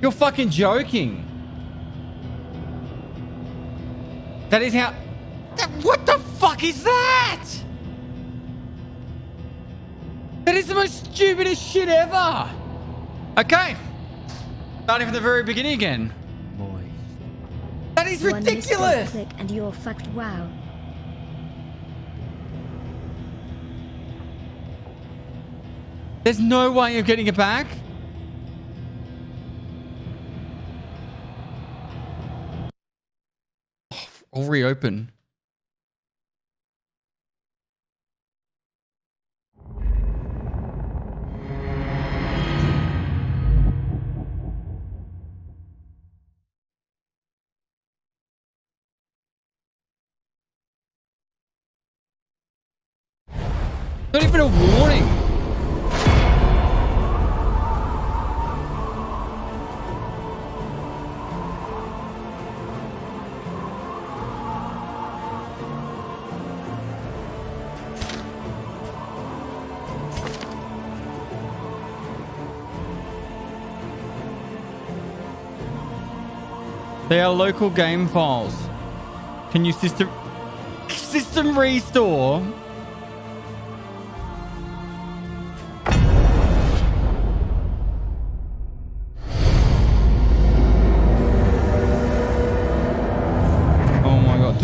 You're fucking joking. That is how... What the fuck is that? That is the most stupidest shit ever. Okay. Starting from the very beginning again. Boy. That is ridiculous. Click and you're fucked. Wow. There's no way of getting it back. I'll reopen. Not even a warning. They are local game files. Can you system restore?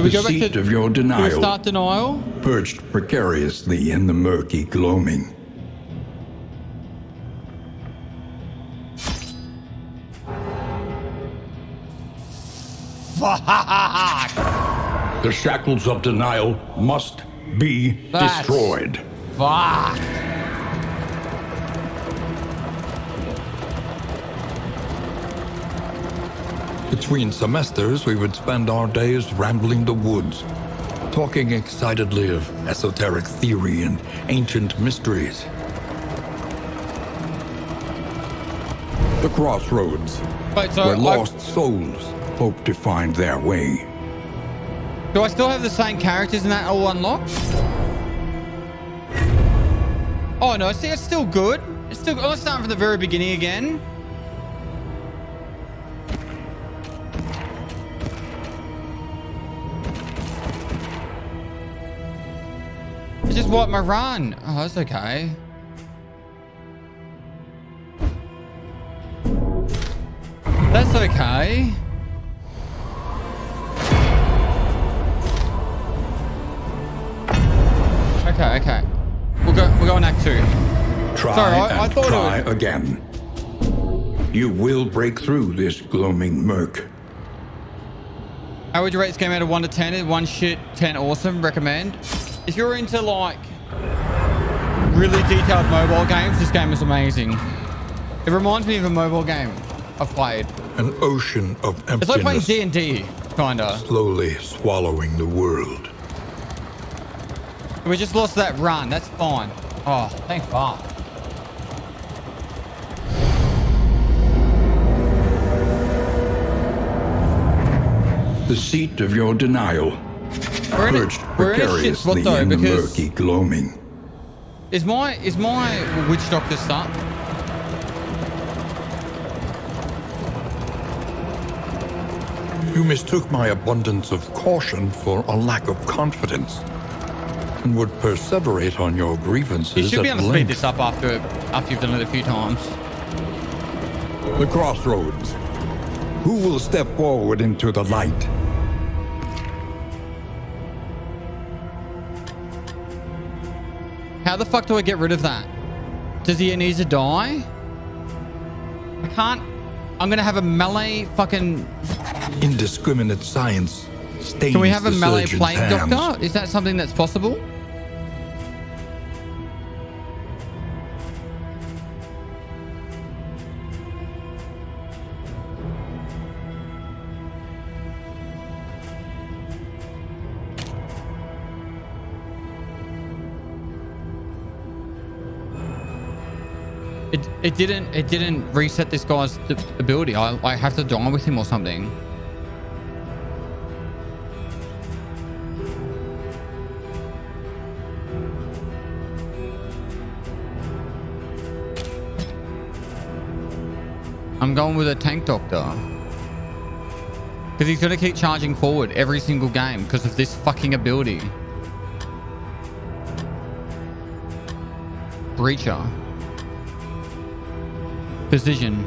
The seat of your denial, start denial, perched precariously in the murky gloaming. Fuck! The shackles of denial must be destroyed. Fuck! Between semesters, we would spend our days rambling the woods, talking excitedly of esoteric theory and ancient mysteries. The crossroads, where lost souls hope to find their way. Do I still have the same characters in that all unlocked? Oh no, see, it's still good. It's still. I'm starting from the very beginning again. Just wipe my run. Oh, that's okay. That's okay. Okay, okay. We'll go on Act 2. Try. Sorry, I thought try it was... again. You will break through this gloaming murk. How would you rate this game out of 1 to 10? 1 shit, 10 awesome. Recommend. If you're into, like, really detailed mobile games, this game is amazing. It reminds me of a mobile game I've played. An ocean of emptiness. It's like playing D&D, kind of. Slowly swallowing the world. We just lost that run. That's fine. Oh, thank fuck. The seat of your denial. We're in a shit spot though, because gloaming. Is my witch doctor stuck? You mistook my abundance of caution for a lack of confidence, and would perseverate on your grievances. You should be able to speed this up after you've done it a few times. The crossroads. Who will step forward into the light? How the fuck do I get rid of that? Does he need to die? I can't. I'm gonna have a melee fucking. Indiscriminate science. Can we have a melee Plague Doctor? Is that something that's possible? It didn't reset this guy's ability. I have to die with him or something. I'm going with a tank doctor. Because he's going to keep charging forward every single game because of this fucking ability. Breacher. Precision.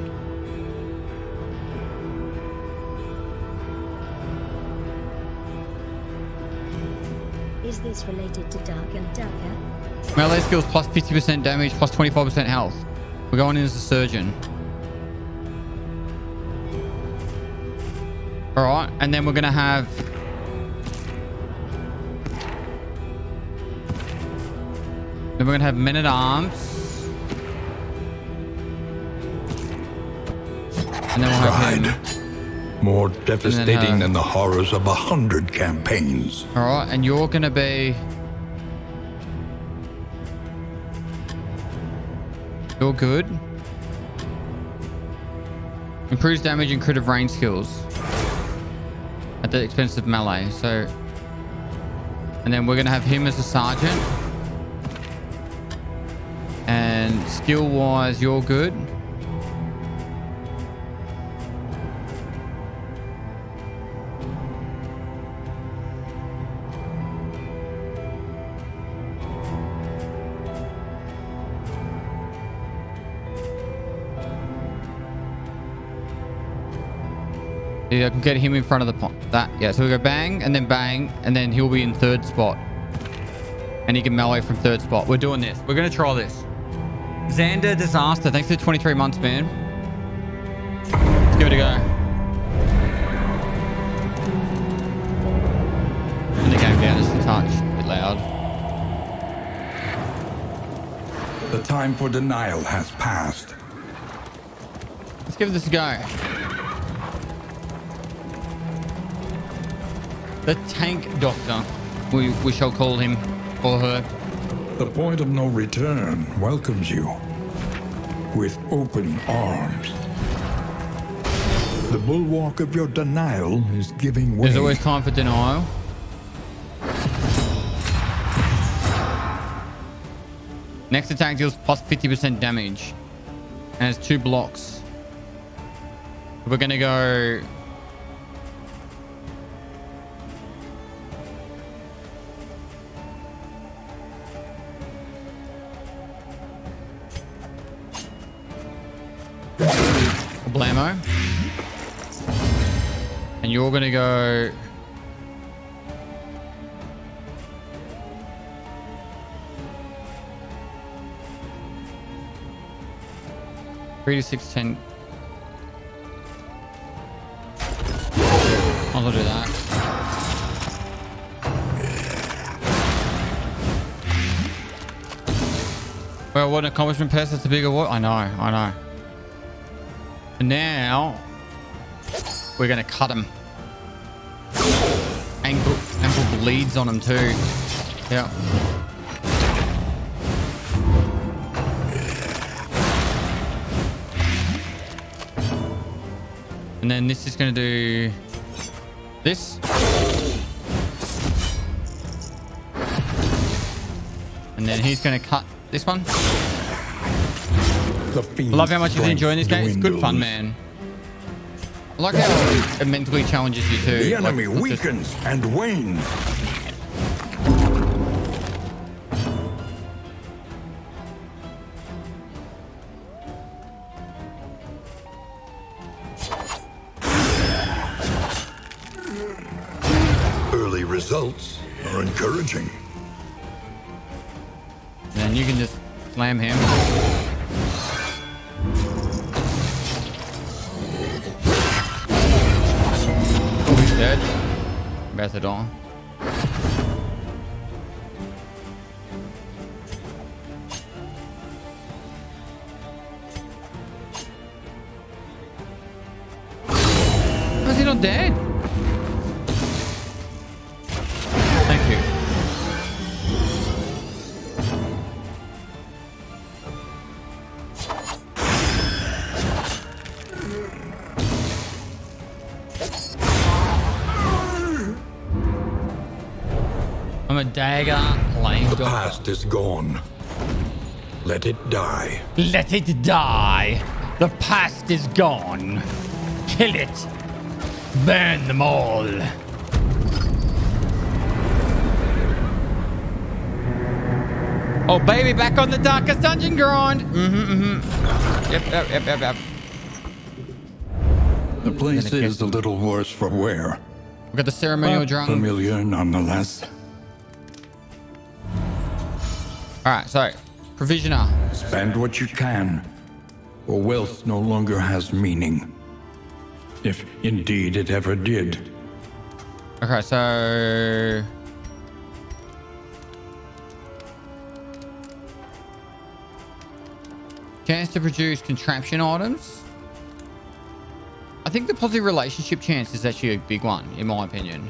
Is this related to Dark and Darker? Melee skills plus 50% damage plus 25% health. We're going in as a surgeon. Alright, and then we're going to have... Then we're going to have Man-at-Arms. And then we'll have him. More devastating than the horrors of 100 campaigns. Alright, and you're going to be... You're good. Improves damage and crit of range skills. At the expense of melee, so... And then we're going to have him as a sergeant. And skill-wise, you're good. Yeah, I can get him in front of the pond. That, yeah, so we go bang, and then he'll be in third spot. And he can melee from third spot. We're doing this. We're going to try this. Xander Disaster. Thanks for the 23 months, man. Let's give it a go. And the game down just a touch. A bit loud. The time for denial has passed. Let's give this a go. The tank doctor, we shall call him or her. The point of no return welcomes you with open arms. The bulwark of your denial is giving way. There's always time for denial. Next attack deals plus 50% damage and has 2 blocks. We're going to go... Blammo. And you're going to go... (3 to 6, 10). I'll do that. Well, what an accomplishment pass. That's a bigger what? I know. Now we're gonna cut him. Ankle bleeds on him too. Yeah. And then this is gonna do this. And then he's gonna cut this one. I love how much he's enjoying this game. It's good fun, man. I like how it mentally challenges you too. The enemy weakens and wanes. Early results are encouraging. Then you can just slam him. Methadone. How's he not dead? Thank you. A dagger. The past is gone. Let it die. Let it die. The past is gone. Kill it. Burn them all. Oh, baby, back on the Darkest Dungeon grind. Yep. The place is a little worse for wear. We got the ceremonial drunk. Familiar nonetheless. All right, so provisioner. Spend what you can, or wealth no longer has meaning. If indeed it ever did. Okay, so... chance to produce contraption items. I think the positive relationship chance is actually a big one, in my opinion.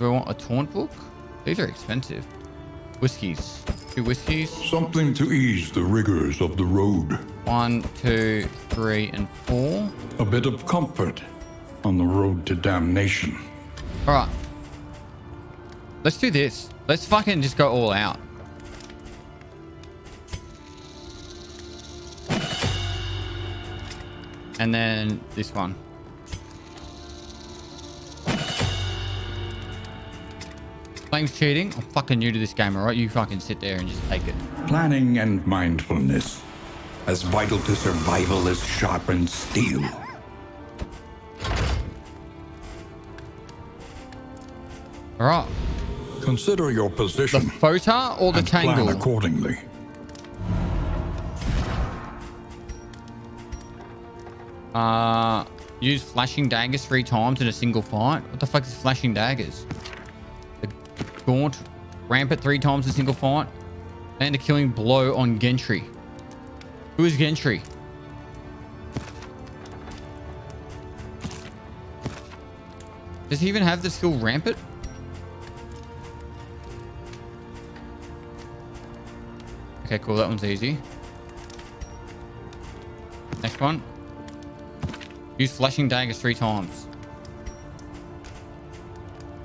Do I want a taunt book? These are expensive. Whiskies. 2 whiskeys. Something to ease the rigors of the road. 1, 2, 3, and 4. A bit of comfort on the road to damnation. All right. Let's do this. Let's fucking just go all out. And then this one. Flame's cheating. I'm fucking new to this game, all right? You fucking sit there and just take it. Planning and mindfulness, as vital to survival as sharpened steel. All right. Consider your position. The photo or the tangle? Plan accordingly. Use flashing daggers 3 times in a single fight. What the fuck is flashing daggers? Gaunt, rampant 3 times in a single fight. Land a killing blow on Gentry. Who is Gentry? Does he even have the skill rampant? Okay, cool. That one's easy. Next one. Use flashing daggers 3 times.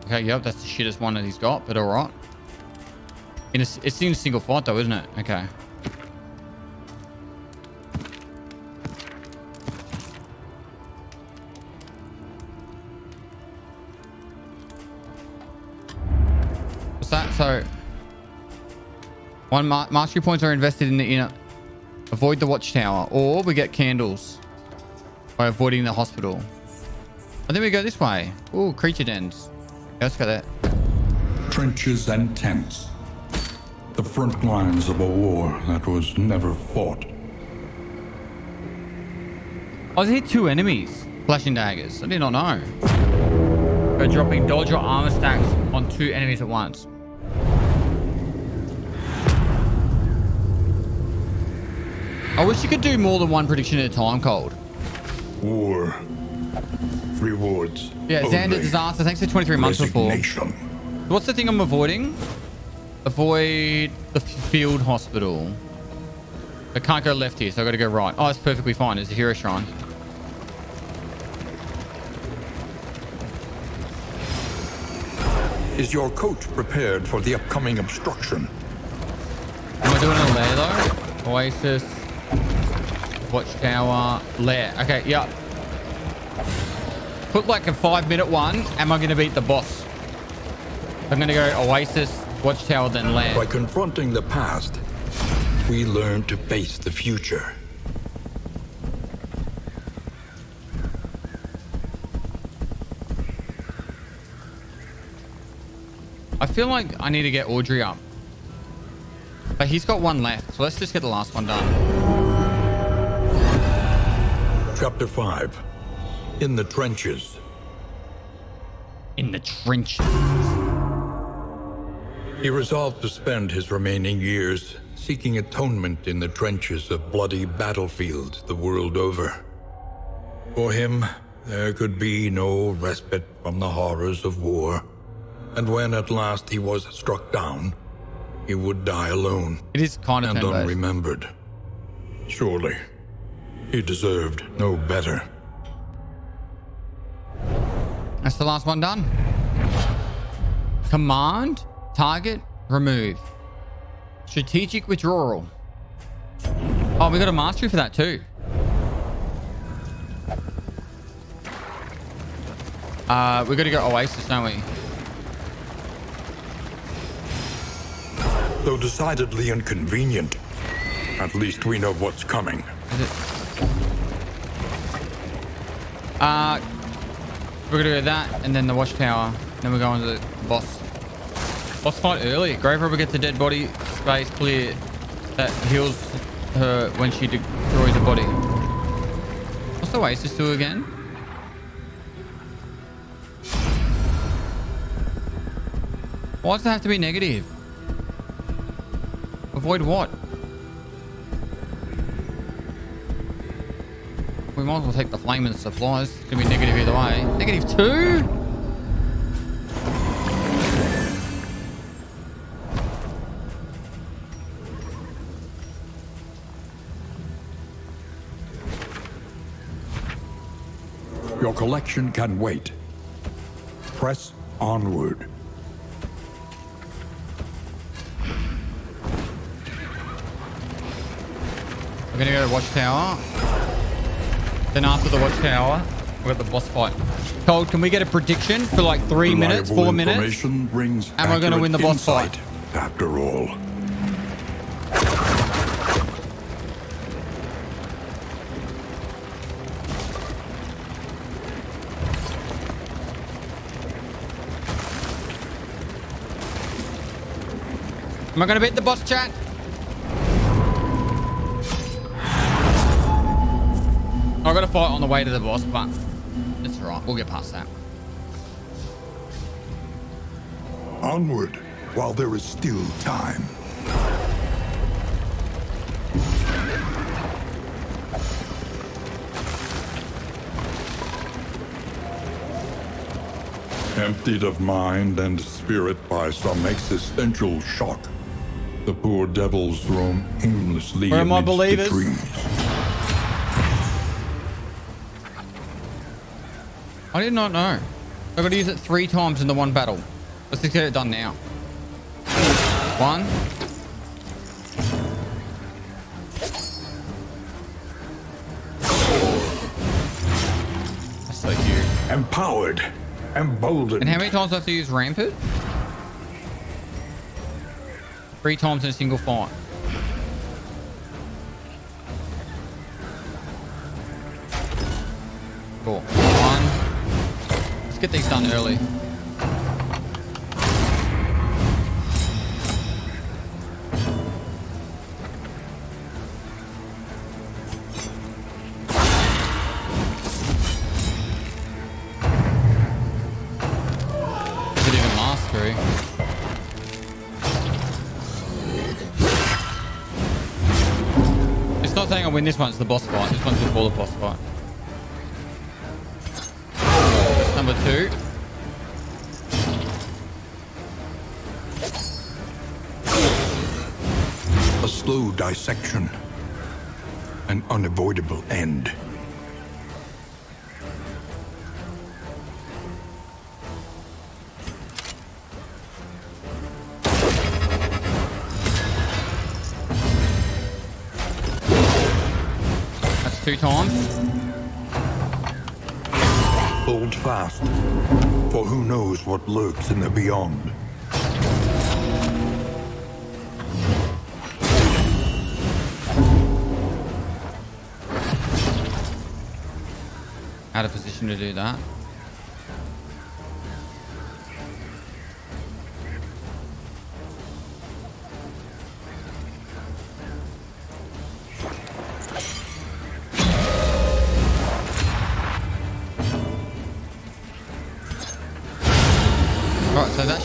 Okay, yep, that's the shittest one that he's got, but all right. It's in a single fight though, isn't it? Okay. What's that? So, 1 mastery points are invested in the inner. Avoid the watchtower, or we get candles by avoiding the hospital. And then we go this way. Ooh, creature dens. Let's go there. Trenches and tents. The front lines of a war that was never fought. I hit 2 enemies. Flashing daggers. I did not know. Go dropping dodge or armor stacks on 2 enemies at once. I wish you could do more than one prediction at a time, Cold. War. Rewards. Yeah, Xander Disaster. Thanks for 23 months before. What's the thing I'm avoiding? Avoid the field hospital. I can't go left here, so I got to go right. Oh, it's perfectly fine. It's a hero shrine. Is your coach prepared for the upcoming obstruction? Am I doing a lair though? Oasis, watchtower, lair. Okay, yeah. Put like a 5-minute one. Am I going to beat the boss? I'm going to go Oasis, Watchtower, then Land. By confronting the past, we learn to face the future. I feel like I need to get Audrey up. But he's got 1 left, so let's just get the last one done. Chapter 5. In the trenches. In the trenches. He resolved to spend his remaining years seeking atonement in the trenches of bloody battlefields the world over. For him, there could be no respite from the horrors of war. And when at last he was struck down, he would die alone. It is kind of unremembered. Surely, He deserved no better. That's the last one done. Command, target, remove. Strategic withdrawal. Oh, we got a mastery for that too. We got to go Oasis, don't we? Though decidedly inconvenient, at least we know what's coming. We're gonna go that, and then the watchtower. Then we're going to the boss. Boss fight early. Grave Robber gets the dead body space clear. That heals her when she destroys a body. What's the Oasis do again? Why does it have to be negative? Avoid what? We might as well take the flame and the supplies. It's gonna be negative either way. -2? Your collection can wait. Press onward. We're gonna go to watchtower. Then after the watchtower, we've got the boss fight. Cold, can we get a prediction for like 3 minutes, 4 minutes? And we're gonna win the boss fight. After all. Am I gonna beat the boss, chat? I've got to fight on the way to the boss, but it's all right. We'll get past that. Onward, while there is still time. Emptied of mind and spirit by some existential shock, the poor devils roam aimlessly amidst the trees. I did not know. I've got to use it 3 times in the one battle. Let's just get it done now. 1. That's so cute. Empowered. Emboldened. And how many times do I have to use Rampant? 3 times in a single fight. Cool. Get these done early. Does it even last through? It's not saying I win this one, it's the boss fight. This one's just called the boss fight. 2. A slow dissection. An unavoidable end. That's 2 times. Hold fast, for who knows what lurks in the beyond. Out of position to do that.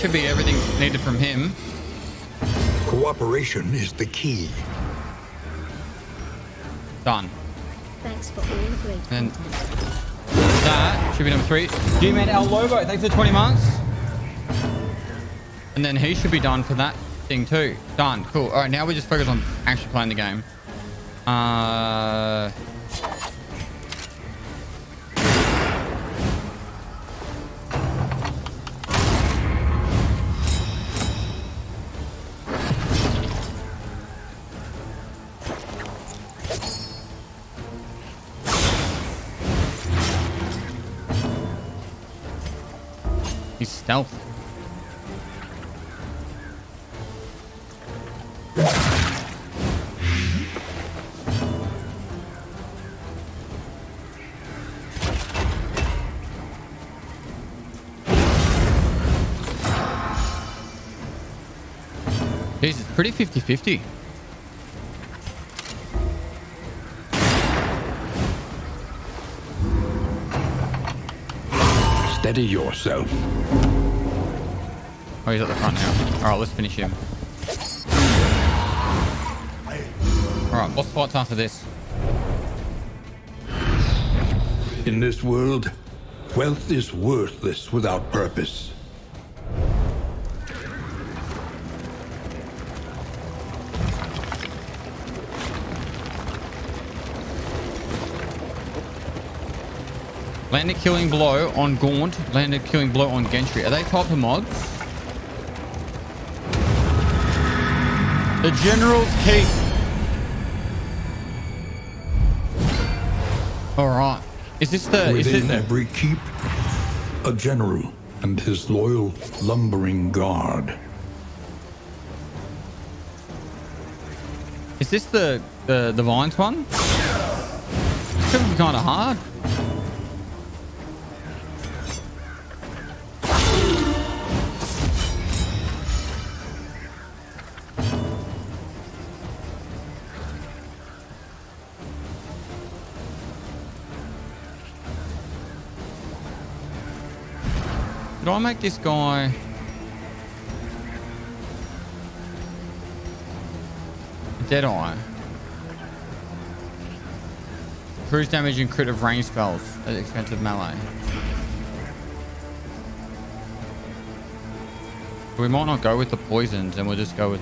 Should be everything needed from him. Cooperation is the key. Done. Thanks for all the great content. That should be number 3. G Man El Lobo, thanks for 20 months. And then he should be done for that thing too. Done. Cool. All right, now we just focus on actually playing the game. He's stealth. Jeez, it's pretty 50-50. Steady yourself. Oh, he's at the front now. Alright, let's finish him. Alright, boss fights after this. In this world, wealth is worthless without purpose. Landed killing blow on Gaunt. Landed killing blow on Gentry. Are they type of mods? The General's Keep. All right. Is this the? Within every keep, a general and his loyal lumbering guard. Is this the Vines one? This could be kind of hard. Do I make this guy? Deadeye. Cruise damage and crit of range spells at the expense of melee. We might not go with the poisons and we'll just go with.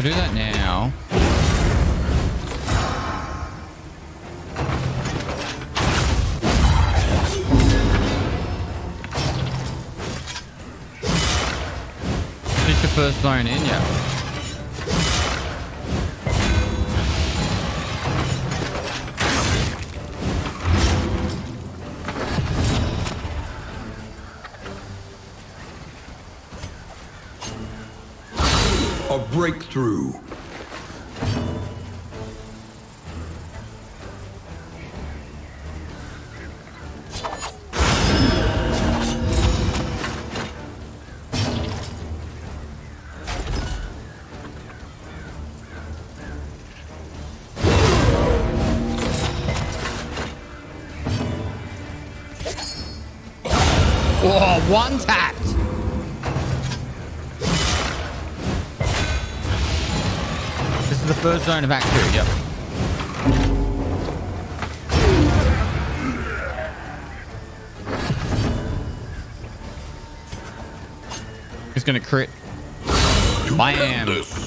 If I do that now, finish the first zone in, yeah. Breakthrough. Oh, one tap. First zone of Act 2, yep. He's gonna crit. Bam! Let's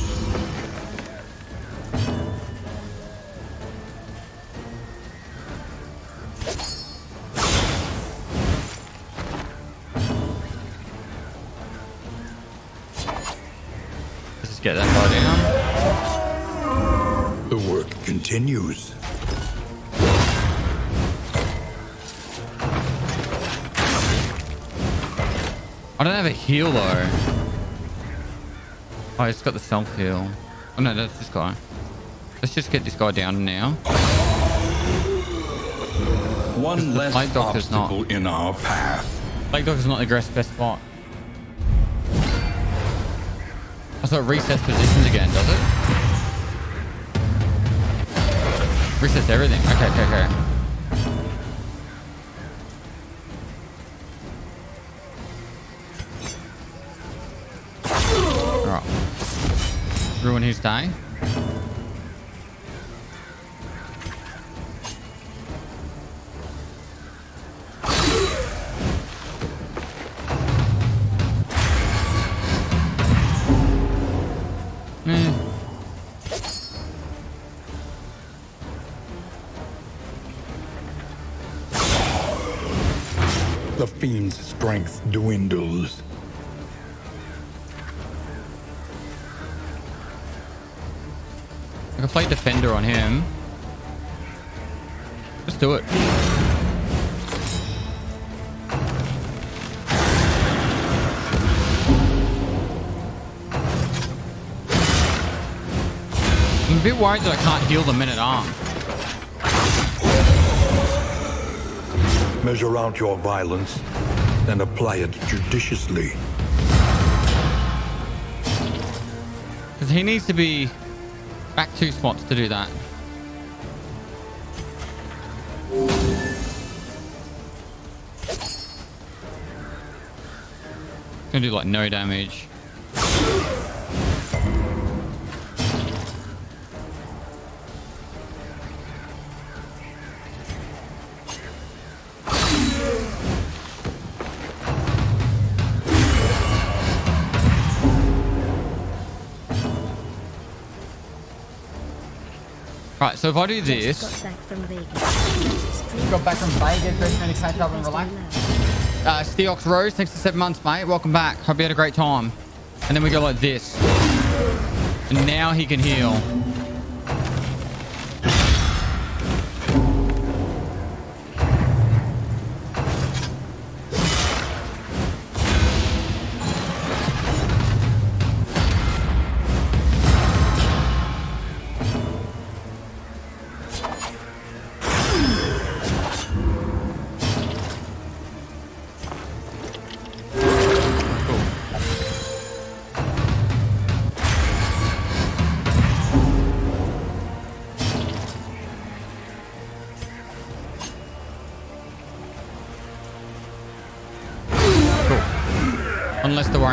just get that guy down. Continues. I don't have a heal though. Oh, it's got the self heal. Oh no, that's this guy. Let's just get this guy down now. One less obstacle in our path. Plague Doctor's not the best spot. Oh, so it resets positions again, does it? Resets everything. Okay, okay, okay. Alright. Ruin his day. The fiend's strength dwindles. I can play defender on him. Let's do it. I'm a bit worried that I can't heal the Man-at-Arms. Measure out your violence and apply it judiciously. Because he needs to be back 2 spots to do that. It's gonna do like no damage. Right, so if I do this... Just got back from Vegas. You got back from Vegas, very kind of catch up and relax. SteoxRose, thanks for 7 months, mate. Welcome back. Hope you had a great time. And then we go like this. And now he can heal.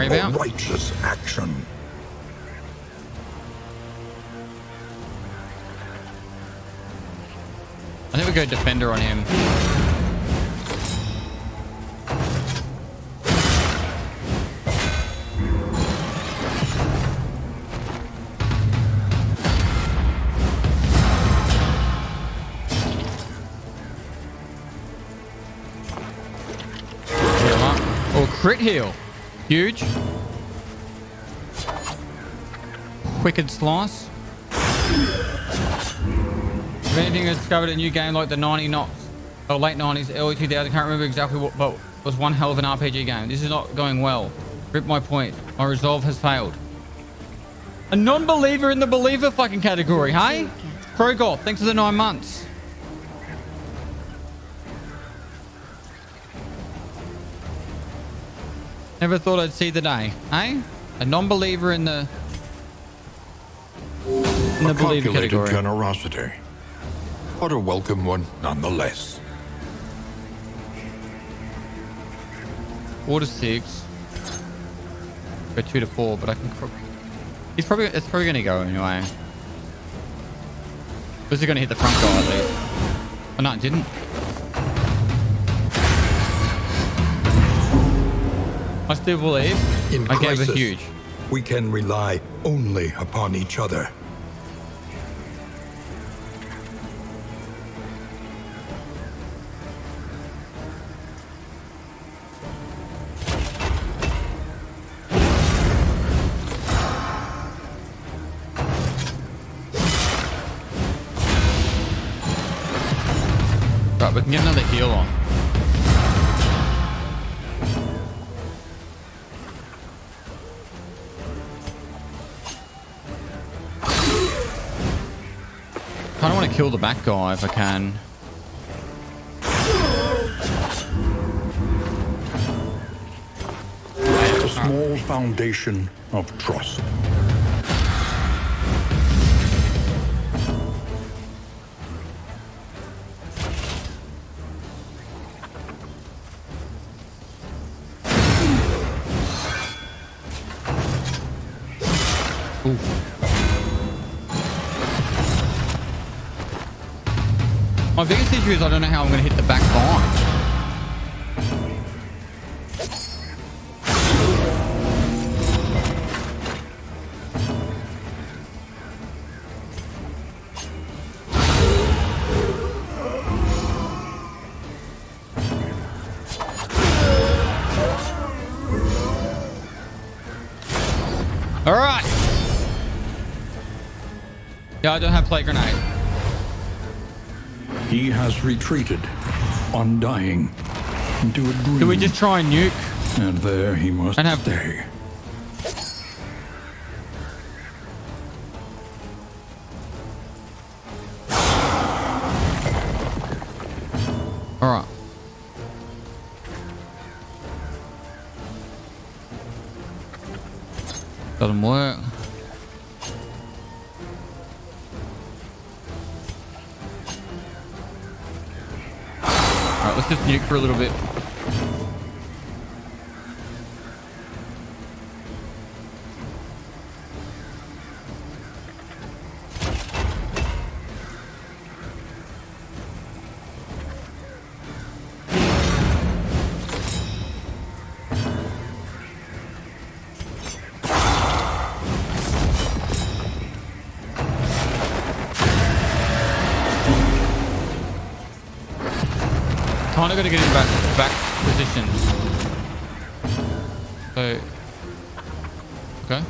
About. Righteous action. I think we go defender on him. Oh, crit heal. Huge. Wicked slice. If anything is discovered in a new game like the 90 knots, or late 90s, early 2000s, I can't remember exactly what, but it was one hell of an RPG game. This is not going well. Rip my point. My resolve has failed. A non-believer in the believer fucking category, hey? Krogoth, thanks for the 9 months. Never thought I'd see the day, eh? A non-believer in the believer category. Generosity. What a welcome one, nonetheless. 4 to 6. Go 2 to 4, but I can. It's probably gonna go anyway. This is gonna hit the front guy at least. Oh no, it didn't. I still believe in I gave a huge. We can rely only upon each other. Right, we can get another heal on. I don't want to kill the back guy if I can. A small foundation of trust. Oof. My biggest issue is I don't know how I'm going to hit the back line. Yeah, I don't have Plague Grenade. He has retreated, undying, into a dream. Do we just try and nuke? And there he must stay. Alright. Doesn't work. Alright, let's just nuke for a little bit. I'm gonna get in back position. So, okay.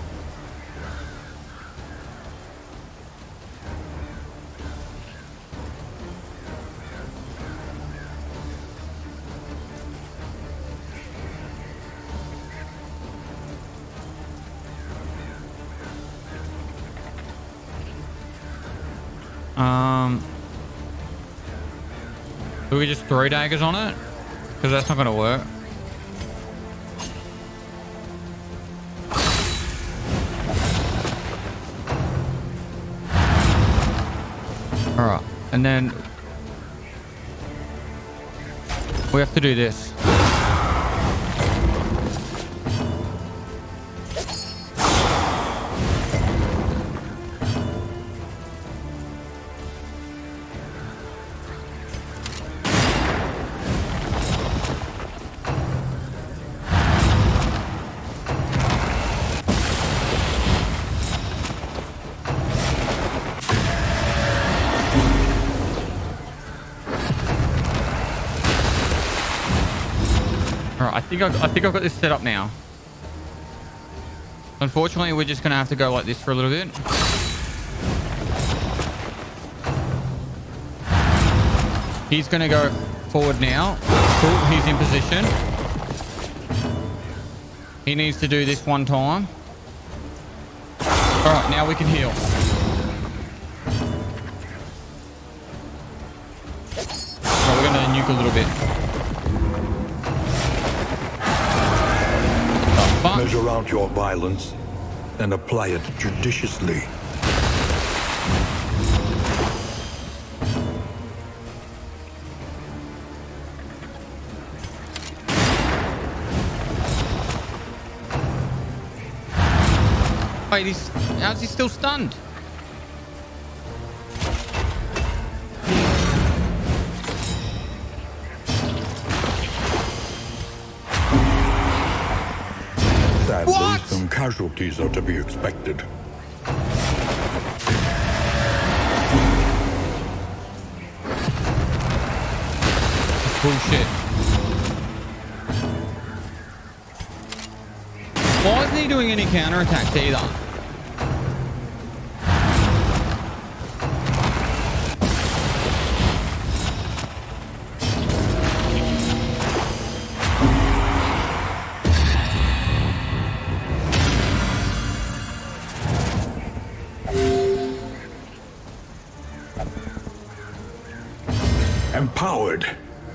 Do we just throw daggers on it? Because that's not going to work. Alright, and then we have to do this. I think I've got this set up now. Unfortunately, we're just going to have to go like this for a little bit. He's going to go forward now. Cool, he's in position. He needs to do this one time. All right, now we can heal. So we're going to nuke a little bit. Measure out your violence and apply it judiciously. Wait, how's he still stunned? Casualties are to be expected. Bullshit. Why isn't he doing any counterattacks either?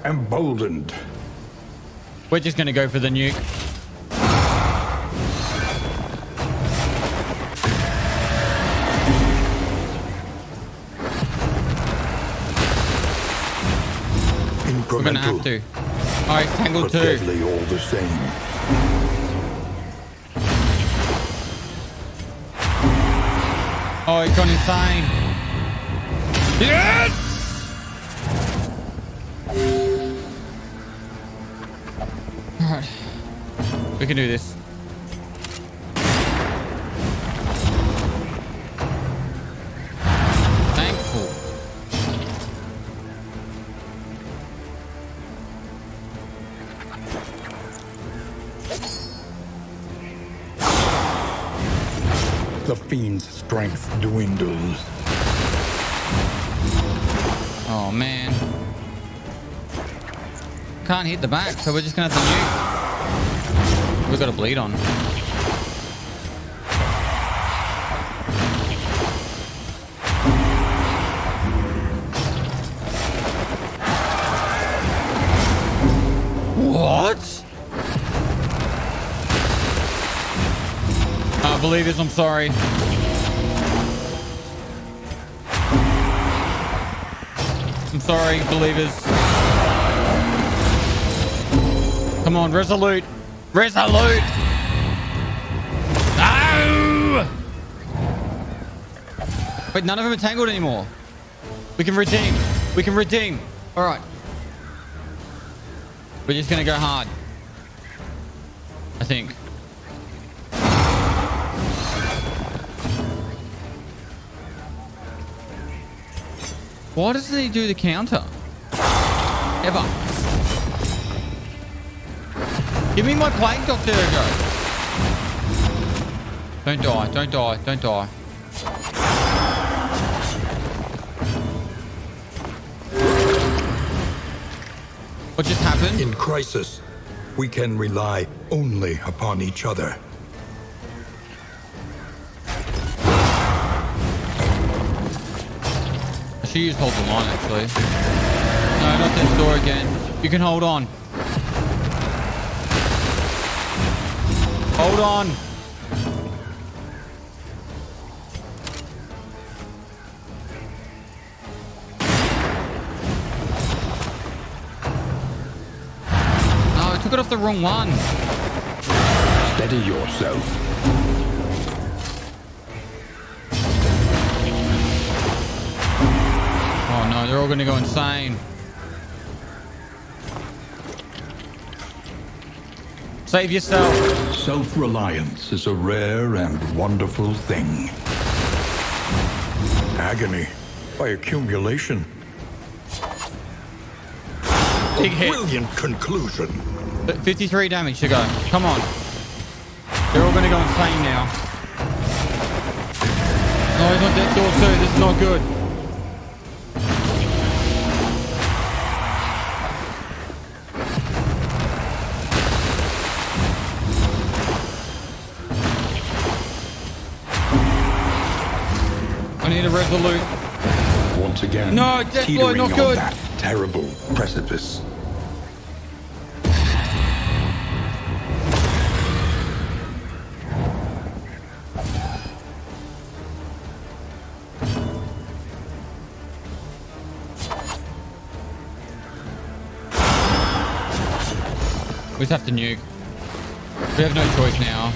Emboldened. We're just going to go for the nuke. We're going to have to. Oh, he's tangled too. Deadly all the same. Oh, he's gone insane. Yes! We can do this. Thankful. the fiend's strength dwindles. Oh, man. Can't hit the back, so we're just going to have to nuke. We've got to bleed on. What? I believe this, I'm sorry. I'm sorry, believers. Come on, resolute. Resolute! No! Wait, none of them are tangled anymore. We can redeem. We can redeem. All right. We're just going to go hard. I think. Why doesn't he do the counter? Ever. Give me my Plague Doctor to go. Don't die, don't die, don't die. What just happened? In crisis, we can rely only upon each other. She just holds the line, actually. No, not this door again. You can hold on. Hold on. No, I took it off the wrong one. Steady yourself. No, they're all going to go insane. Save yourself. Self-reliance is a rare and wonderful thing. Agony by accumulation. Big hit. Brilliant conclusion. 53 damage to go. Come on. They're all going to go insane now. No, he's on death door too. This is not good. Resolute. Once again, no, Deathloy, not good. That terrible precipice. We just have to nuke. We have no choice now.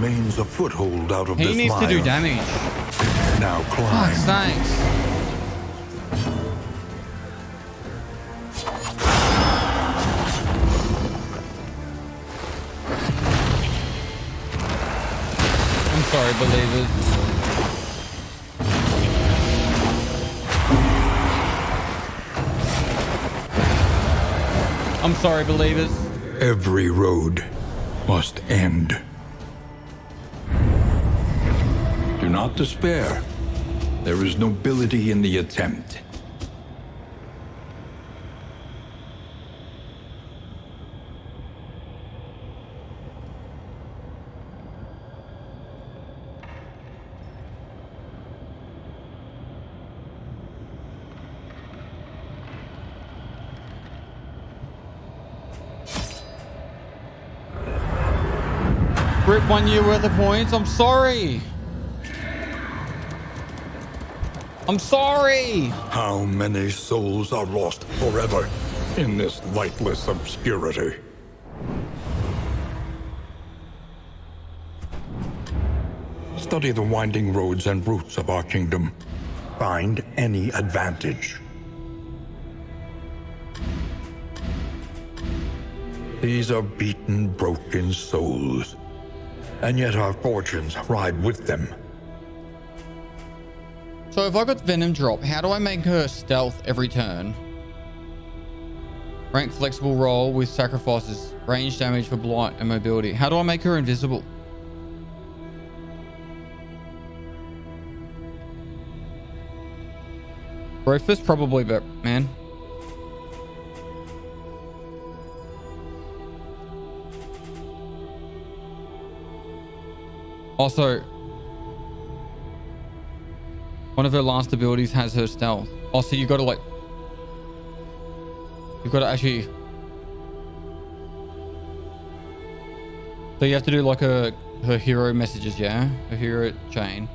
Remains a foothold out of this mire. He needs to do damage. Now climb. Fuck, thanks. I'm sorry, believers. I'm sorry, believers. Every road must end. Not despair. There is nobility in the attempt. Rip 1 year worth of points. I'm sorry. I'm sorry! How many souls are lost forever in this lightless obscurity? Study the winding roads and routes of our kingdom. Find any advantage. These are beaten, broken souls, and yet our fortunes ride with them. So if I got Venom Drop, how do I make her stealth every turn? Rank flexible roll with sacrifices. Range damage for blight and mobility. How do I make her invisible? Breakfast probably, but man. Also, one of her last abilities has her stealth. Oh, so you've got to like... You've got to actually... So you have to do like her hero messages, yeah? Her hero chain.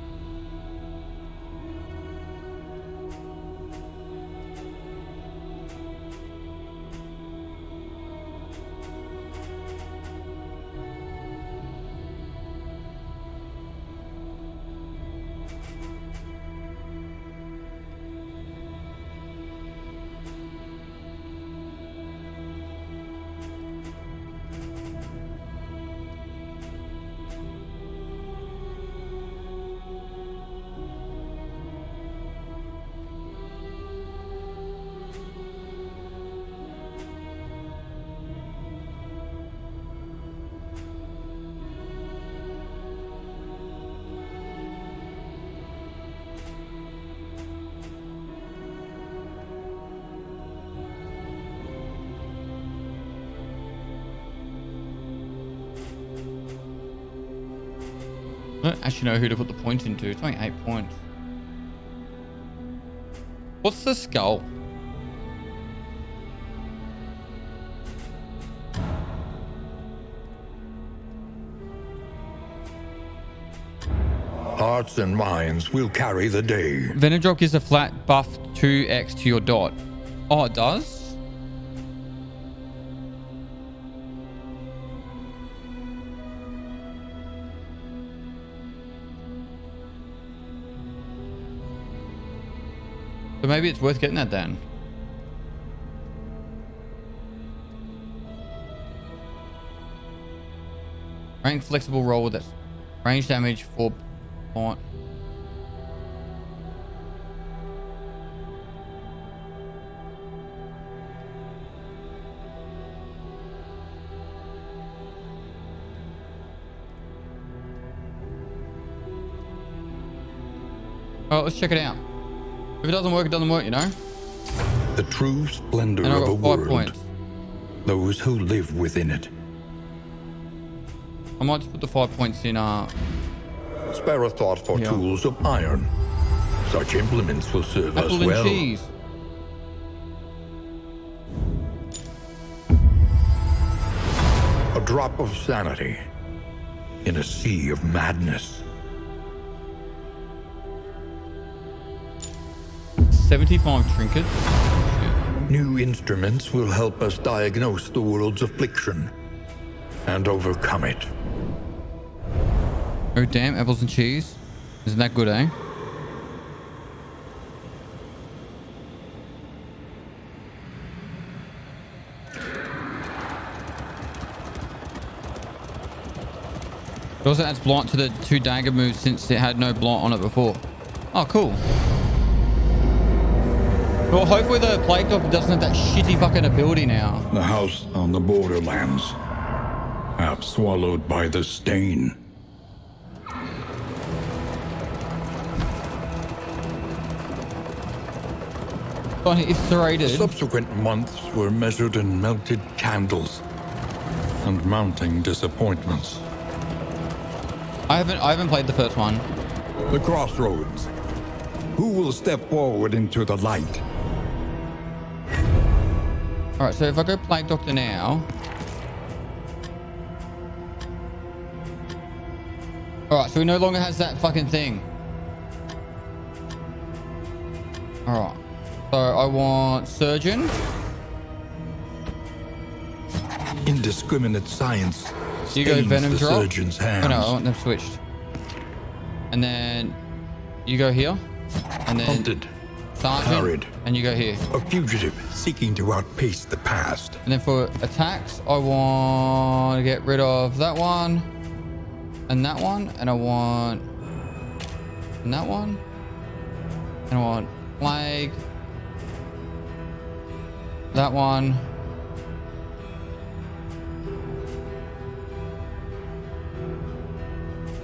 I don't actually know who to put the point into. It's only 8 points. What's the skull? Hearts and minds will carry the day. Venom Drop gives a flat buff 2x to your dot. Oh, it does? So maybe it's worth getting that then. Range flexible roll with it. Range damage for point. Oh, let's check it out. If it doesn't work, it doesn't work, you know? The true splendor of a world. Points. Those who live within it. I might just put the 5 points in, Spare a thought for tools of iron. Such implements will serve us well. Apple and cheese. A drop of sanity in a sea of madness. 75 trinkets. Shit. New instruments will help us diagnose the world's affliction and overcome it. Oh damn, apples and cheese. Isn't that good, eh? It also adds blight to the 2 dagger move since it had no blight on it before. Oh, cool. Well, hopefully the Plague Doctor doesn't have that shitty fucking ability now. The house on the borderlands, half swallowed by the stain. But it's serrated. Subsequent months were measured in melted candles and mounting disappointments. I haven't played the first one. The crossroads. Who will step forward into the light? All right, so if I go Plague Doctor now. All right, so he no longer has that fucking thing. All right, so I want Surgeon. Indiscriminate science. So you go Venom Drop. Surgeon's hands. Oh no, I want them switched. And then you go here. And then hunted, carried, and you go here. A fugitive seeking to outpace the past. And then for attacks, I want to get rid of that one, and I want and that one, and I want plague, that one,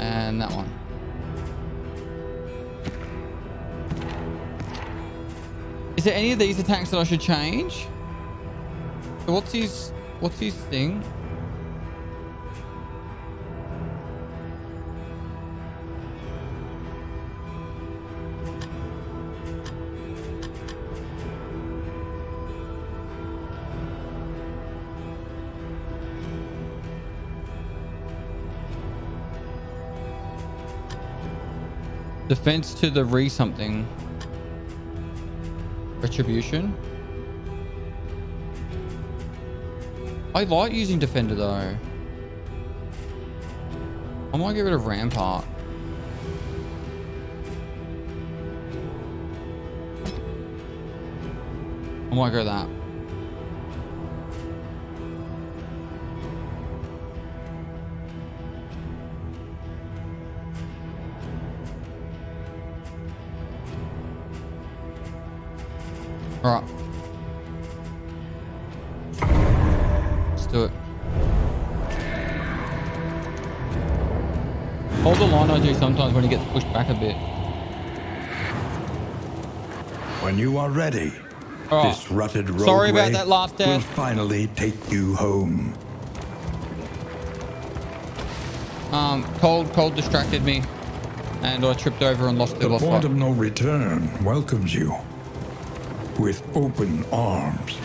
and that one. Is there any of these attacks that I should change? So what's his thing? Defense to the something. Retribution. I like using defender though. I might get rid of rampart. I might go that. All right. Let's do it. Hold the line I do sometimes when he gets pushed back a bit. When you are ready, right. This rutted roadway Sorry about that last death. Will finally take you home. Cold distracted me and I tripped over and lost the boss fight. The point of no return welcomes you. With open arms.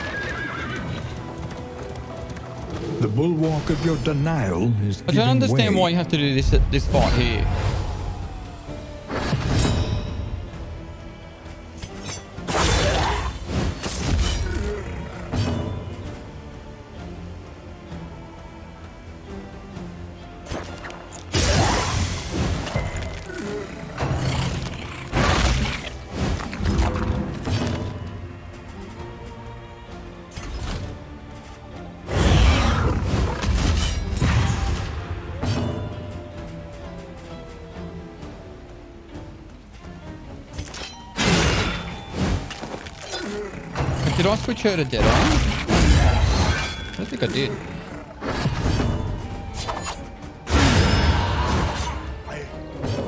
The bulwark of your denial is I don't understand why you have to do this at this spot here. Switch her to Deadeye? I don't think I did.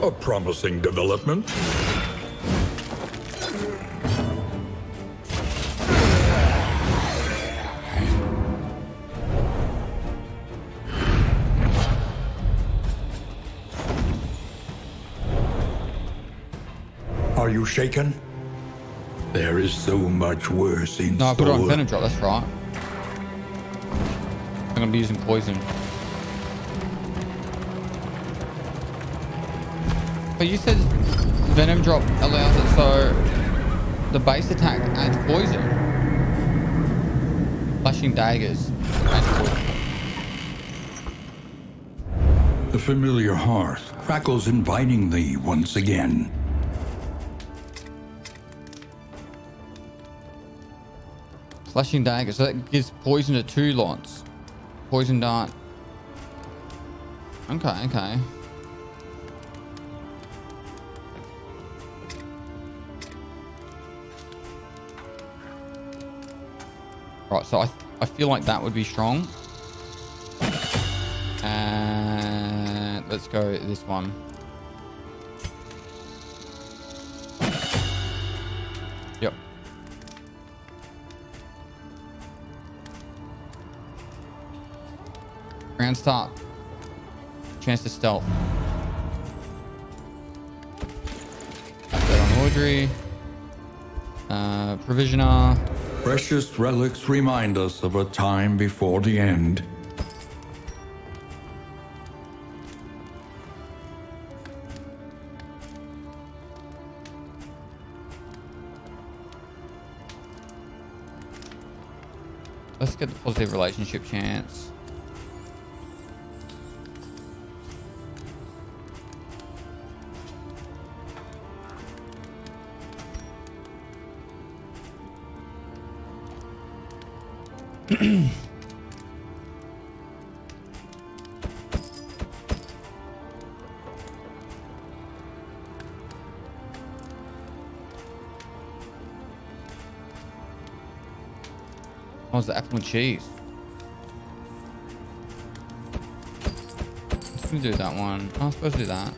A promising development. Are you shaken? There is so much worse in store. No, I put it on Venom Drop, that's right. I'm going to be using poison. But you said Venom Drop allows it so the base attack adds poison. Flashing daggers adds poison. The familiar hearth crackles inviting thee once again. Flashing dagger, so that gives poison to 2 lots. Poison dart. Okay, okay. Right, so I feel like that would be strong. And let's go this one. Round start. Chance to stealth. That on Audrey. Provisioner. Precious relics remind us of a time before the end. Let's get the positive relationship chance. The apple and cheese. supposed to do that one. I'm supposed to do that.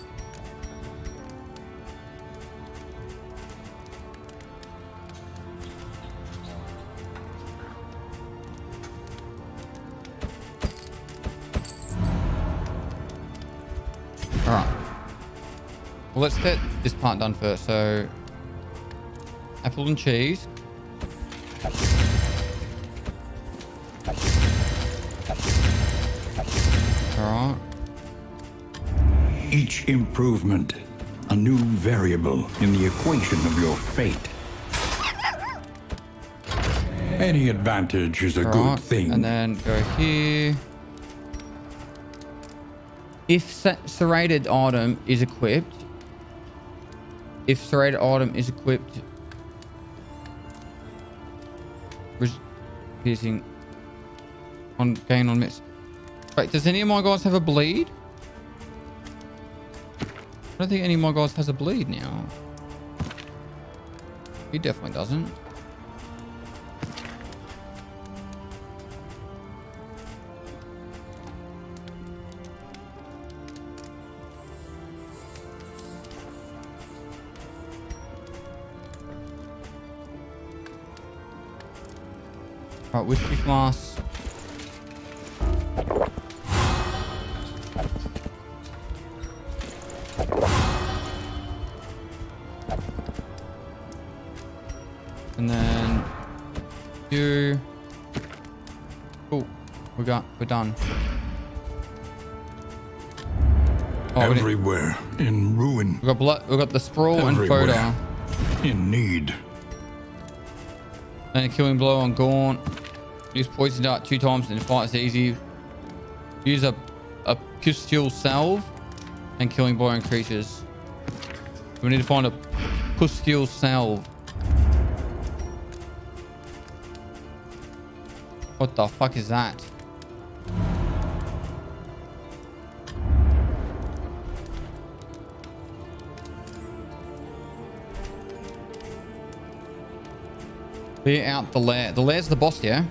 Let's get this part done first. So, apple and cheese. All right. Each improvement, a new variable in the equation of your fate. Any advantage is a good thing. And then go here. If serrated item is equipped. If serrated item is equipped, piercing on gain on miss. Wait, does any of my guys have a bleed? I don't think any of my guys has a bleed now. He definitely doesn't. Right, whiskey flask. And then you. Oh, we're done. Oh, everywhere in ruin. We got blood. We got the sprawl everywhere and photo. In need. And a killing blow on Gaunt. Use poison dart 2 times and fight's easy. Use a pustule salve and killing blow increases. We need to find a pustule salve. What the fuck is that? Clear out the lair. The lair's the boss, yeah?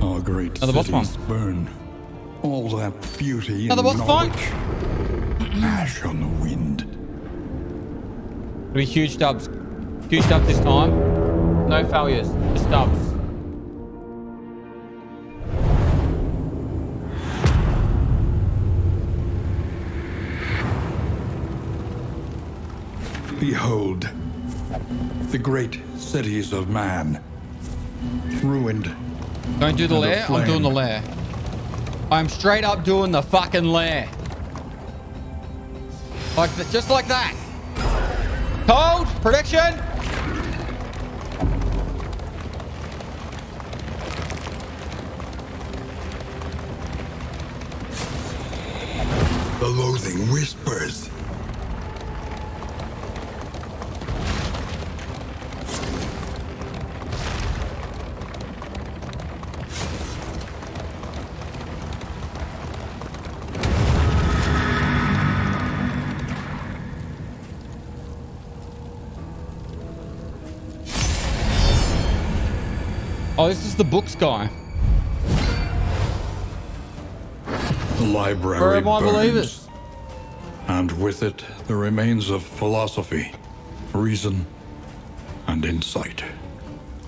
Our great cities burn. All that beauty and knowledge. Ash on the wind. It'll be huge dubs. Huge dubs this time. No failures. Just dubs. Behold. The great cities of man ruined. Don't do the lair. I'm doing the lair. I'm straight up doing the fucking lair. Like that, just like that. Cold prediction. The loathing whispers. Oh, this is the books guy. The library Forever burns, I believe it. And with it, the remains of philosophy, reason, and insight.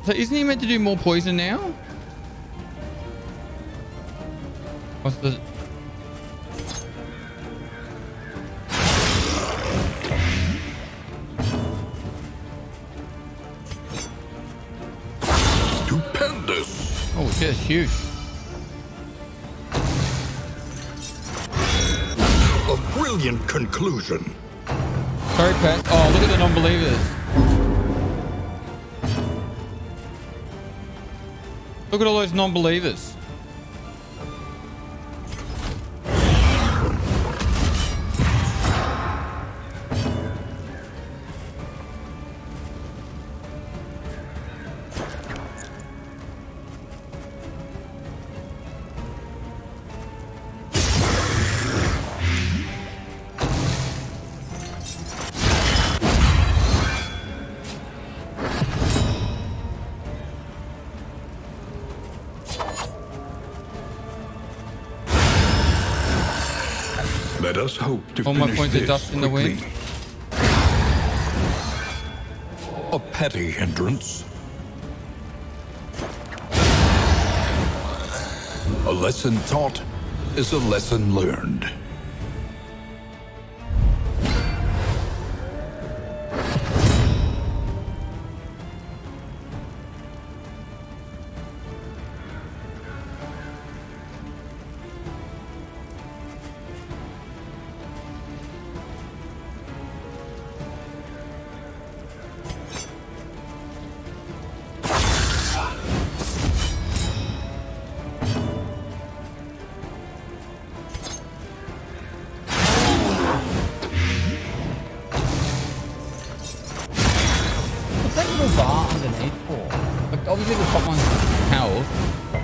So isn't he meant to do more poison now? What's the... It's huge. A brilliant conclusion. Sorry, Pat. Oh, look at the non-believers. Look at all those non-believers. Let us hope to finish this in the way. A petty hindrance. A lesson taught is a lesson learned.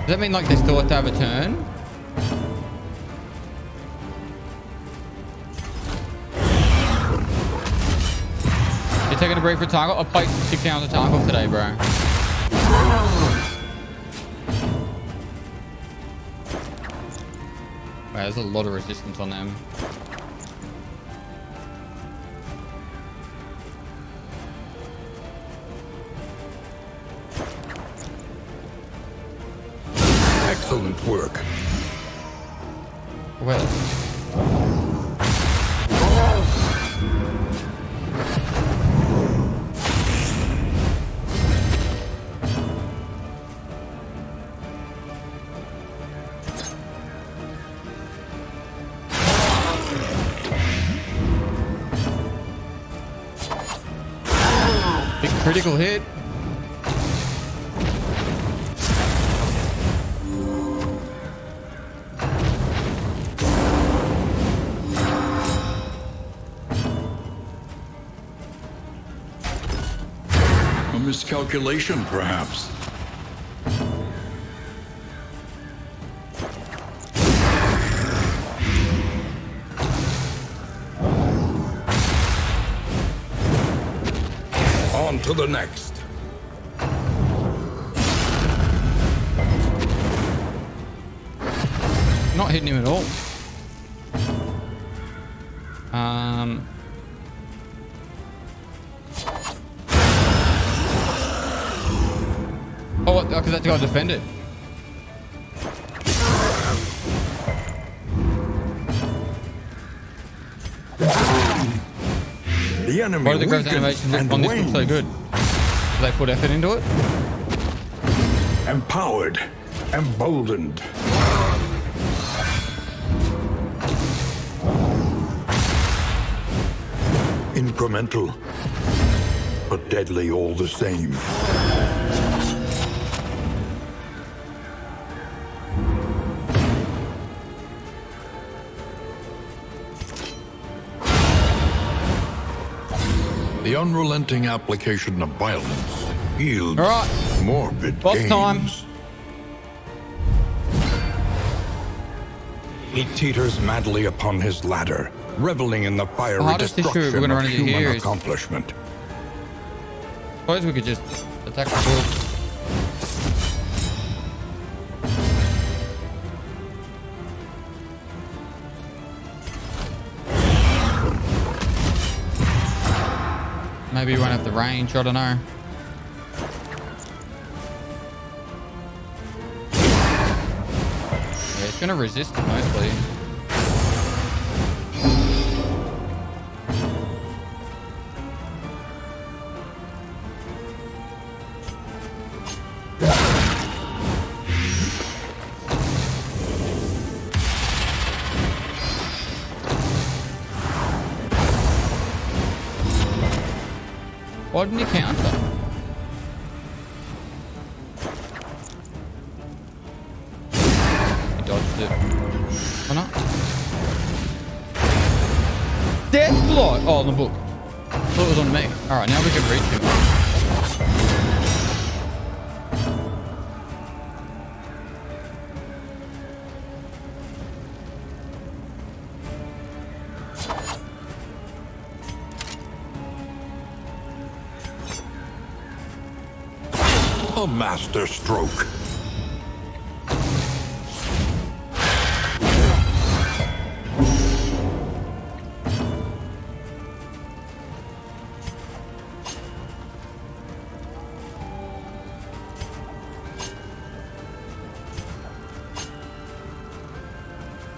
Does that mean like they still have to have a turn? You're taking a break for Tarkov? I played 6 hours of Tarkov today, bro. Wow, there's a lot of resistance on them. Excellent work. Well. Big critical hit. Miscalculation, perhaps. On to the next. Not hitting him at all. Because that guy defended. The enemy. Why did the growth animation on this look so good? Did they put effort into it? Empowered, emboldened. Incremental, but deadly all the same. The unrelenting application of violence yields morbid gains. He teeters madly upon his ladder, reveling in the fiery destruction of human accomplishment. Suppose we could just attack the wolf. Maybe we won't have the range, I don't know. Yeah, it's gonna resist it mostly. Why didn't he counter? He dodged it. Why not? Death blow! Oh, on the book. I thought it was on me. Alright, now we can reach him. Master stroke.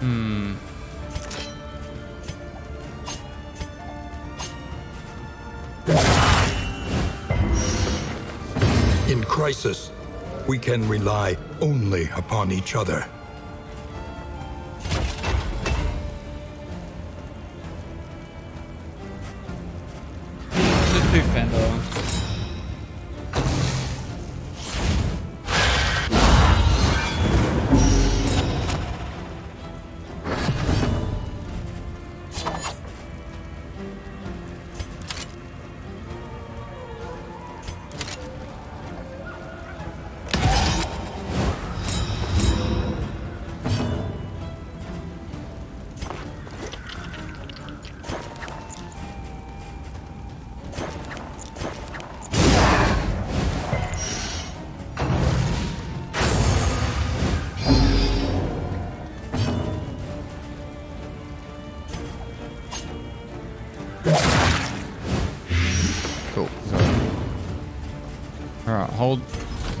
Hmm. In crisis, we can rely only upon each other. Just do Fender.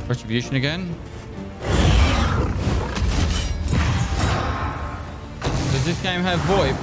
Retribution again. Does this game have VoIP?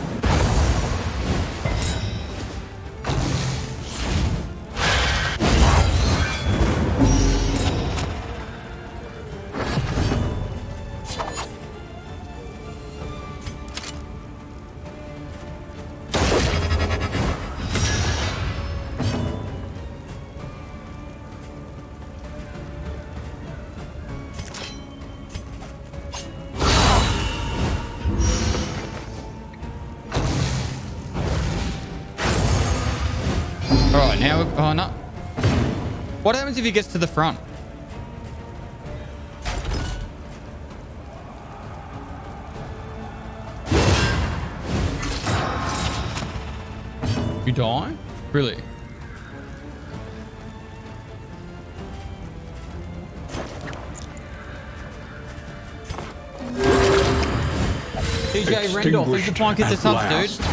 Oh, no. What happens if he gets to the front? You die? Really? DJ Randolph, he's trying to get the subs, dude.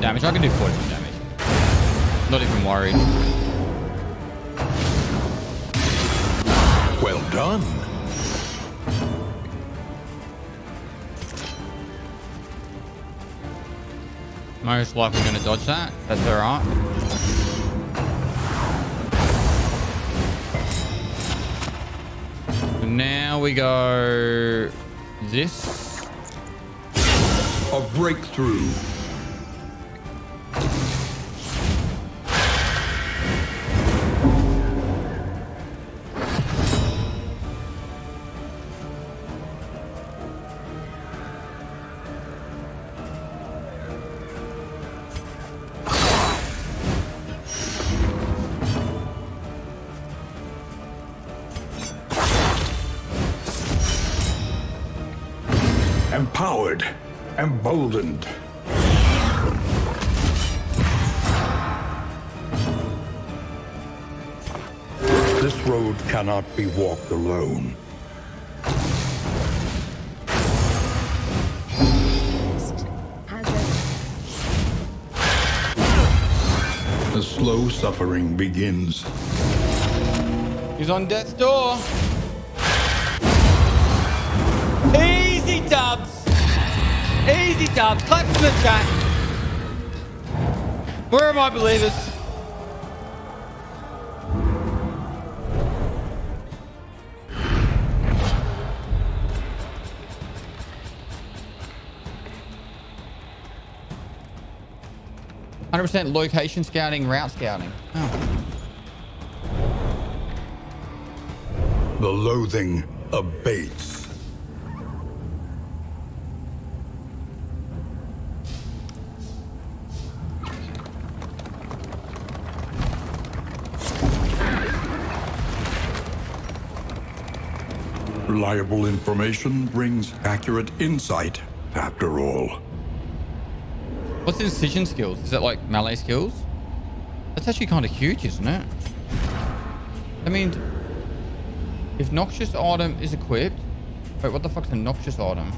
Damage. I can do 41 damage. Not even worried. Well done. Most likely going to dodge that. That's all right. Now we go this. A breakthrough. Empowered, emboldened. This road cannot be walked alone. The slow suffering begins. He's on death's door. Easy dubs. Easy dubs. Clap in the chat. Where are my believers? Location scouting, route scouting. Oh. The loathing abates. Reliable information brings accurate insight, after all. What's the incision skills? Is that like melee skills? That's actually kind of huge, isn't it? I mean, if Noxious Item is equipped... Wait, what the fuck's a Noxious Item?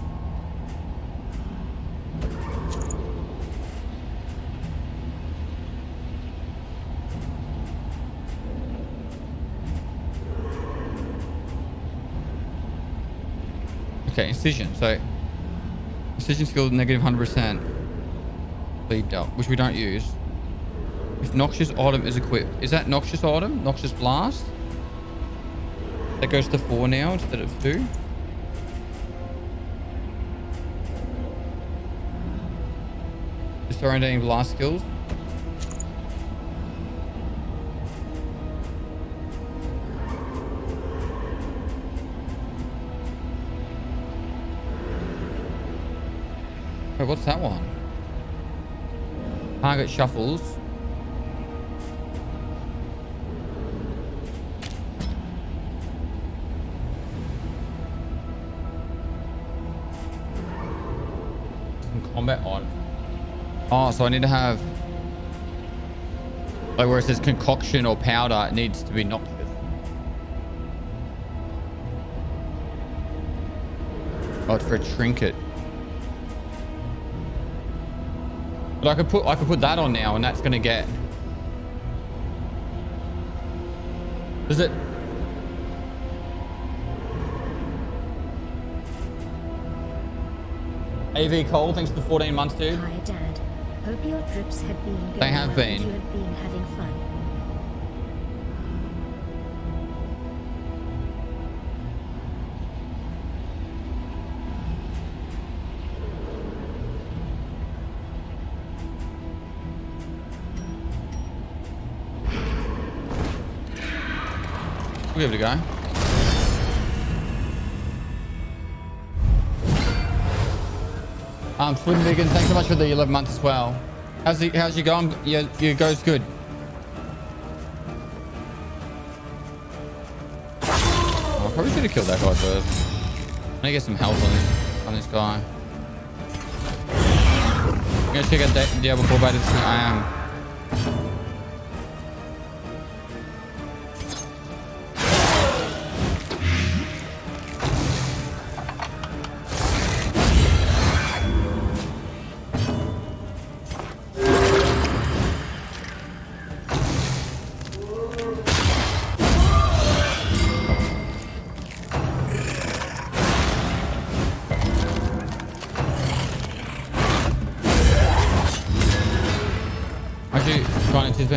Okay, incision. So, incision skill negative 100%. Bleeped up, which we don't use. If Noxious Item is equipped, is that Noxious Item? Noxious Blast? That goes to 4 now instead of 2. Just throwing any blast skills. What's that one? Target shuffles. Combat on. Oh, so I need to have... Like where it says concoction or powder, it needs to be knocked. Oh, it's for a trinket. But I could put that on now, and that's gonna get. Does it? AV Cole, thanks for the 14 months, dude. Hi, Dad. Hope your trips have been good. They have been. You have been having fun. We'll give it a go. Swim Vegan, thanks so much for the 11 months as well. How's you going? Yeah, your goes good. Oh, I probably should have killed that guy first. I need to get some health on this guy. I'm gonna check out the Diablo 4 beta. I am.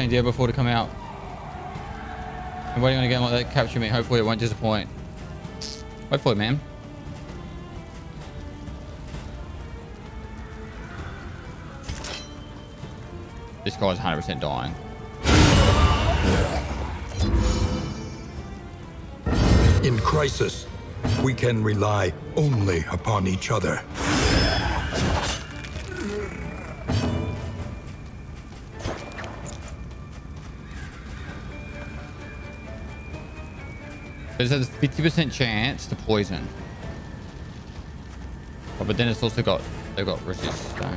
Yeah, before to come out. I'm waiting on a game like that capture me. Hopefully it won't disappoint. Hopefully, man. This guy's 100% dying. In crisis, we can rely only upon each other. There's a 50% chance to poison. Oh, but then it's also got, they've got resist, so.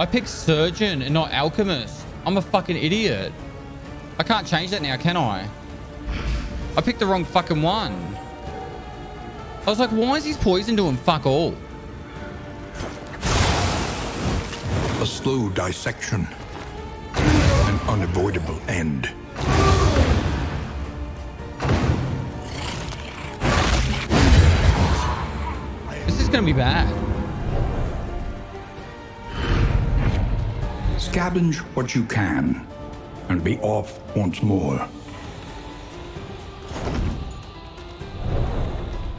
I picked Surgeon and not Alchemist. I'm a fucking idiot. I can't change that now, can I? I picked the wrong fucking one. I was like, why is his poison doing fuck all? A slow dissection, an unavoidable end. This is gonna be bad. Scavenge what you can and be off once more.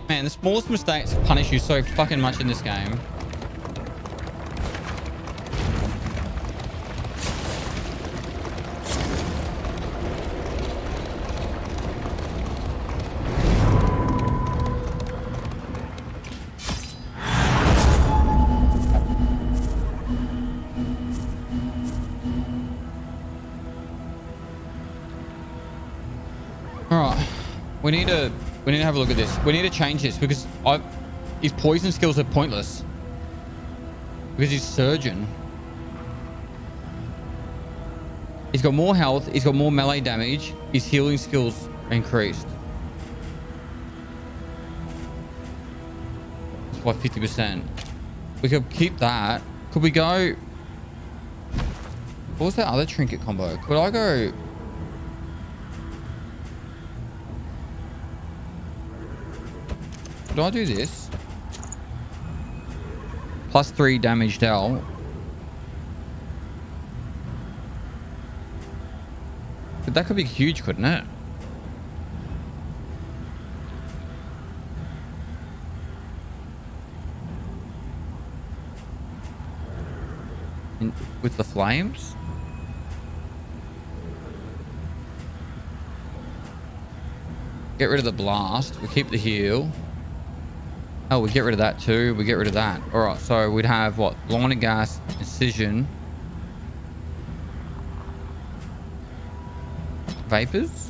Man, the smallest mistakes punish you so fucking much in this game. We need to have a look at this. We need to change this because his poison skills are pointless. Because he's surgeon. He's got more health. He's got more melee damage. His healing skills are increased. That's by 50%. We could keep that. Could we go... What was that other trinket combo? Could I go... Could I do this? +3 damage dealt. But that could be huge, couldn't it? In, with the flames? Get rid of the blast. We keep the heal. Oh, we get rid of that too. We get rid of that. All right, so we'd have what? Blinding gas, incision, vapors.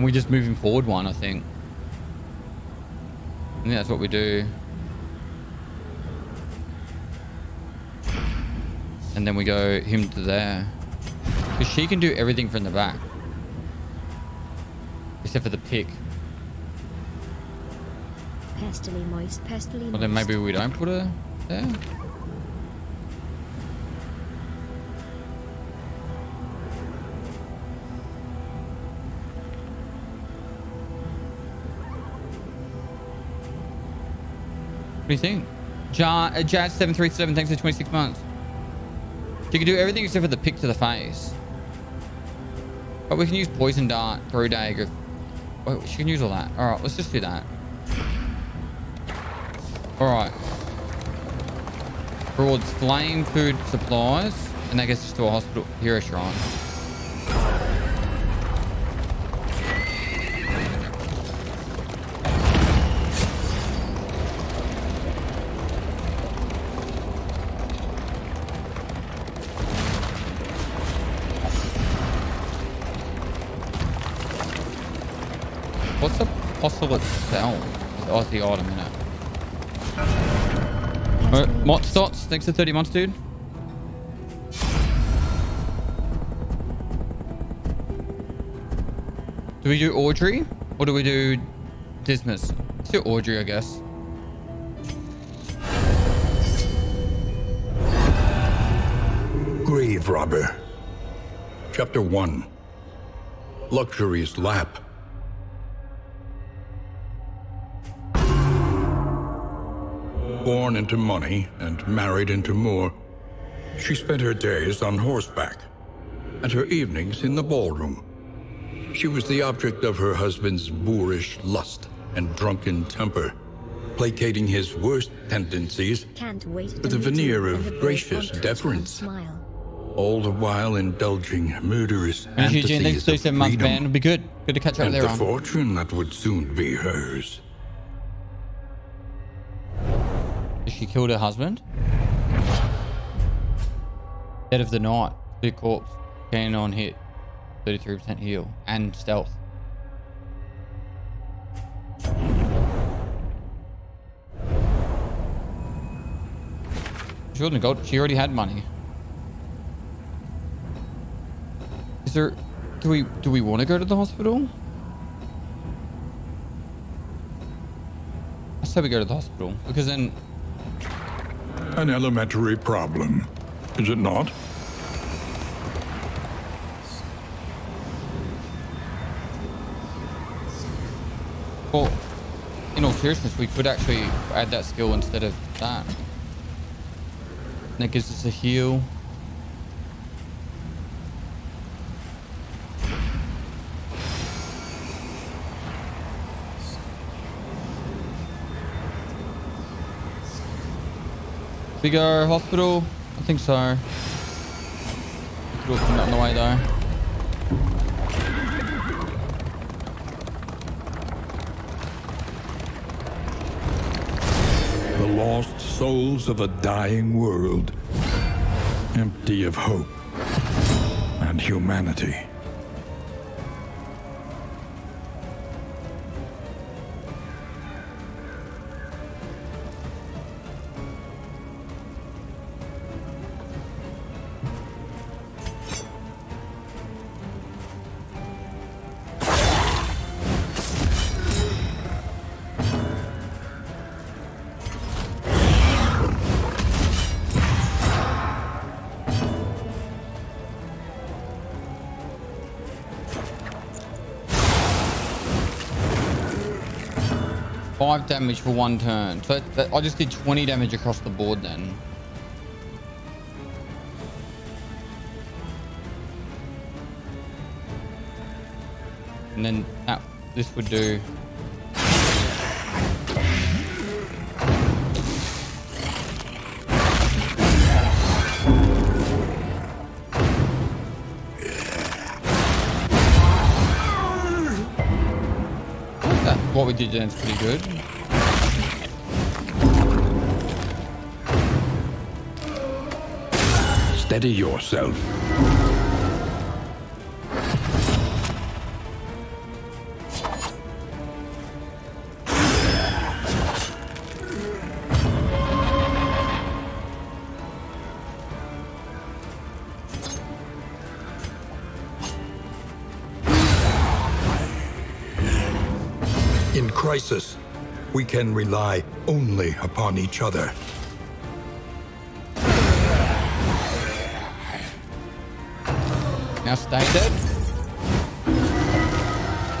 We're just moving forward one, I think. I think that's what we do. And then we go him to there. Because she can do everything from the back. Except for the pick. Pestily moist, pestily moist. Well, then maybe we don't put her there. What do you think? Jazz737, thanks for 26 months. She can do everything except for the pick to the face. But we can use poison dart, throw dagger. Oh, she can use all that. All right, let's just do that. All right. Broads flame, food, supplies, and that gets us to a hospital hero shrine. Hostel itself with Aussie item in it. Alright, Motstots, thanks for 30 months, dude. Do we do Audrey or do we do Dismas? Let's do Audrey, I guess. Grave Robber. Chapter 1. Luxury's Lap. Born into money and married into more, she spent her days on horseback and her evenings in the ballroom. She was the object of her husband's boorish lust and drunken temper, placating his worst tendencies with a veneer of gracious deference, all the while indulging murderous fantasies of freedom and the fortune that would soon be hers. She killed her husband. Dead of the night. Clear corpse. Cannon hit. 33% heal. And stealth. She wouldn't have got. She already had money. Is there... Do we want to go to the hospital? I say we go to the hospital. Because then... An elementary problem, is it not? Well, in all seriousness, we could actually add that skill instead of that. And that gives us a heal. Bigger hospital? I think so. We could open that on the way though. The lost souls of a dying world, empty of hope and humanity. Damage for one turn, so I just did 20 damage across the board then. And then that this would do. That what we did then is pretty good. Steady yourself. In crisis, we can rely only upon each other. Now stay dead.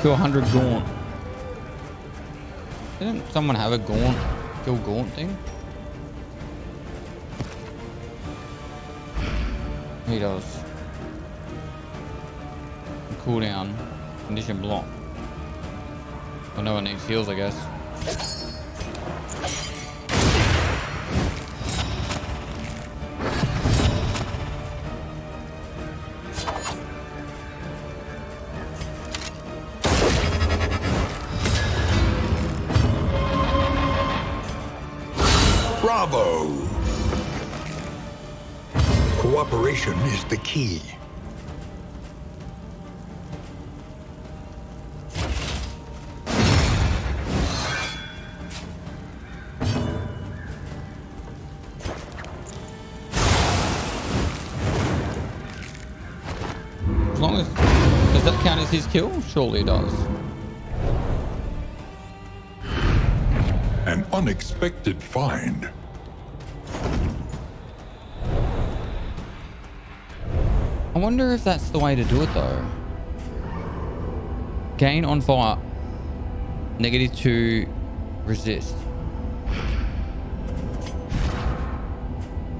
200 gaunt. Didn't someone have a gaunt, kill gaunt thing? He does. Cooldown. Condition block. Well, no one needs heals, I guess. Is the key. As long as, does that count as his kill? Surely it does. An unexpected find. I wonder if that's the way to do it though. Gain on fire. -2 resist.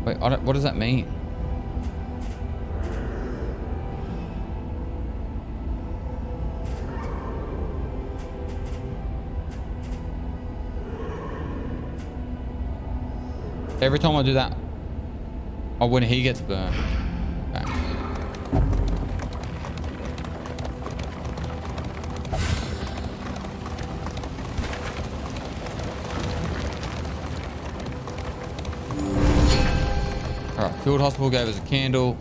Wait, I don't, what does that mean? Every time I do that, oh, when he gets burned. Field Hospital gave us a candle.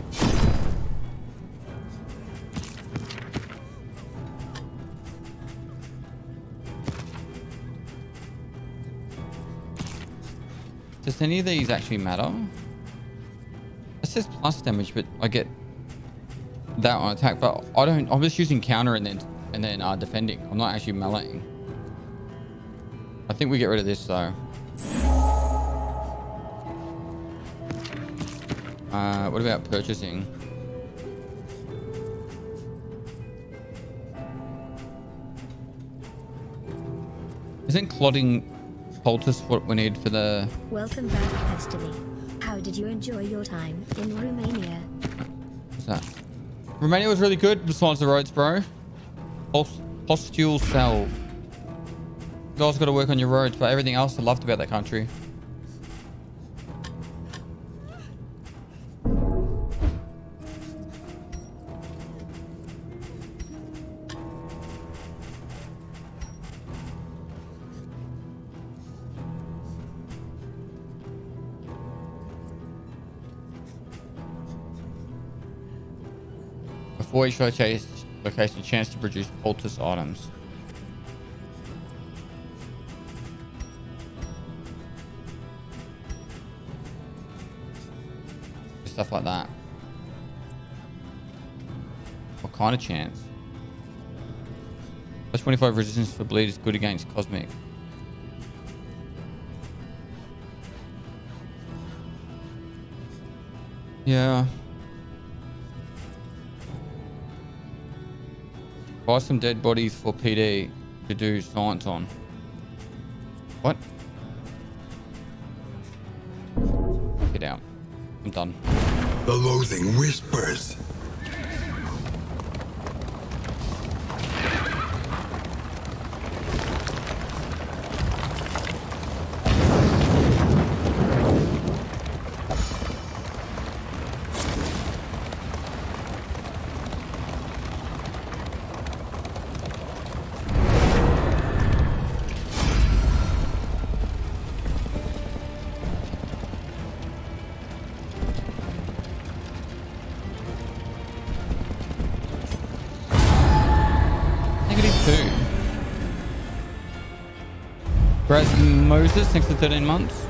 Does any of these actually matter? It says plus damage, but I get that on attack, but I don't. I'm just using counter and then defending. I'm not actually meleeing. I think we get rid of this though. What about purchasing? Isn't clotting poultice what we need for the... Welcome back, Pestily. How did you enjoy your time in Romania? What's that? Romania was really good, besides the roads, bro. Postule salve. You guys got to work on your roads, but everything else I loved about that country. before each location a chance to produce poultice items. Stuff like that. What kind of chance? Plus 25 resistance for bleed is good against cosmic. Yeah. Buy some dead bodies for PD to do science on. What? Get out. I'm done. The loathing whispers. Moses, thanks for 13 months.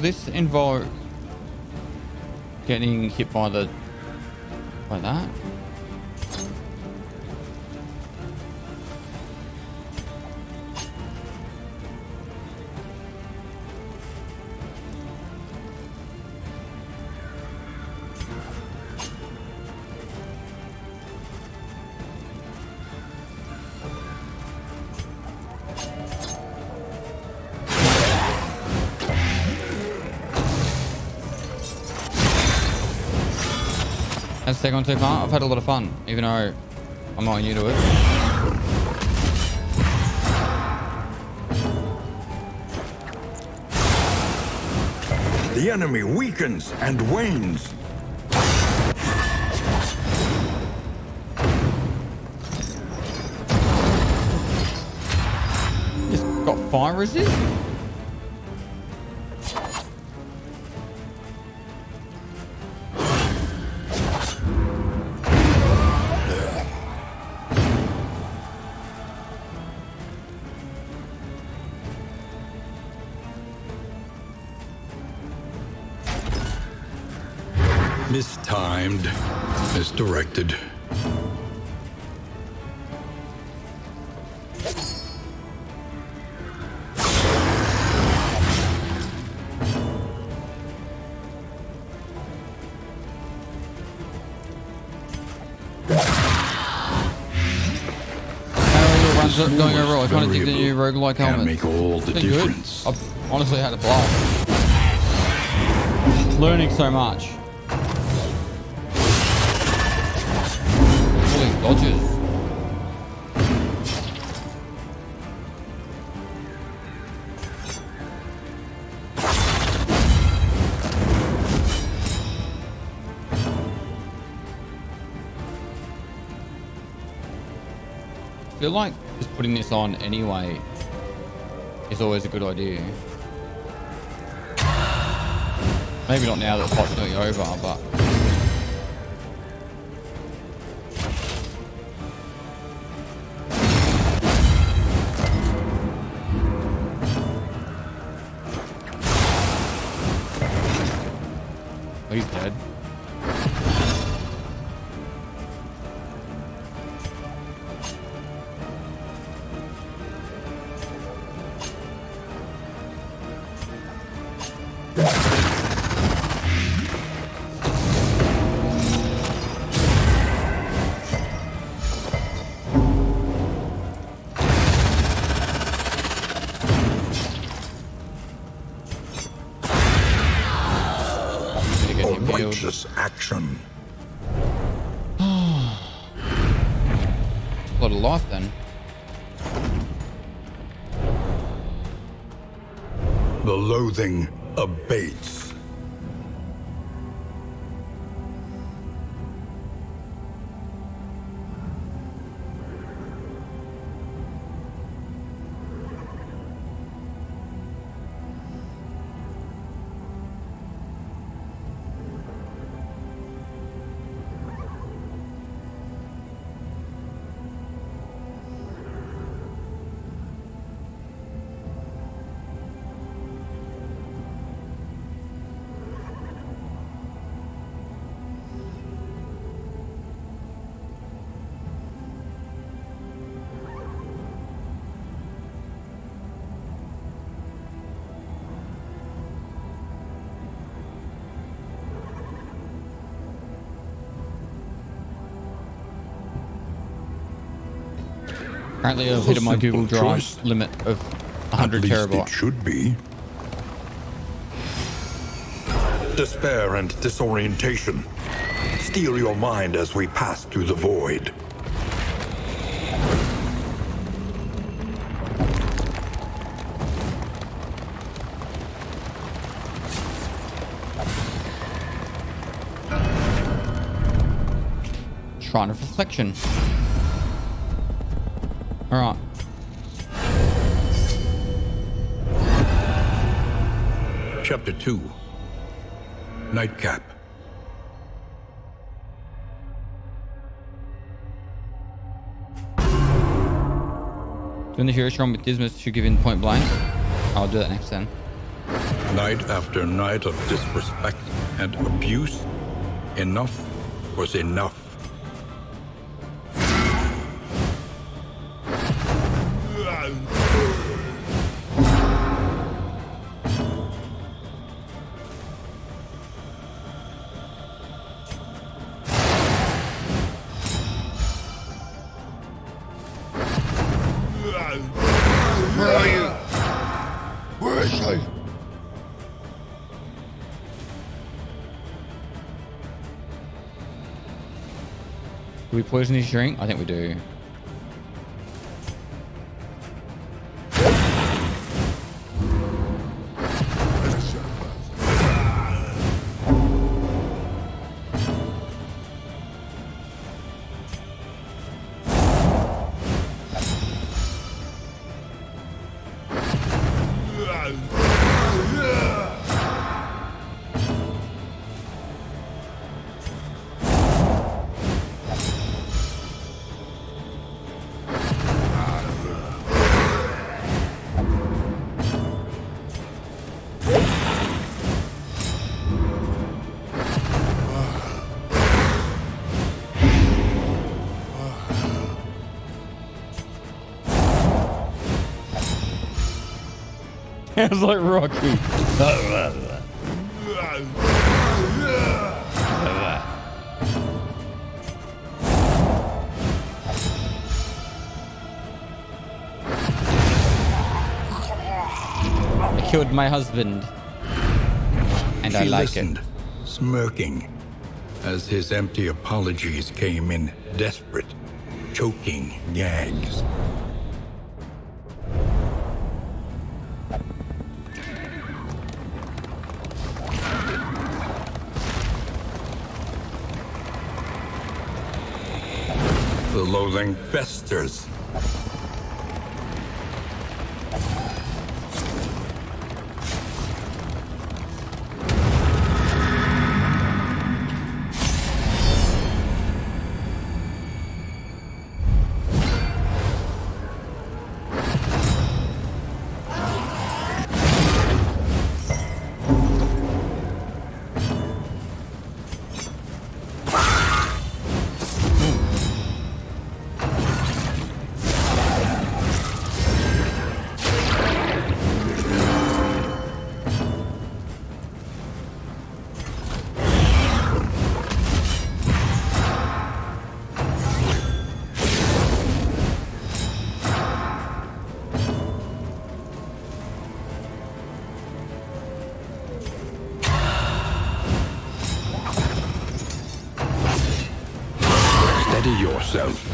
This involve getting hit by the that? Take on too far. I've had a lot of fun, even though I'm not new to it. The enemy weakens and wanes. Just got fire resist. Mistimed, misdirected. Runs up going overall. I kind of dig the new roguelike helmet. Make all the difference. Good. I've honestly had a blast. Learning so much. Dodges. I feel like just putting this on anyway is always a good idea. Maybe not now that the pot's nearly over, but destruction. A little off then. The loathing abates. Apparently I've hit my Google Drive limit of 100 terabytes. It should be. Despair and disorientation steal your mind as we pass through the void. Shrine of Reflection. All right. Chapter 2. Nightcap. When the hero strong with Dismas should give in point blank. I'll do that next time. Night after night of disrespect and abuse. Enough was enough. Poison his drink? I think we do. It was like Rocky. I killed my husband. And I like it. Smirking as his empty apologies came in desperate, choking gags. Loathing festers. steady yourself.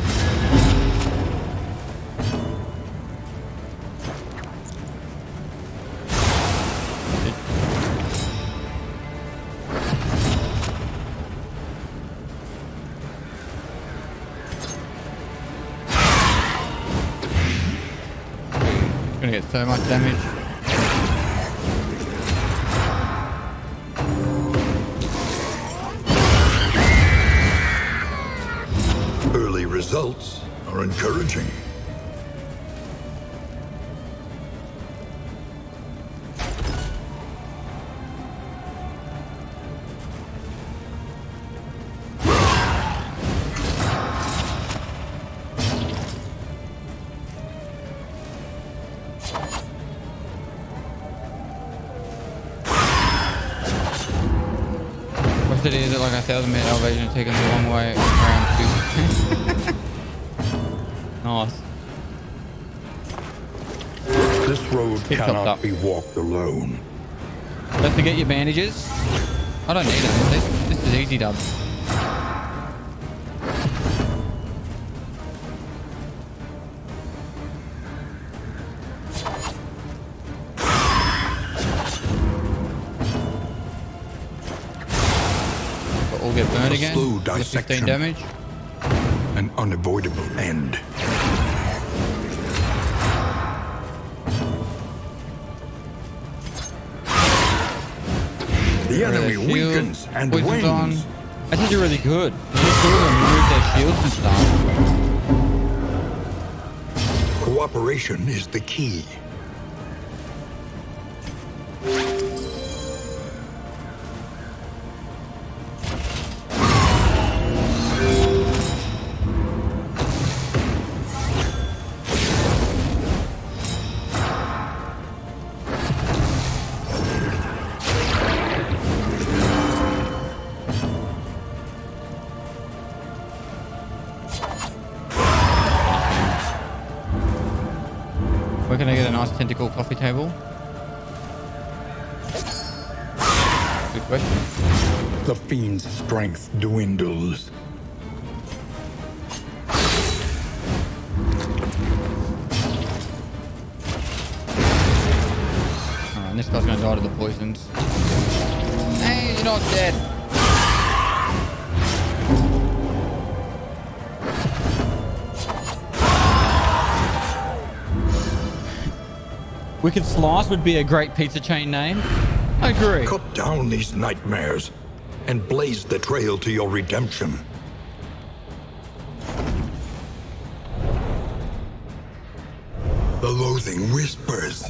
Gonna get so much damage. Results are encouraging. What's it? Is it like a 1,000-meter elevation taking the long way around? Nice. This road cannot be walked alone. Don't forget your bandages. I don't need them. This is easy dub. But we'll get burned again. 15 damage. An unavoidable end. The enemy weakens and wins. I think you're really good. You just do them, remove their shields and stuff. Cooperation is the key. Tentacle coffee table. Good question. The fiend's strength dwindles. Alright, this guy's gonna die to the poisons. Hey, you're not dead. Wicked Slice would be a great pizza chain name. I agree. Cut down these nightmares and blaze the trail to your redemption. The loathing whispers.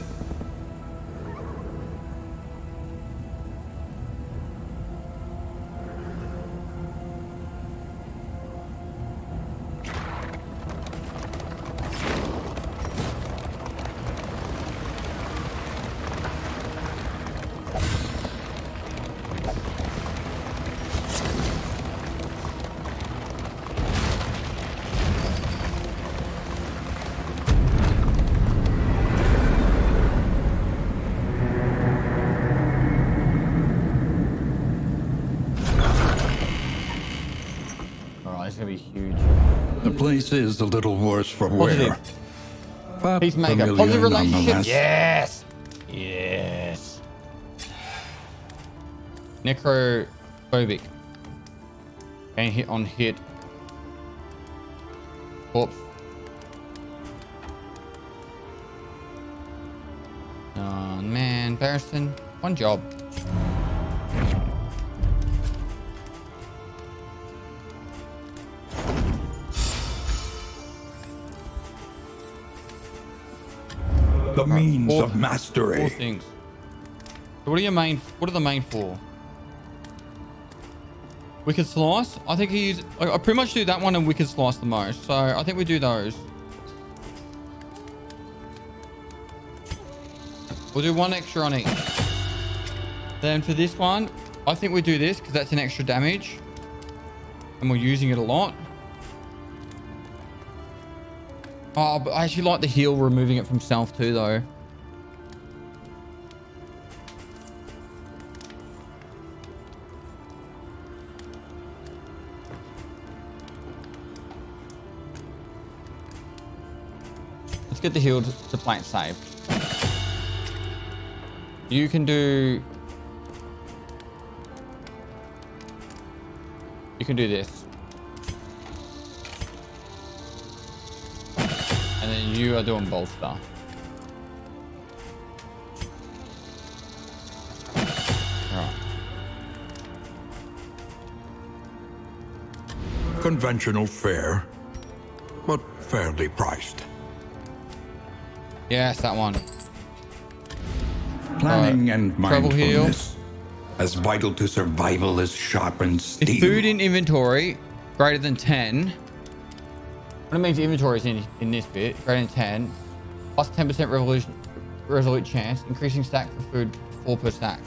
Is a little worse for wear. Peacemaker, positive relationship. Yes, yes. Necrophobic. And hit on hit. Corpse. Oh man, embarrassing. One job. The means of mastery. Four things. So what are your main? What are the main four? Wicked Slice. I think he's. I pretty much do that one and Wicked Slice the most. So I think we do those. We'll do one extra on each. Then for this one, I think we do this because that's an extra damage, and we're using it a lot. Oh, but I actually like the heal removing it from self too, though. Let's get the healed to plant save. You can do... you can do this. And then you are doing bolster. Alright. Conventional fare, but fairly priced. Yes, that one. Planning and mindfulness, as vital to survival as sharpened steel. If food in inventory greater than 10, what it means inventory is in this bit, greater than 10, plus 10% resolute chance, increasing stack for food, 4 per stack.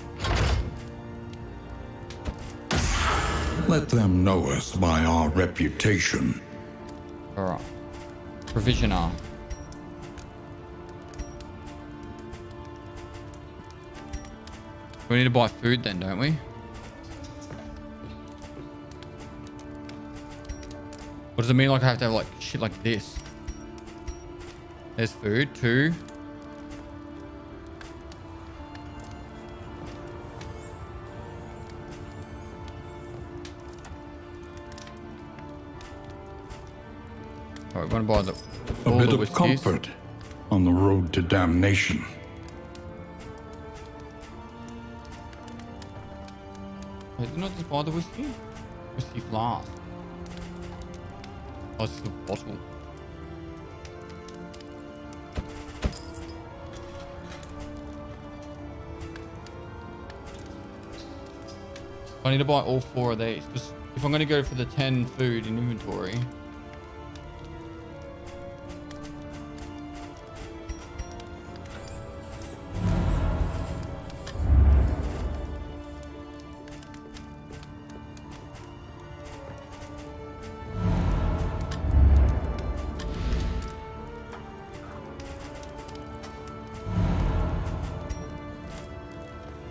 Let them know us by our reputation. All right. Provisioner. We need to buy food then, don't we? What does it mean like I have to have like shit like this? There's food, 2. All right, we're gonna buy the... a bit of comfort on the road to damnation. I did not just buy the whiskey. Whiskey flask. Oh, it's the bottle. I need to buy all 4 of these because if I'm going to go for the 10 food in inventory.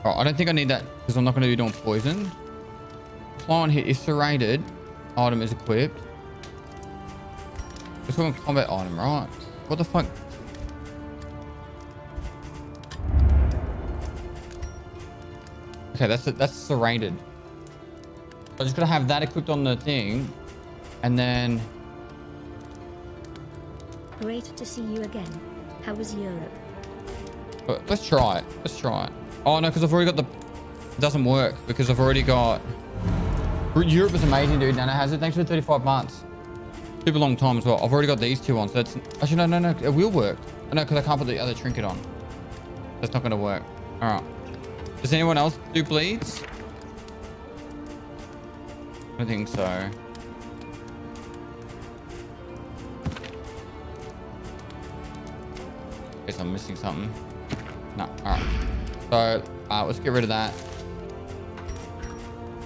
I don't think I need that because I'm not going to be doing poison. Fly on hit is serrated. Item is equipped. We're talking combat item, right? What the fuck? Okay, that's serrated. I'm just going to have that equipped on the thing. And then... Great to see you again. How was Europe? Let's try it. Let's try it. Oh no, because I've already got the... it doesn't work because I've already got... Europe was amazing, dude. Nana has it. Thanks for the 35 months. Super long time as well. I've already got these 2 on, so that's... actually, no, no, no. It will work. Oh, no, because I can't put the other trinket on. That's not going to work. All right. Does anyone else do bleeds? I don't think so. Guess I'm missing something. No, all right. So, let's get rid of that.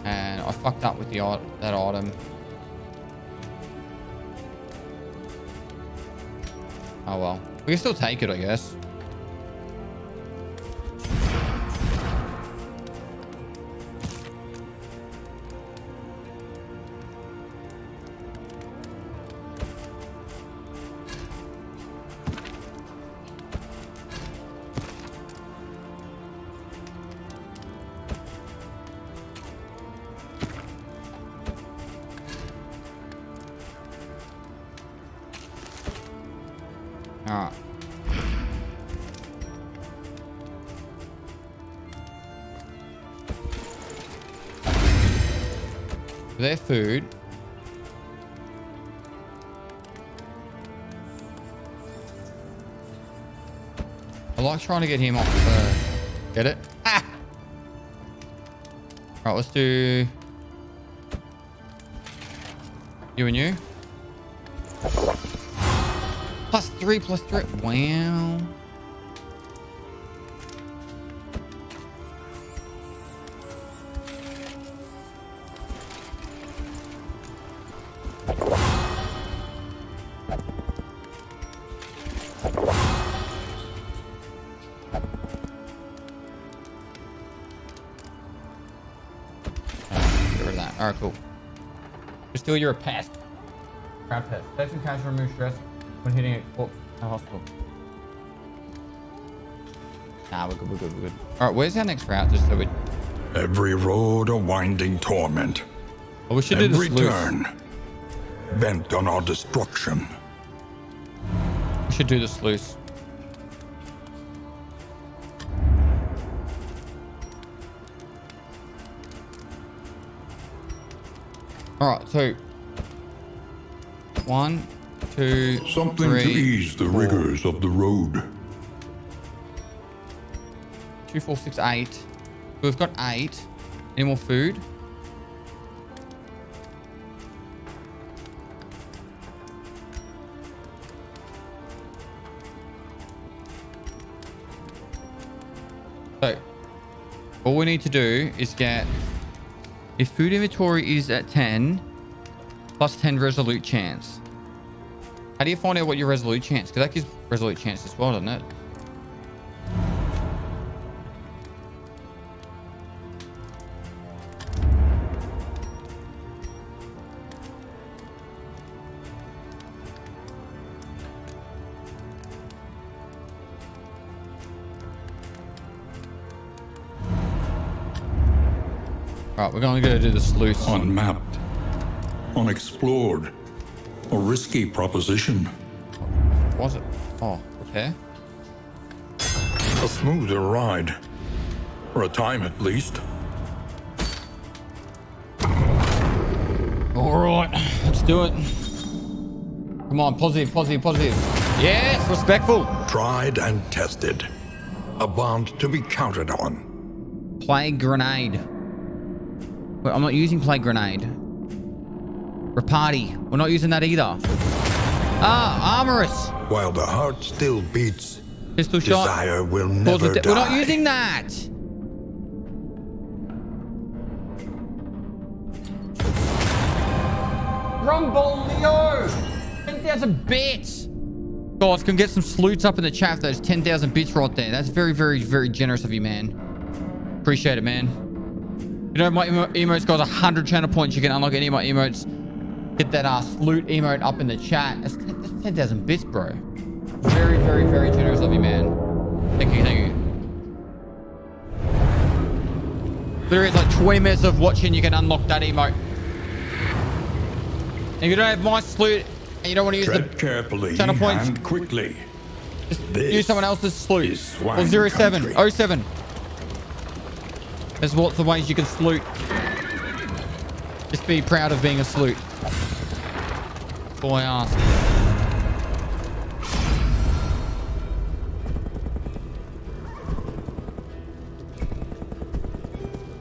And I fucked up with the that item. Oh, well. We can still take it, I guess. Their food. I like trying to get him off first. Get it? Ah! Alright, let's do you and you. +3/+3. Wow. You're a pest. Crab pest. Safe and casual remove stress when hitting a corpse Oh. Nah, we're good, we're good, we're good. All right, where's our next route? Just so we... Every road a winding torment. Oh, we should do this loose. Every turn bent on our destruction. We should do this loose. All right, so 1, 2, something three, to ease the rigors of the road. 2, 4, 6, 8. We've got 8. Any more food? So all we need to do is get. If food inventory is at 10, plus 10 resolute chance. How do you find out what your resolute chance? Because that gives resolute chance as well, doesn't it? Right, we're only going to do this loose. Unmapped, unexplored, a risky proposition. What was it? Oh, repair. A smoother ride, for a time at least. All right, let's do it. Come on, positive, positive, positive. Yes, respectful. Tried and tested, a bond to be counted on. Plague grenade. Wait, I'm not using plague grenade. Repartee. We're not using that either. Ah, armorous. While the heart still beats, pistol shot. Desire will never die. We're not using that. Rombolio. 10,000 bits. Guys, can get some sleuts up in the chat. Those 10,000 bits right there. That's very, very, very generous of you, man. Appreciate it, man. You know, my emotes got 100 channel points. You can unlock any of my emotes. Get that loot emote up in the chat. That's 10,000 bits, bro. Very, very, very generous of you, man. Thank you, thank you. There is like 20 minutes of watching. You can unlock that emote. And if you don't have my loot and you don't want to use the channel points, quickly. Just use someone else's loot. Or 07. There's lots of ways you can salute. Just be proud of being a salute. That's all I ask.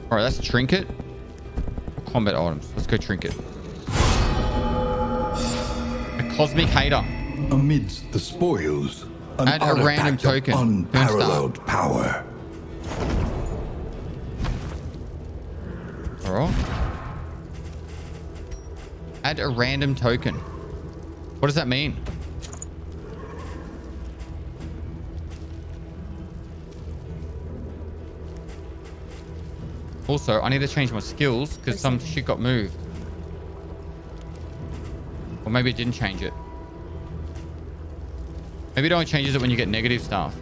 All right, that's trinket. Combat items. Let's go trinket. A cosmic hater. Amidst the spoils, an add a random token. Unparalleled power. Alright. Add a random token. What does that mean? Also, I need to change my skills because some shit got moved. Or maybe it didn't change it. Maybe it only changes it when you get negative stuff.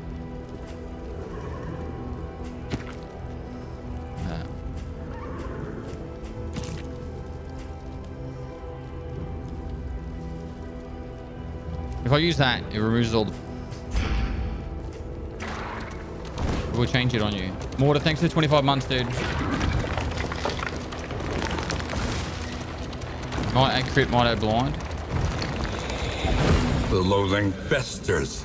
If I use that, it removes all the... We'll change it on you. Mortar, thanks for 25 months, dude. Might add crit, might add blind. The loathing festers.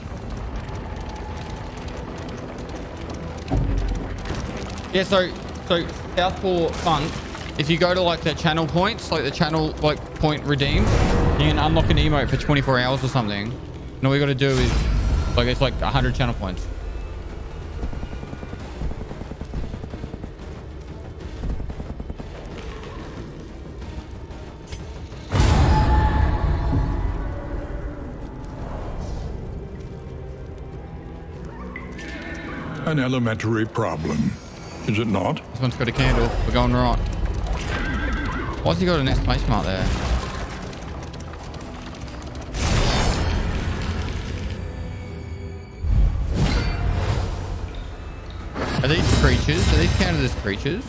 Yeah, so Southpaw Funk, if you go to like the channel points, like the channel like point redeemed, you can unlock an emote for 24 hours or something. And all we got to do is, like, it's like 100 channel points. An elementary problem, is it not? This one's got a candle. We're going right. Why's he got an exclamation mark there? Are these creatures? Are these counted as creatures?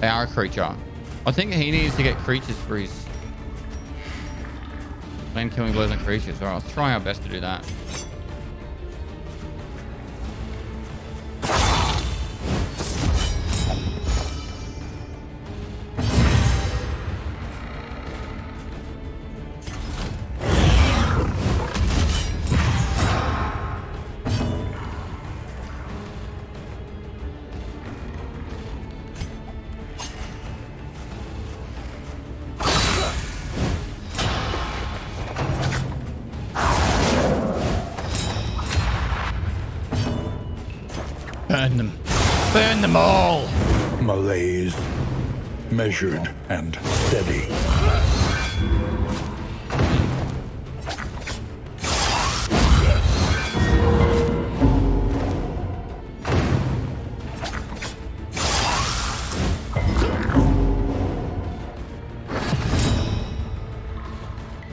They are a creature. I think he needs to get creatures for his land killing blows on creatures. Alright, let's try our best to do that. Measured and steady. Hey,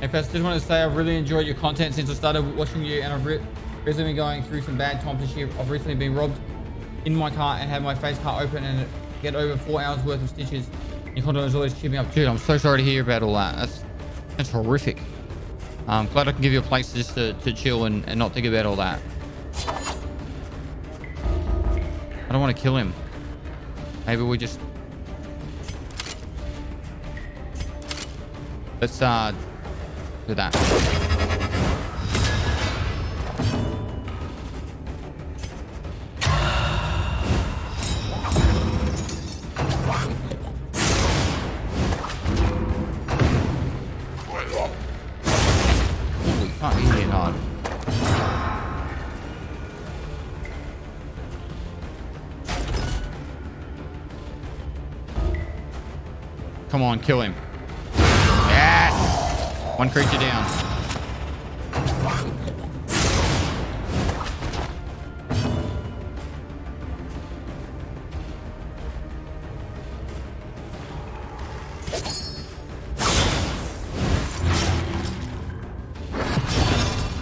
Pest, just want to say I've really enjoyed your content since I started watching you, and I've recently been going through some bad times this year. I've recently been robbed in my car and had my face cut open and get over 4 hours worth of stitches. Your content is always cheering me up. Dude, I'm so sorry to hear about all that. That's horrific. I'm glad I can give you a place just to chill and not think about all that. I don't want to kill him. Maybe we just... let's do that. Come on, kill him. Yes! One creature down.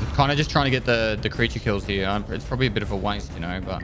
I'm kind of just trying to get the creature kills here. It's probably a bit of a waste, you know, but...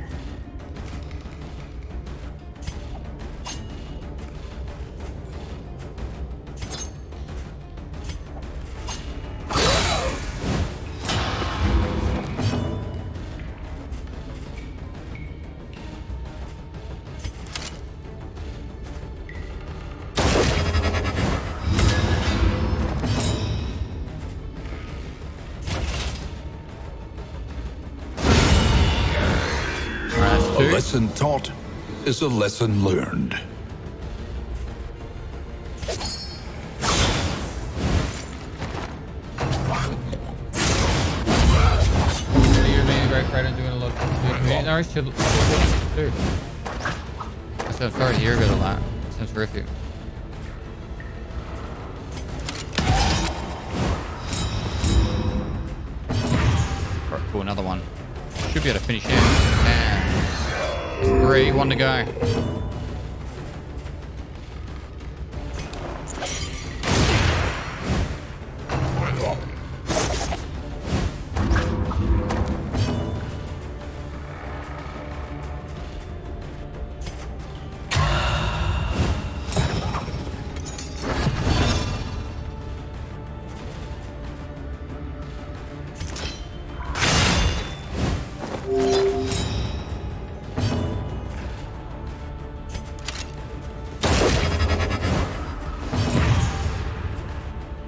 A lesson taught is a lesson learned. You're being very proud and doing a lot of things. I'm so sorry to hear about all that. That sounds horrific. Alright, cool, another one. Should be able to finish it. 3-1 to go.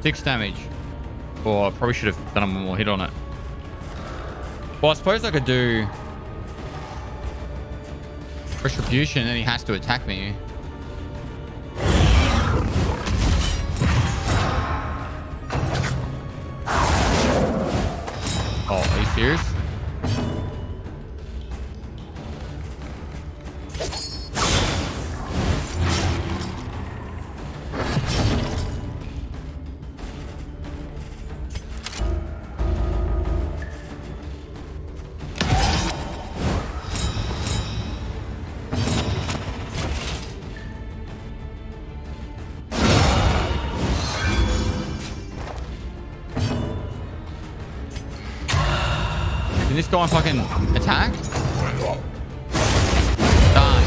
Six damage. Oh, I probably should have done a more hit on it. Well, I suppose I could do retribution and then he has to attack me. Oh, are you serious? go and fucking attack. Done.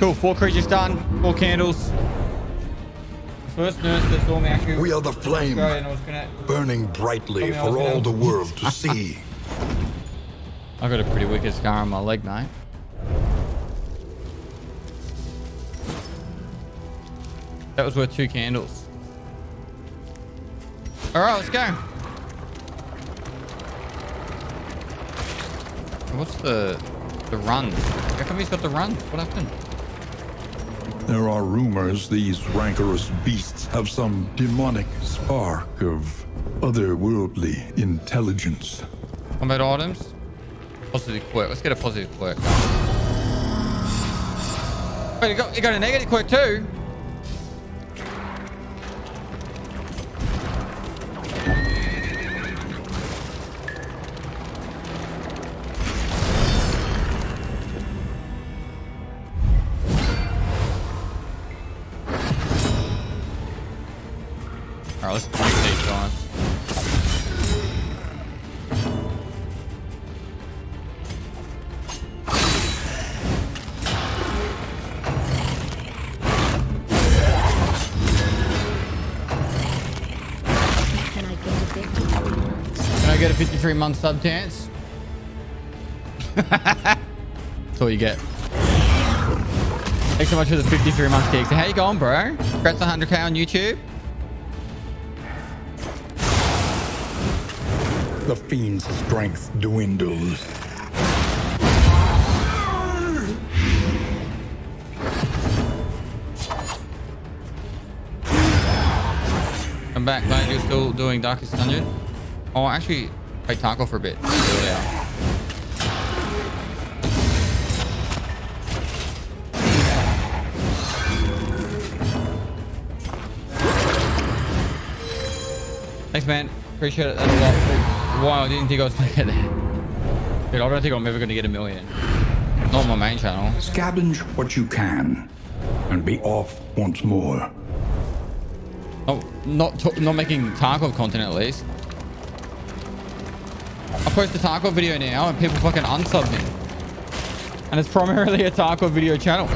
Cool, 4 creatures done. 4 candles. First nurse that saw me actually... Wheel the flame, burning brightly for all the world to see. I got a pretty wicked scar on my leg, mate. That was worth 2 candles. All right, let's go. What's the run? How come he's got the run? What happened? There are rumors these rancorous beasts have some demonic spark of otherworldly intelligence. Combat items? Positive quirk. Let's get a positive quirk. Wait, you got a negative quirk too? Alright, let's break these guys. Can I get a 53-month sub dance? That's all you get. Thanks so much for the 53-month gigs. How you going, bro? Congrats 100K on YouTube. The fiend's strength dwindles. I'm back, mate. You're still doing Darkest Dungeon? Oh, actually, play Tarkov for a bit. Thanks, man. Appreciate it. That's a lot. Wow, I didn't think I was gonna get that. Dude, I don't think I'm ever gonna get a million. Not my main channel. Scavenge what you can and be off once more. Oh, not making Tarkov content at least. I post a Tarkov video now and people fucking unsub me. And it's primarily a Tarkov video channel.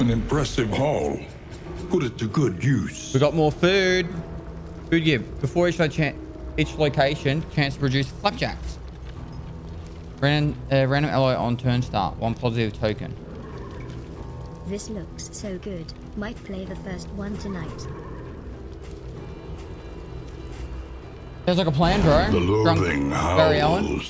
An impressive haul. Put it to good use. We got more food. Food give. Before each location, chance to produce flapjacks. Random alloy on turn start. 1 positive token. This looks so good. Might play the first one tonight. Sounds like a plan, bro. The loathing howls. Barry Allen.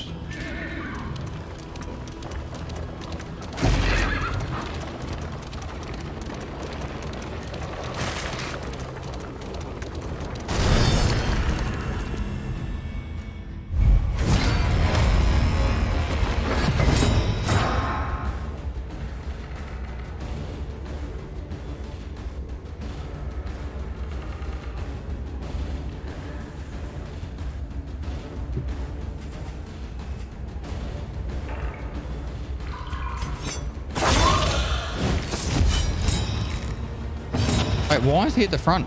Why is he at the front?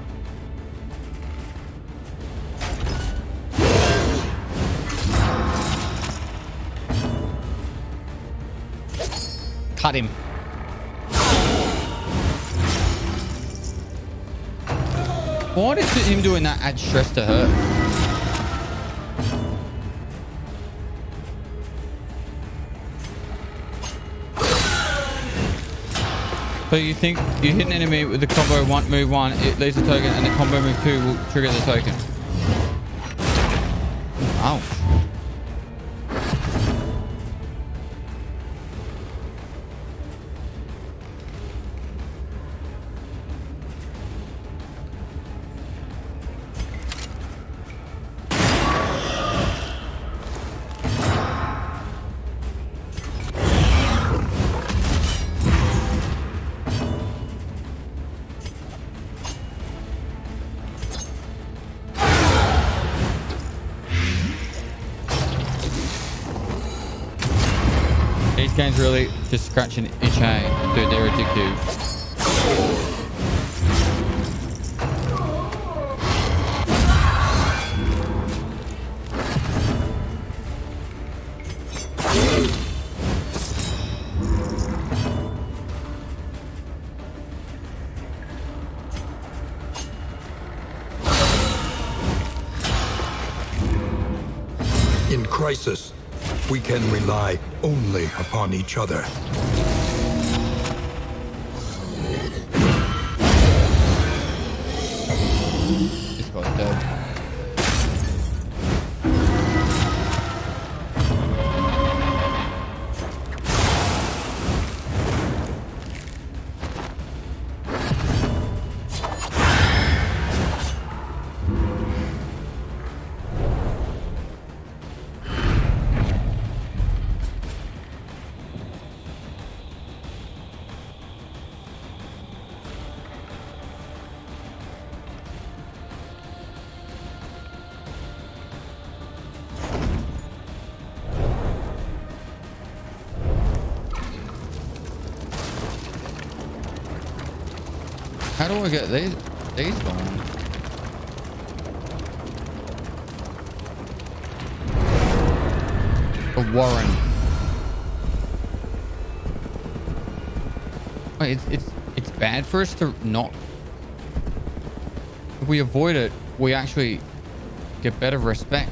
Cut him. Why did him doing that add stress to her? So you think you hit an enemy with the combo move 1, it leaves a token, and the combo move 2 will trigger the token. Ouch. game's really just scratching each hay. Dude, they're addictive. Crisis, we can rely only upon each other. This guy's dead. How do I get these going? A warren. Wait, it's bad for us to not. If we avoid it, we actually get better respect.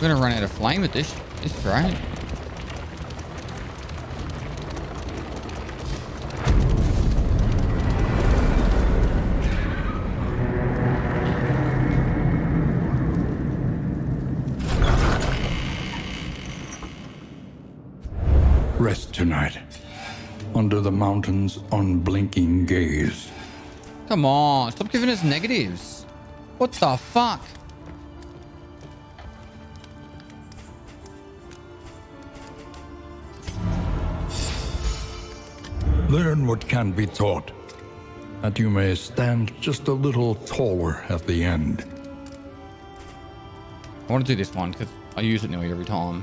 We're gonna run out of flame at this. It's right. Rest tonight under the mountain's unblinking gaze. Come on, stop giving us negatives. What the fuck? Learn what can be taught, that you may stand just a little taller at the end. I want to do this one because I use it nearly every time.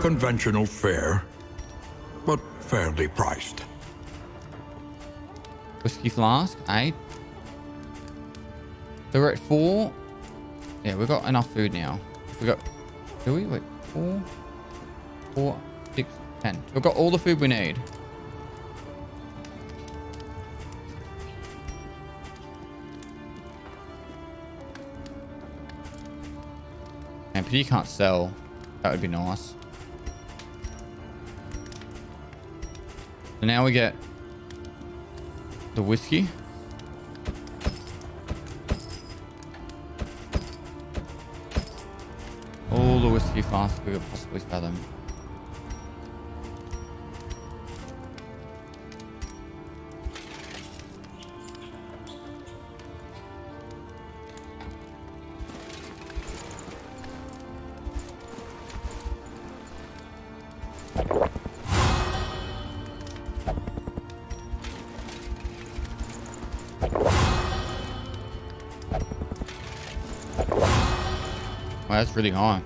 Conventional fare, but fairly priced. Whiskey flask, 8. So we're at 4. Yeah, we've got enough food now. We've got... Do we? Wait, 4, 6, 10. So we've got all the food we need. And but you can't sell. That would be nice. So now we get the whiskey. All the whiskey fast we could possibly fathom. That's really high.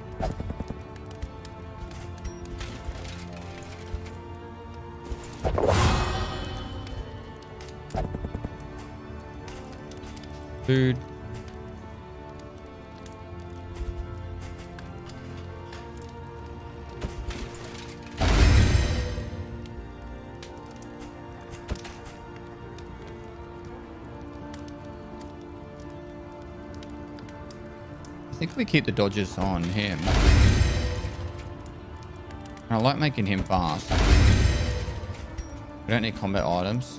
Food. I think we keep the dodges on him. I like making him fast. We don't need combat items.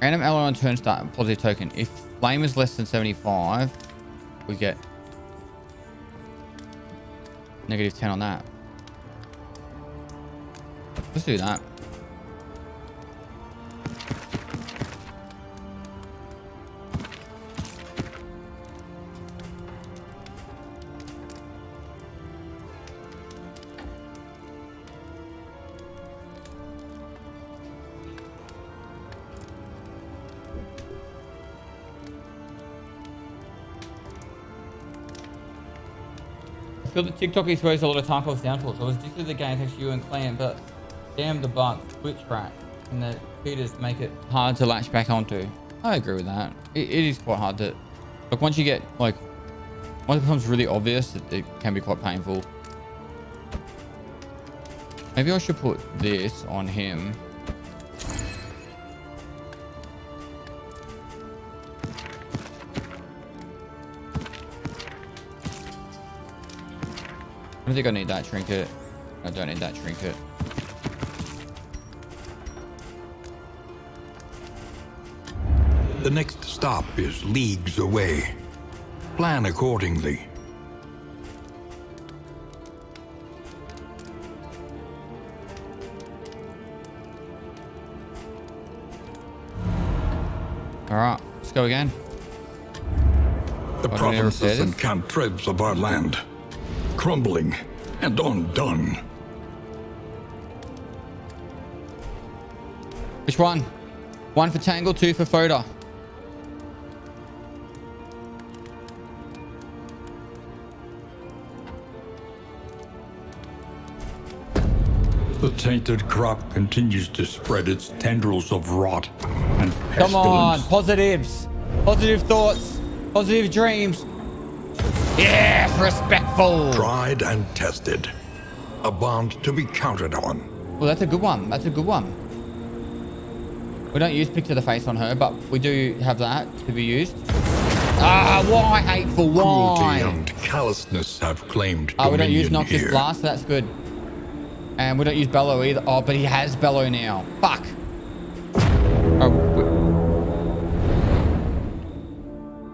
Random alloy on turn start and positive token. If flame is less than 75, we get negative 10 on that. Let's do that. I feel that TikTok exposed a lot of Tarkov's downfalls. I was addicted to the game thanks to you and Clan, but damn the bug, Twitch crack, and the cheaters make it hard to latch back onto. I agree with that. It is quite hard to... Look, once you get, like... Once it becomes really obvious, it can be quite painful. Maybe I should put this on him. I don't think I need that trinket. I don't need that trinket. The next stop is leagues away. Plan accordingly. All right, let's go again. The provinces and cantrevs of our land, crumbling and undone. Which one? One for Tangle, two for Foda. The tainted crop continues to spread its tendrils of rot and pestilence. Come on, positives. Positive thoughts. Positive dreams. Yes, respectful. Tried and tested. A bond to be counted on. Well, that's a good one. That's a good one. We don't use pick to the face on her, but we do have that to be used. Ah, why hateful? Why? Cruelty and callousness have claimed dominion. We don't use Noxious Blast, so that's good. And we don't use Bellow either. Oh, but he has Bellow now. Fuck. Oh.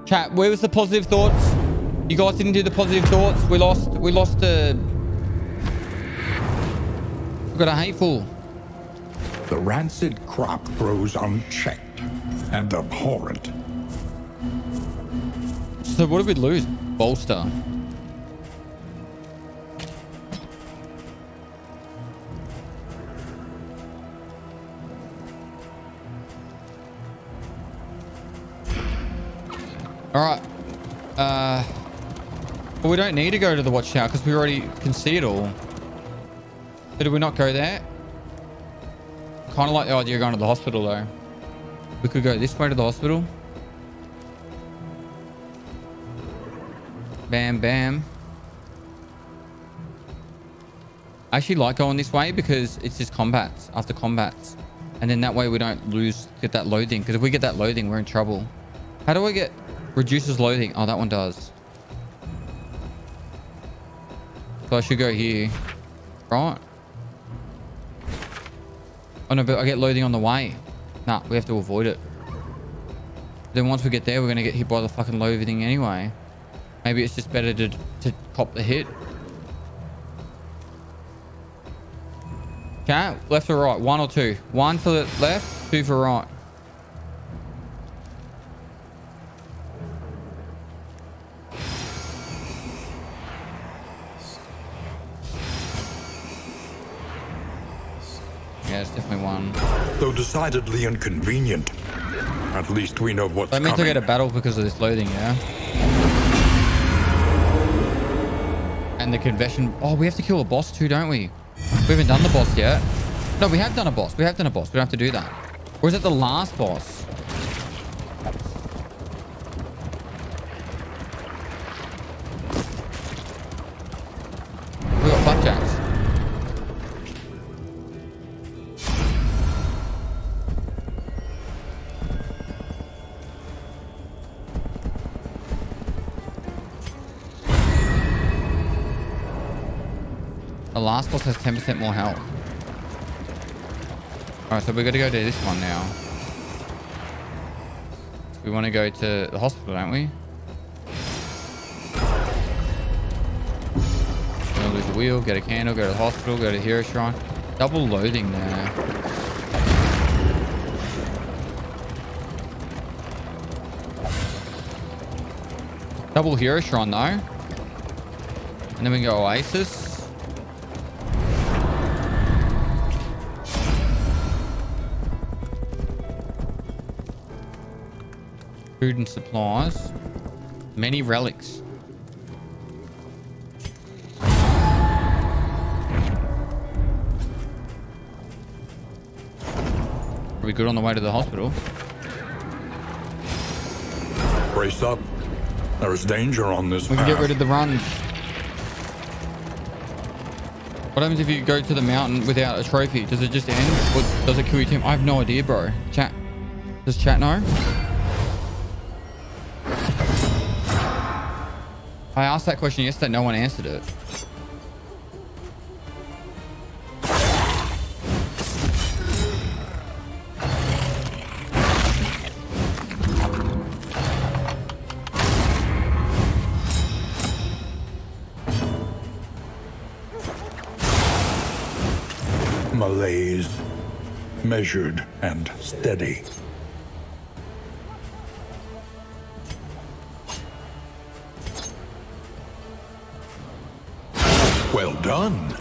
Chat, where was the positive thoughts? You guys didn't do the positive thoughts. We lost we got a hateful. The rancid crop grows unchecked and abhorrent. So what did we lose? Bolster. All right. Well, we don't need to go to the watchtower because we already can see it all. So did we not go there? Kind of like the idea of going to the hospital though. We could go this way to the hospital. Bam, bam. I actually like going this way because it's just combats after combats. And then that way we don't get that loathing. Because if we get that loathing, we're in trouble. How do I get reduces loathing? Oh, that one does. So I should go here, right? Oh no, but I get loathing on the way. Nah, we have to avoid it. Then once we get there, we're gonna get hit by the fucking loathing anyway. Maybe it's just better to cop the hit. Okay, left or right, one or two. One for the left, two for right. Yeah, it's definitely one. Though decidedly inconvenient, at least we know what's coming. That means I get a battle because of this loathing, yeah? And the confession... Oh, we have to kill a boss too, don't we? We haven't done the boss yet. No, we have done a boss. We have done a boss. We don't have to do that. Or is it the last boss? We got flapjacks. The last boss has 10% more health. Alright, so we got to go to this one now. So we want to go to the hospital, don't we? We're going to lose the wheel, get a candle, go to the hospital, go to the hero shrine. Double loading there. Double Herotron though. And then we go Oasis. Food and supplies. Many relics. Are we good on the way to the hospital? Brace up. There is danger on this path. We can get rid of the runs. What happens if you go to the mountain without a trophy? Does it just end? Or does it kill your team? I have no idea, bro. Chat. Does chat know? I asked that question yesterday. No one answered it. Malaise, measured and steady. Well done.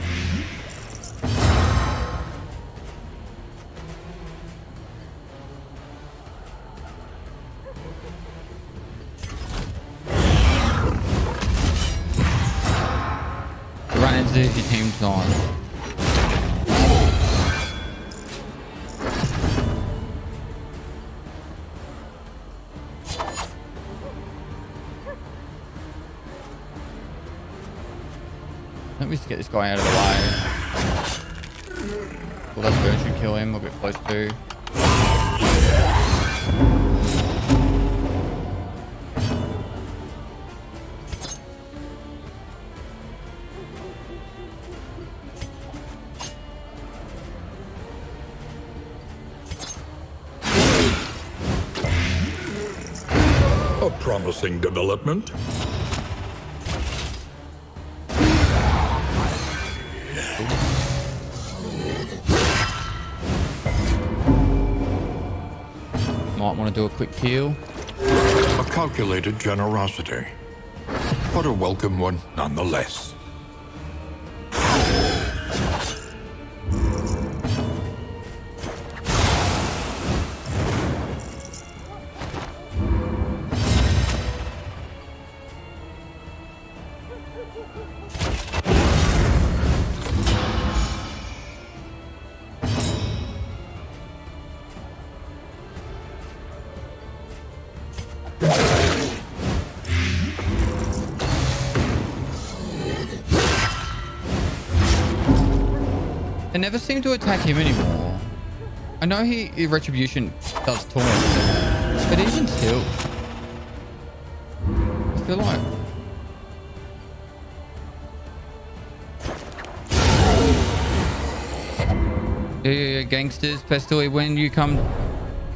Run into your team's on. Let me just get this guy out of the way. Will that version kill him? We'll get close to. A promising development. Want to do a quick heal. A calculated generosity, but a welcome one nonetheless. They never seem to attack him anymore. I know he retribution does taunt, but even still, I feel like gangsters, Pestily, when you come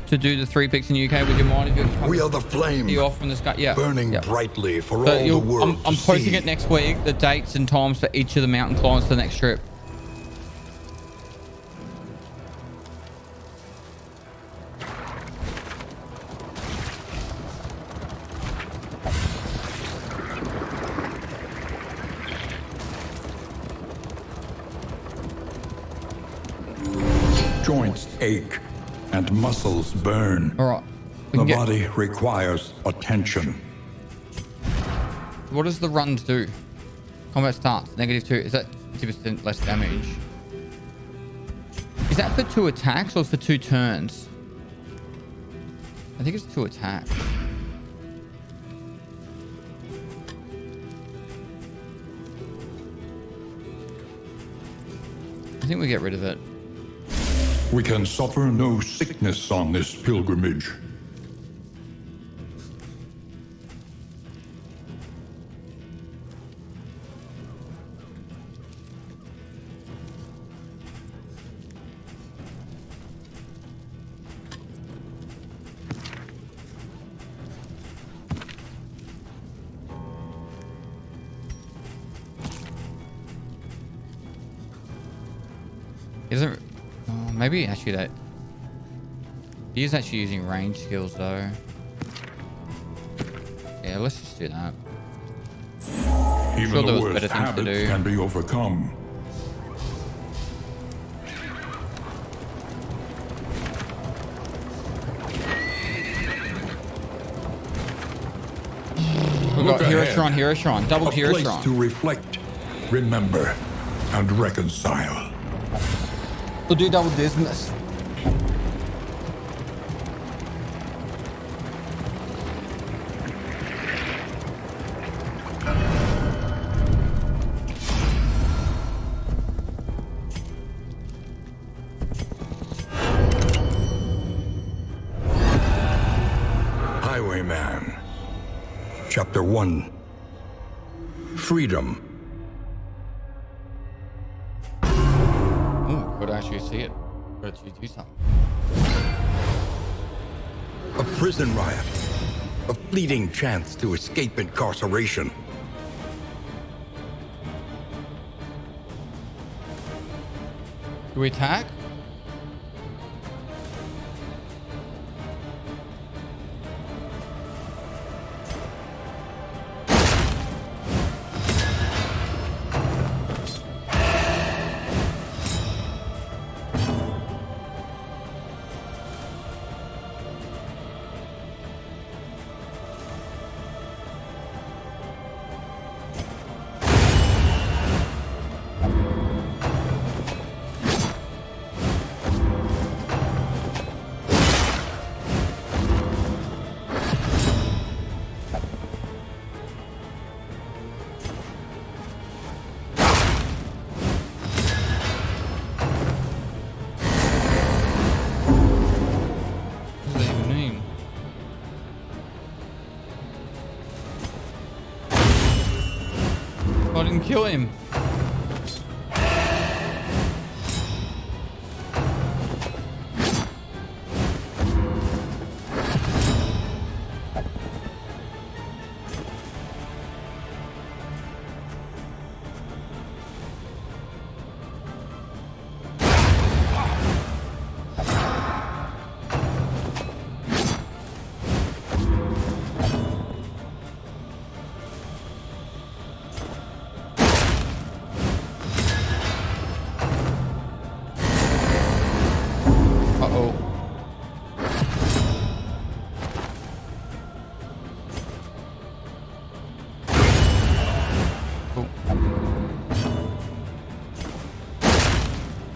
to do the 3 picks in the UK, would you mind if you come? We are the flame. You off from the sky, yeah, burning yeah. brightly for so all the world. I'm posting it next week. The dates and times for each of the mountain climbs for the next trip. Joints ache and muscles burn. All right. The body requires attention. What does the runs do? Combat starts. -2. Is that 50% less damage? Is that for 2 attacks or for 2 turns? I think it's 2 attacks. I think we get rid of it. We can suffer no sickness on this pilgrimage. He doesn't... maybe actually that... He is actually using range skills though. Yeah, let's just do that. Even the worst habits can be overcome. We've got Hirotron, Hirotron, double Hirotron. A place to reflect, remember, and reconcile. We'll do double business. Highwayman. Chapter 1. Freedom. Ooh, could I actually see it? Could actually do something. A prison riot. A fleeting chance to escape incarceration. Do we attack? Kill him.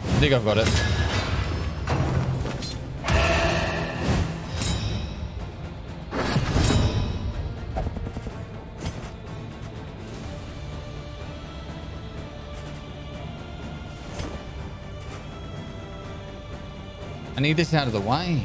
I think I've got it. I need this out of the way.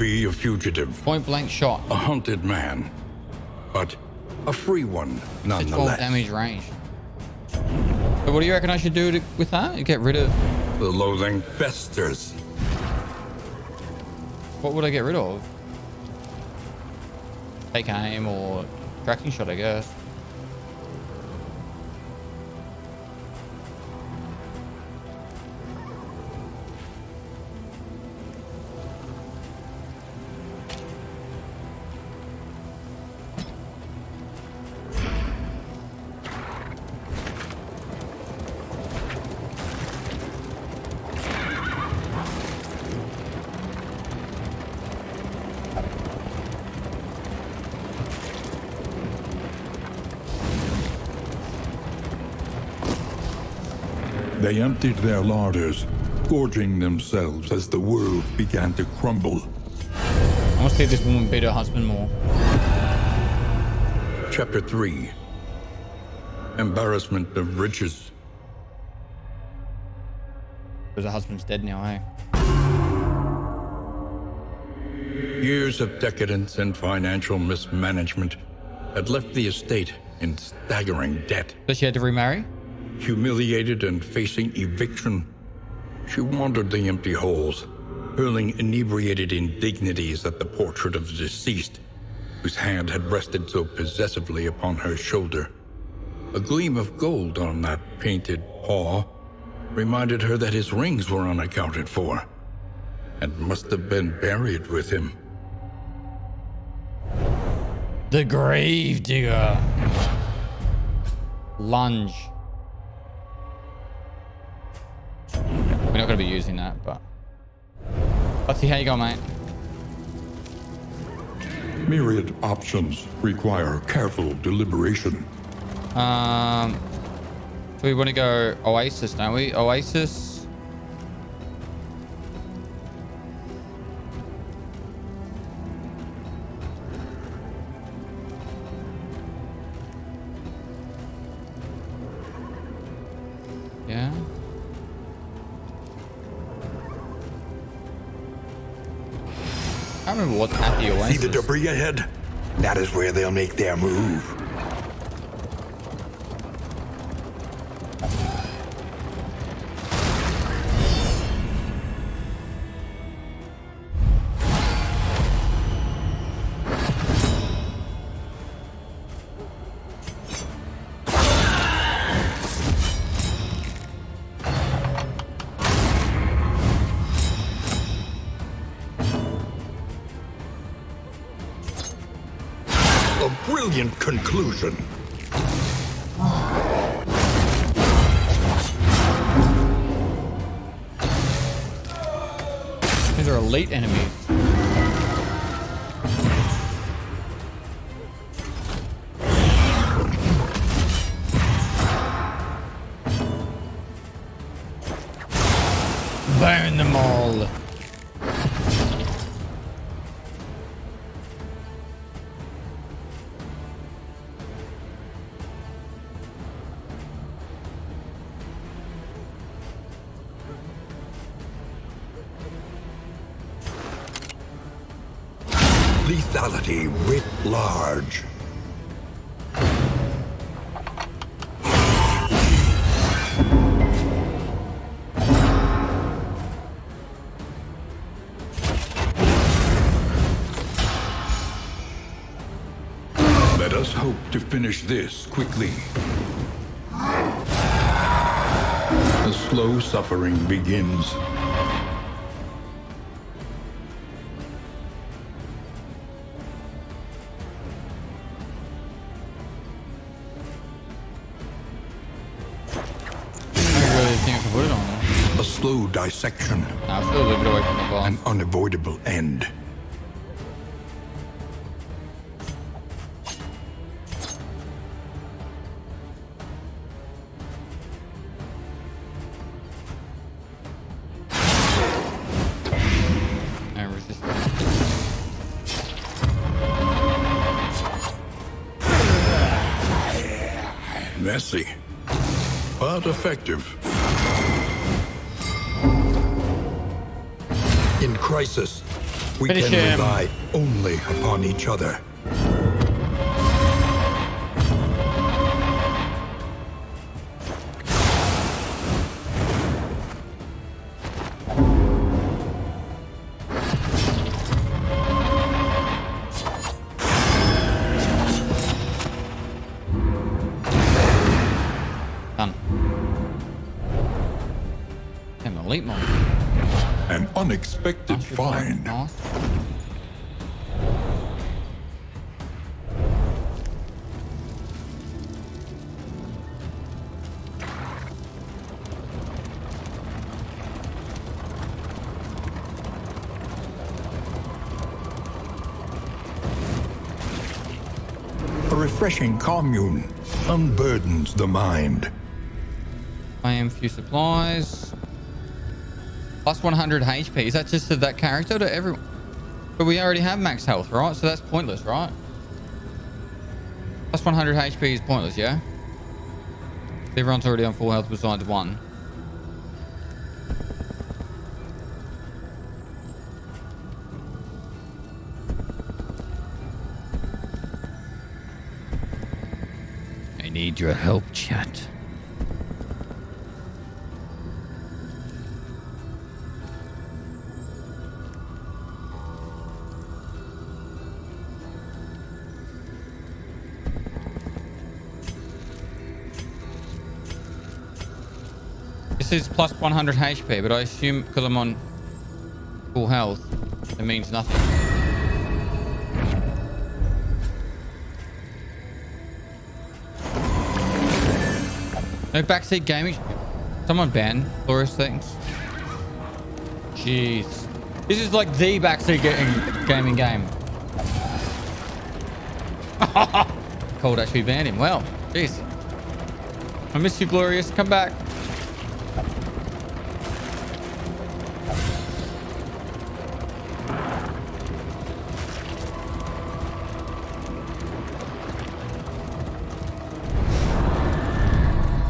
Be a fugitive, point blank shot, a hunted man, but a free one nonetheless. Damage range. So what do you reckon I should do with that? Get rid of the loathing festers. What would I get rid of? Take aim or tracking shot, I guess. They emptied their larders, gorging themselves as the world began to crumble. I want to see this woman beat her husband more. Chapter 3. Embarrassment of riches. Because her husband's dead now, eh? Years of decadence and financial mismanagement had left the estate in staggering debt. So she had to remarry? Humiliated and facing eviction, she wandered the empty halls, hurling inebriated indignities at the portrait of the deceased, whose hand had rested so possessively upon her shoulder. A gleam of gold on that painted paw reminded her that his rings were unaccounted for, and must have been buried with him. The grave digger. Lunge. We're not going to be using that, but... Butsy, how you going, mate? Myriad options require careful deliberation. So we want to go Oasis, don't we? Oasis. Yeah. I don't remember what's at the Oasis. See the debris ahead? That is where they'll make their move. Conclusion. These are elite enemies. Burn them all. Lethality writ large. Let us hope to finish this quickly. The slow suffering begins. Dissection. I feel a little bit away from the boss. An unavoidable end. Messy, but effective. In crisis, we can rely only upon each other. Expected fine. A refreshing commune unburdens the mind. I am few supplies. Plus 100 HP. Is that just to that character? To everyone? But we already have max health, right? So that's pointless, right? Plus 100 HP is pointless, yeah? Everyone's already on full health besides one. need your help, chat. This is plus 100 HP, but I assume because I'm on full health, it means nothing. No backseat gaming. Someone ban Glorious things. Jeez. This is like the backseat gaming game. Cold actually banned him. Well, jeez. I miss you, Glorious. Come back.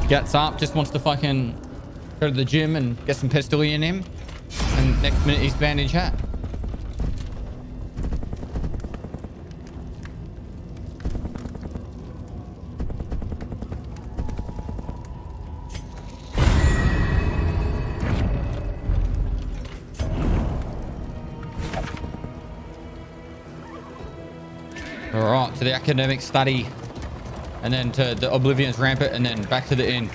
Gets up, just wants to fucking go to the gym and get some pistol in him, and next minute he's banned in chat. All right, to the academic study. And then to the Oblivion's Rampant, and then back to the inn.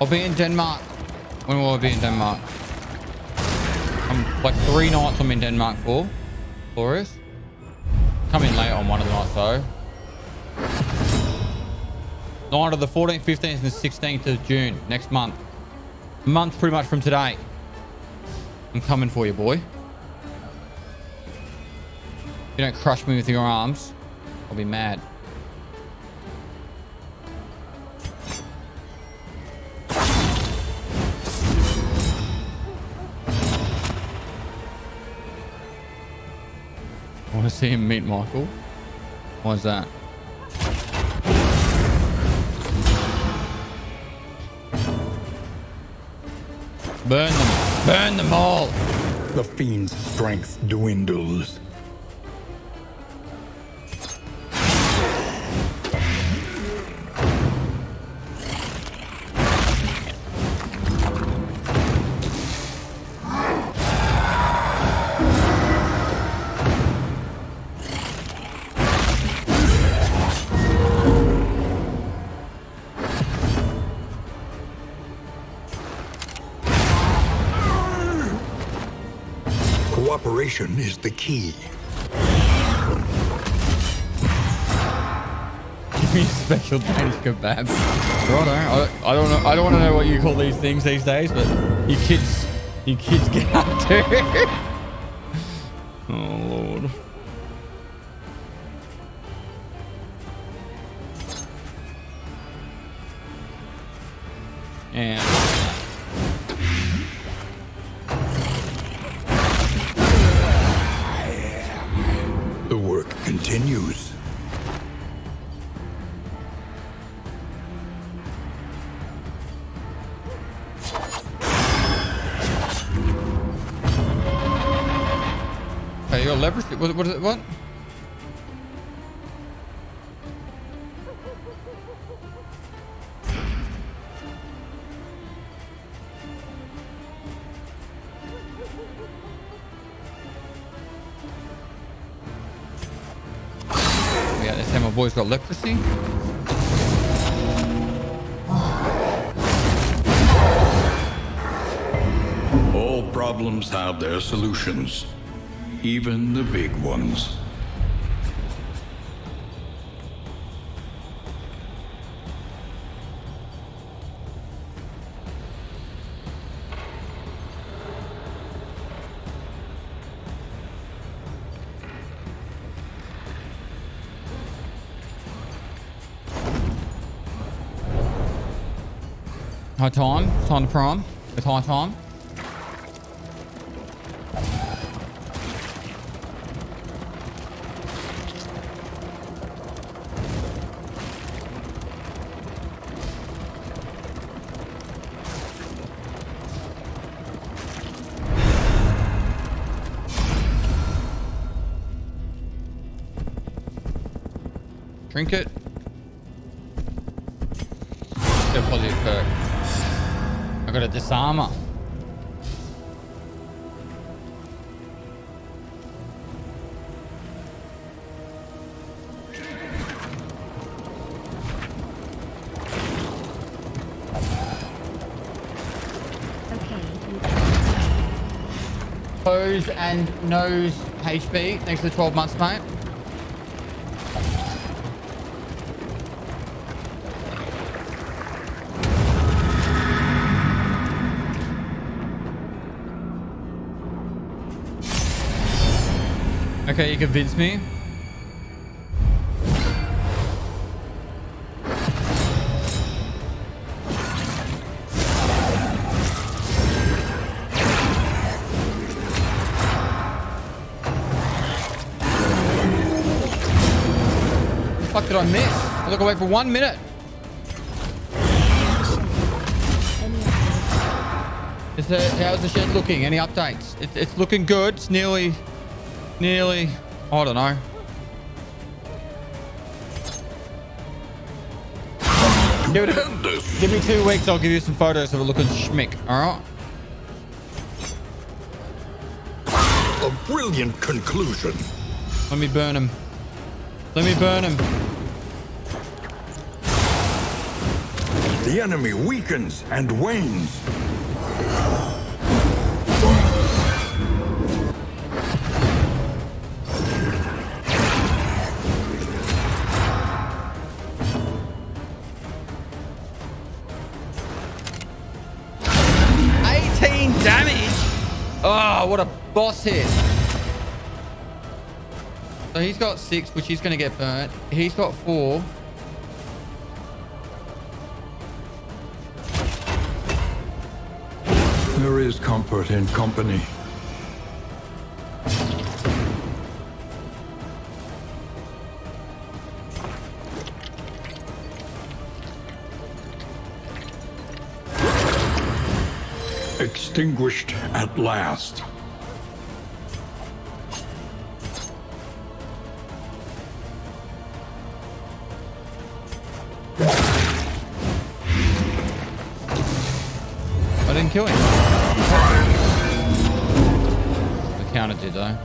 I'll be in Denmark. When will I be in Denmark? I'm like 3 nights I'm in Denmark for. Glorious. Come in late on one of the nights though. Night of the 14th, 15th, and 16th of June next month. A month pretty much from today. I'm coming for you, boy. You don't crush me with your arms, I'll be mad. I want to see him meet Michael. Why's that? Burn them all. The fiend's strength dwindles. Is the key. Give me special Danish kebabs. Righto. I don't know. I don't want to know what you call these things these days, but you kids get up to. Oh Lord. And. Continues. Hey, you're leverage. What is it? What? Boy's got leprosy. All problems have their solutions, even the big ones. High time. It's time to prime. It's high time. trinket. Still positive perk. I got a disarmor. Close and Knows HP. Thanks for the 12 months, mate. Okay, you convinced me. Did I miss? I look away for 1 minute. How's the shed looking? Any updates? It's looking good. It's nearly. I don't know. Give me 2 weeks. I'll give you some photos of it looking schmick. All right. A brilliant conclusion. Let me burn him. The enemy weakens and wanes. $18 damage. Oh, what a boss hit. So he's got 6, which he's going to get burnt. He's got 4. There is comfort in company. Extinguished at last. I didn't kill him. Counter did though.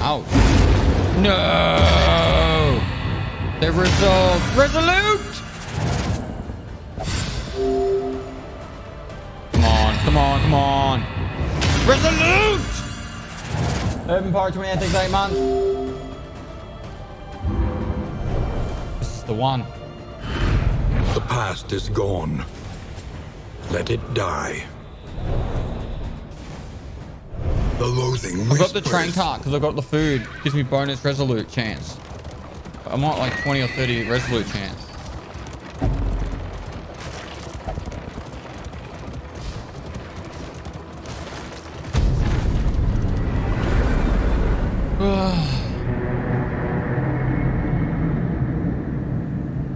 Ouch. No. They're resolute. Come on. Resolute! Urban Pirate 28 takes 8 months. This is the one. The past is gone. Let it die. The loathing whispers. I've got the train cart because I've got the food. Gives me bonus resolute chance. I might like 20 or 30 resolute chance.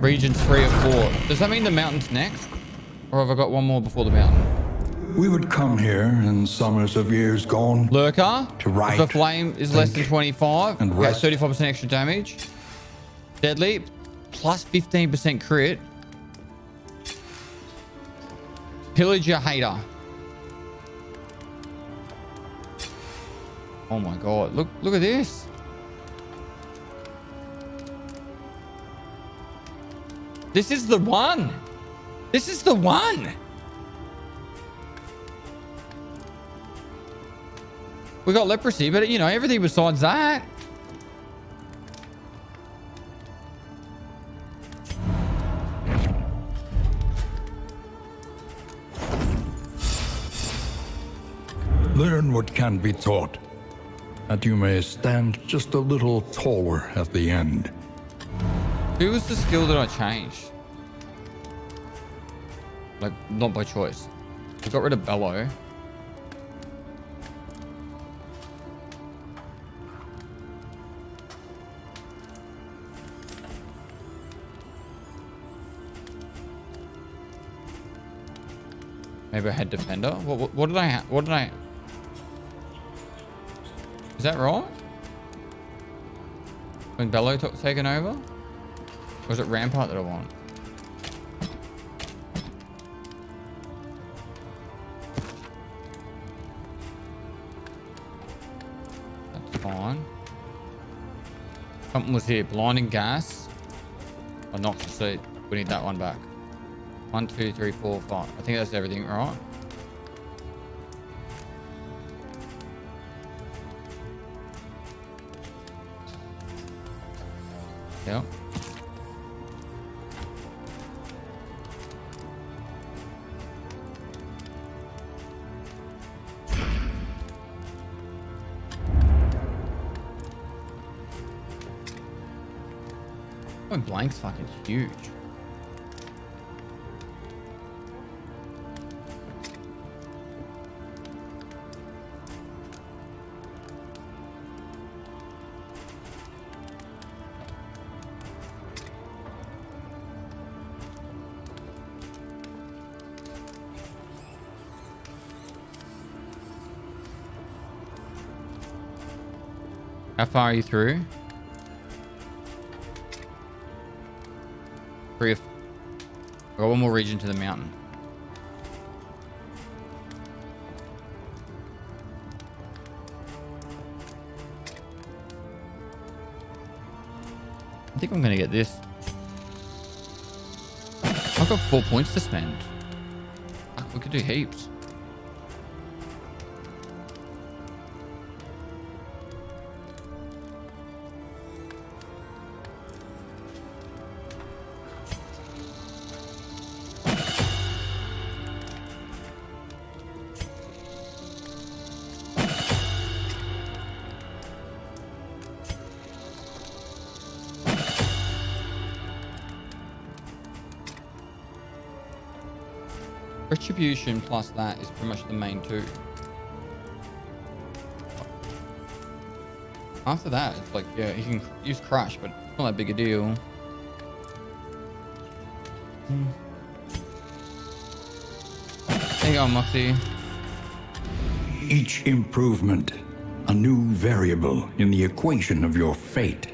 Region 3 or 4. Does that mean the mountain's next? Or have I got one more before the mountain? We would come here in summers of years gone. Lurker. To right, the flame is less than 25. And okay, 35% extra damage. Deadly. Plus 15% crit. Pillager hater. Oh my god. Look at this. This is the one. This is the one. We got leprosy, but you know, everything besides that. Learn what can be taught, that you may stand just a little taller at the end. Who was the skill that I changed? Like, not by choice. I got rid of Bellow. Maybe I had defender. What did I have? What did I? Is that wrong? When Bello taken over? Or was it Rampart that I want? That's fine. Something was here. Blinding gas. Or not to see. We need that one back. 1, 2, 3, 4, 5. I think that's everything, right? Yep. Oh, blank's fucking huge. How far are you through? 3 of... I got one more region to the mountain. I think I'm gonna get this. I've got 4 points to spend. Fuck, we could do heaps. Retribution plus that is pretty much the main 2. After that, it's like, yeah, you can use Crush, but it's not that big a deal. There you go, Moxie. Each improvement, a new variable in the equation of your fate.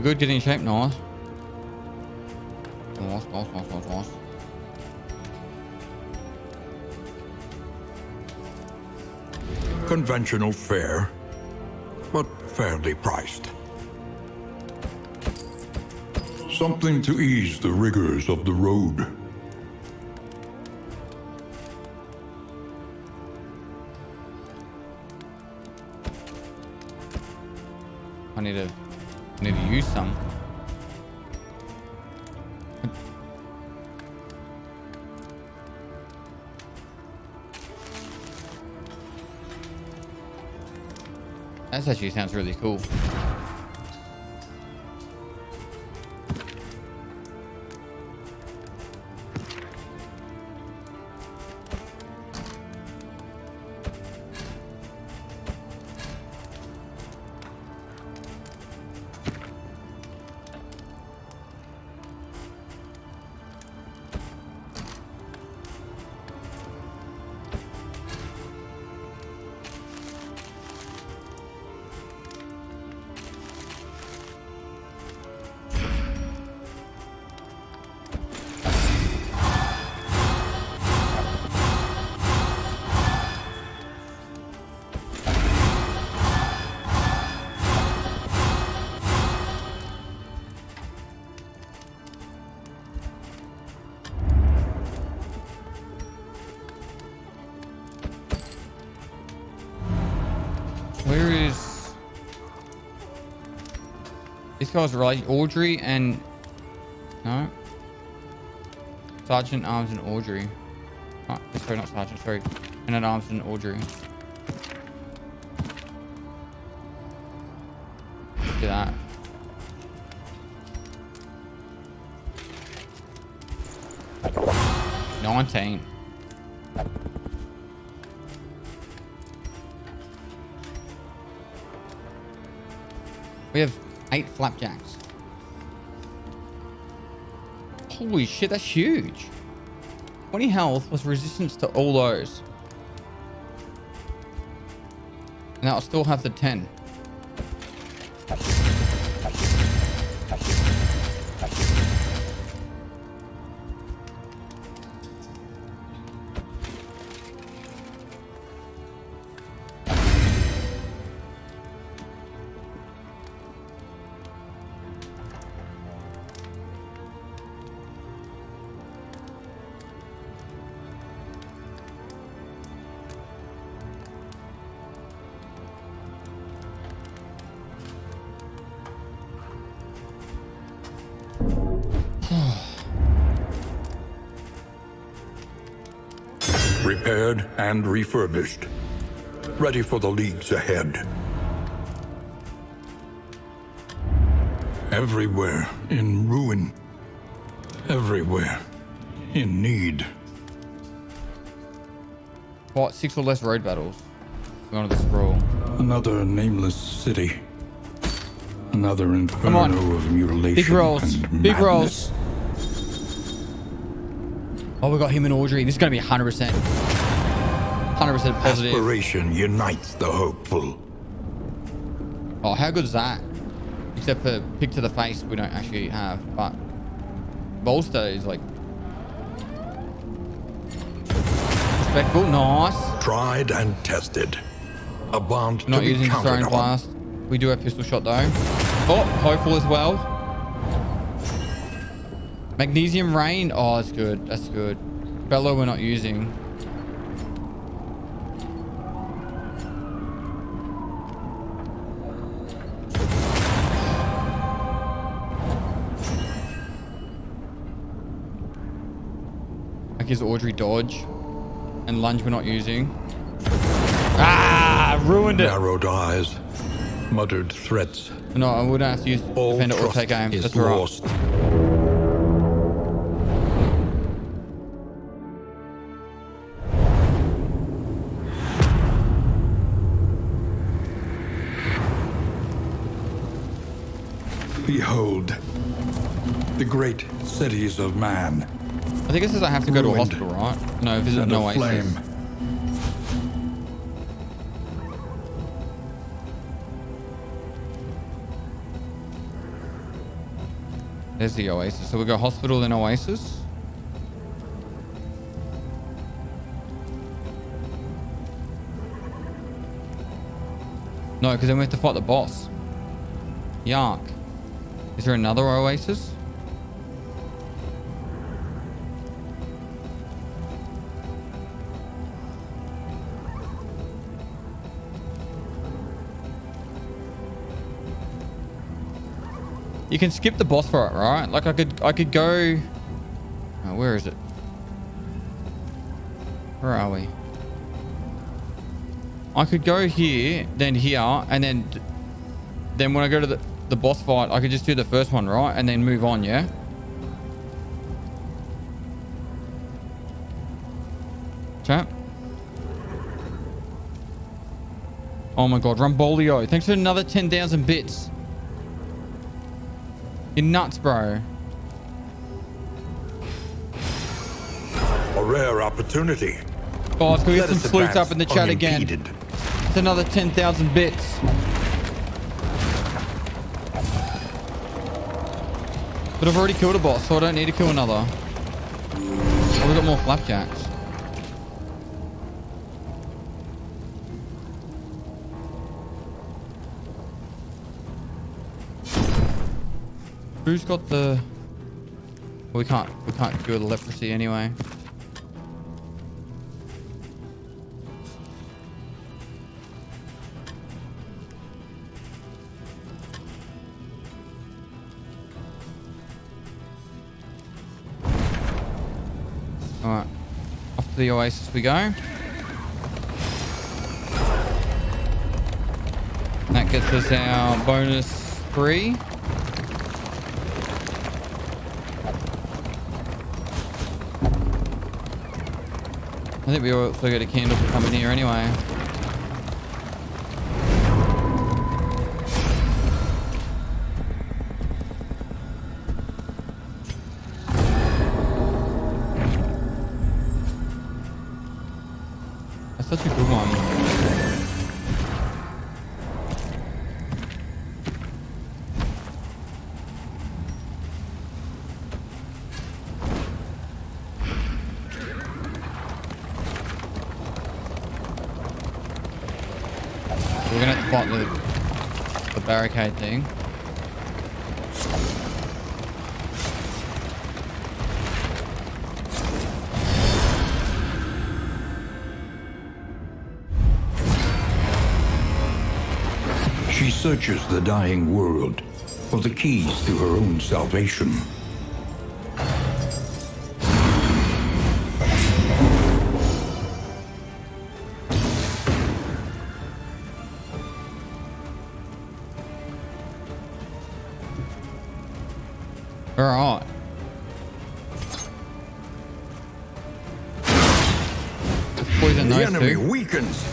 Good, getting in shape, nice. Nice. Conventional fare, but fairly priced. Something to ease the rigors of the road. I need a... need to use some. That actually sounds really cool. These guys relate. Audrey and... No. Sergeant Arms and Audrey. Oh, sorry, not Sergeant, sorry. Man-at-Arms and Audrey. Do that. We have 8 flapjacks. Holy shit, that's huge. 20 health was resistance to all those. And I'll still have the 10. Repaired and refurbished. Ready for the leagues ahead. Everywhere in ruin. Everywhere in need. What? 6 or less road battles. Going to the sprawl. Another nameless city. Another inferno of mutilation. Big rolls. And big rolls. Oh, we got him and Audrey. This is going to be 100%. 100% positive. Aspiration unites the hopeful. Oh, how good is that? Except for pick to the face we don't actually have, but... Bolster is like... Respectful, nice. Tried and tested. A bond not to using the throwing blast. We do have pistol shot though. Oh, hopeful as well. Magnesium rain. Oh, that's good. That's good. Bellow we're not using. Like his Audrey dodge. And lunge we're not using. Ah, ruined it. Narrowed eyes. Muttered threats. No, I wouldn't have to use defender or take aim. That's right. Behold, the great cities of man. I think it says I have to go to a hospital, right? No, visit no oasis. There's the oasis. So we go hospital, then oasis. No, because then we have to fight the boss. Yark. Is there another oasis? You can skip the boss for it, right? Like I could go. Oh, where is it? Where are we? I could go here, and then when I go to the boss fight, I could just do the first one, right? And then move on, yeah? Chat. Oh my god, Rombolio. Thanks for another 10,000 bits. You're nuts, bro. A rare opportunity. Oh, let's go get some sleuths up in the chat unimpeded. Again. It's another 10,000 bits. But I've already killed a boss, so I don't need to kill another. Oh, we got more flapjacks. Who's got the... Well, we can't cure the leprosy anyway. Alright, off to the oasis we go. That gets us our bonus 3. I think we also got a candle for coming here anyway. That's such a good barricade thing. She searches the dying world for the keys to her own salvation.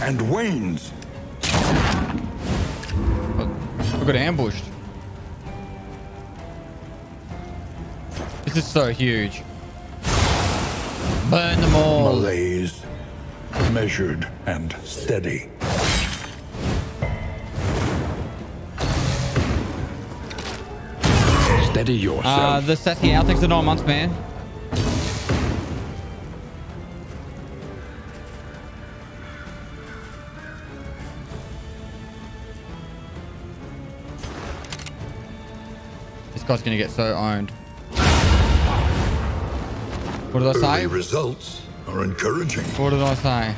And wanes. We got ambushed. This is so huge. Burn them all. Malaise, measured and steady. Steady yourself. The Sassy outtakes are 9 months, man. Guy's gonna get so owned. What did I say? Early results are encouraging. What did I say?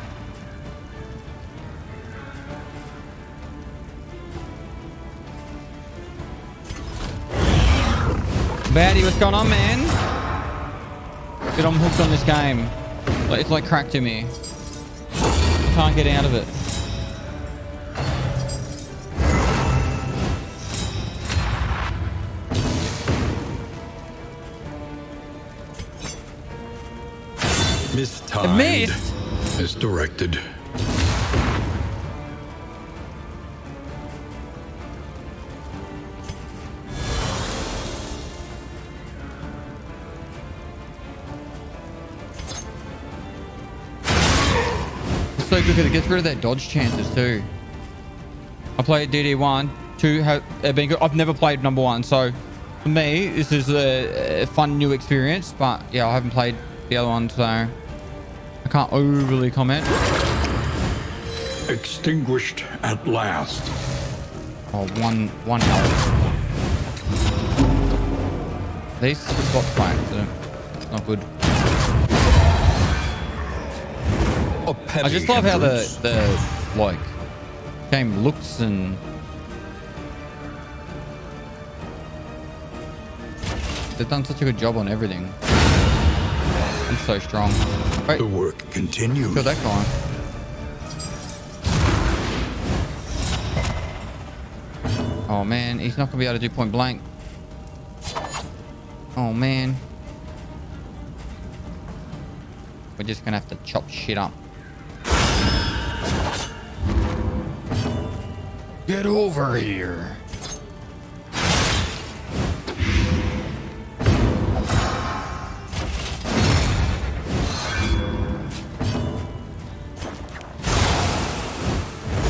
Baddie, what's going on, man? Dude, I'm hooked on this game. It's like crack to me. I can't get out of it. Missed as directed. It's so good because it gets rid of that dodge chances too. I played DD1, 2 have been good. I've never played number 1, so for me this is a fun new experience. But yeah, I haven't played the other one, so can't overly comment. Extinguished at last. Oh, one health. These got flanked, so not good. I just love how the like game looks and they've done such a good job on everything. I'm so strong. Wait. The work continues. Got that going. Oh man, he's not gonna be able to do point blank. Oh man. We're just gonna have to chop shit up. Get over here.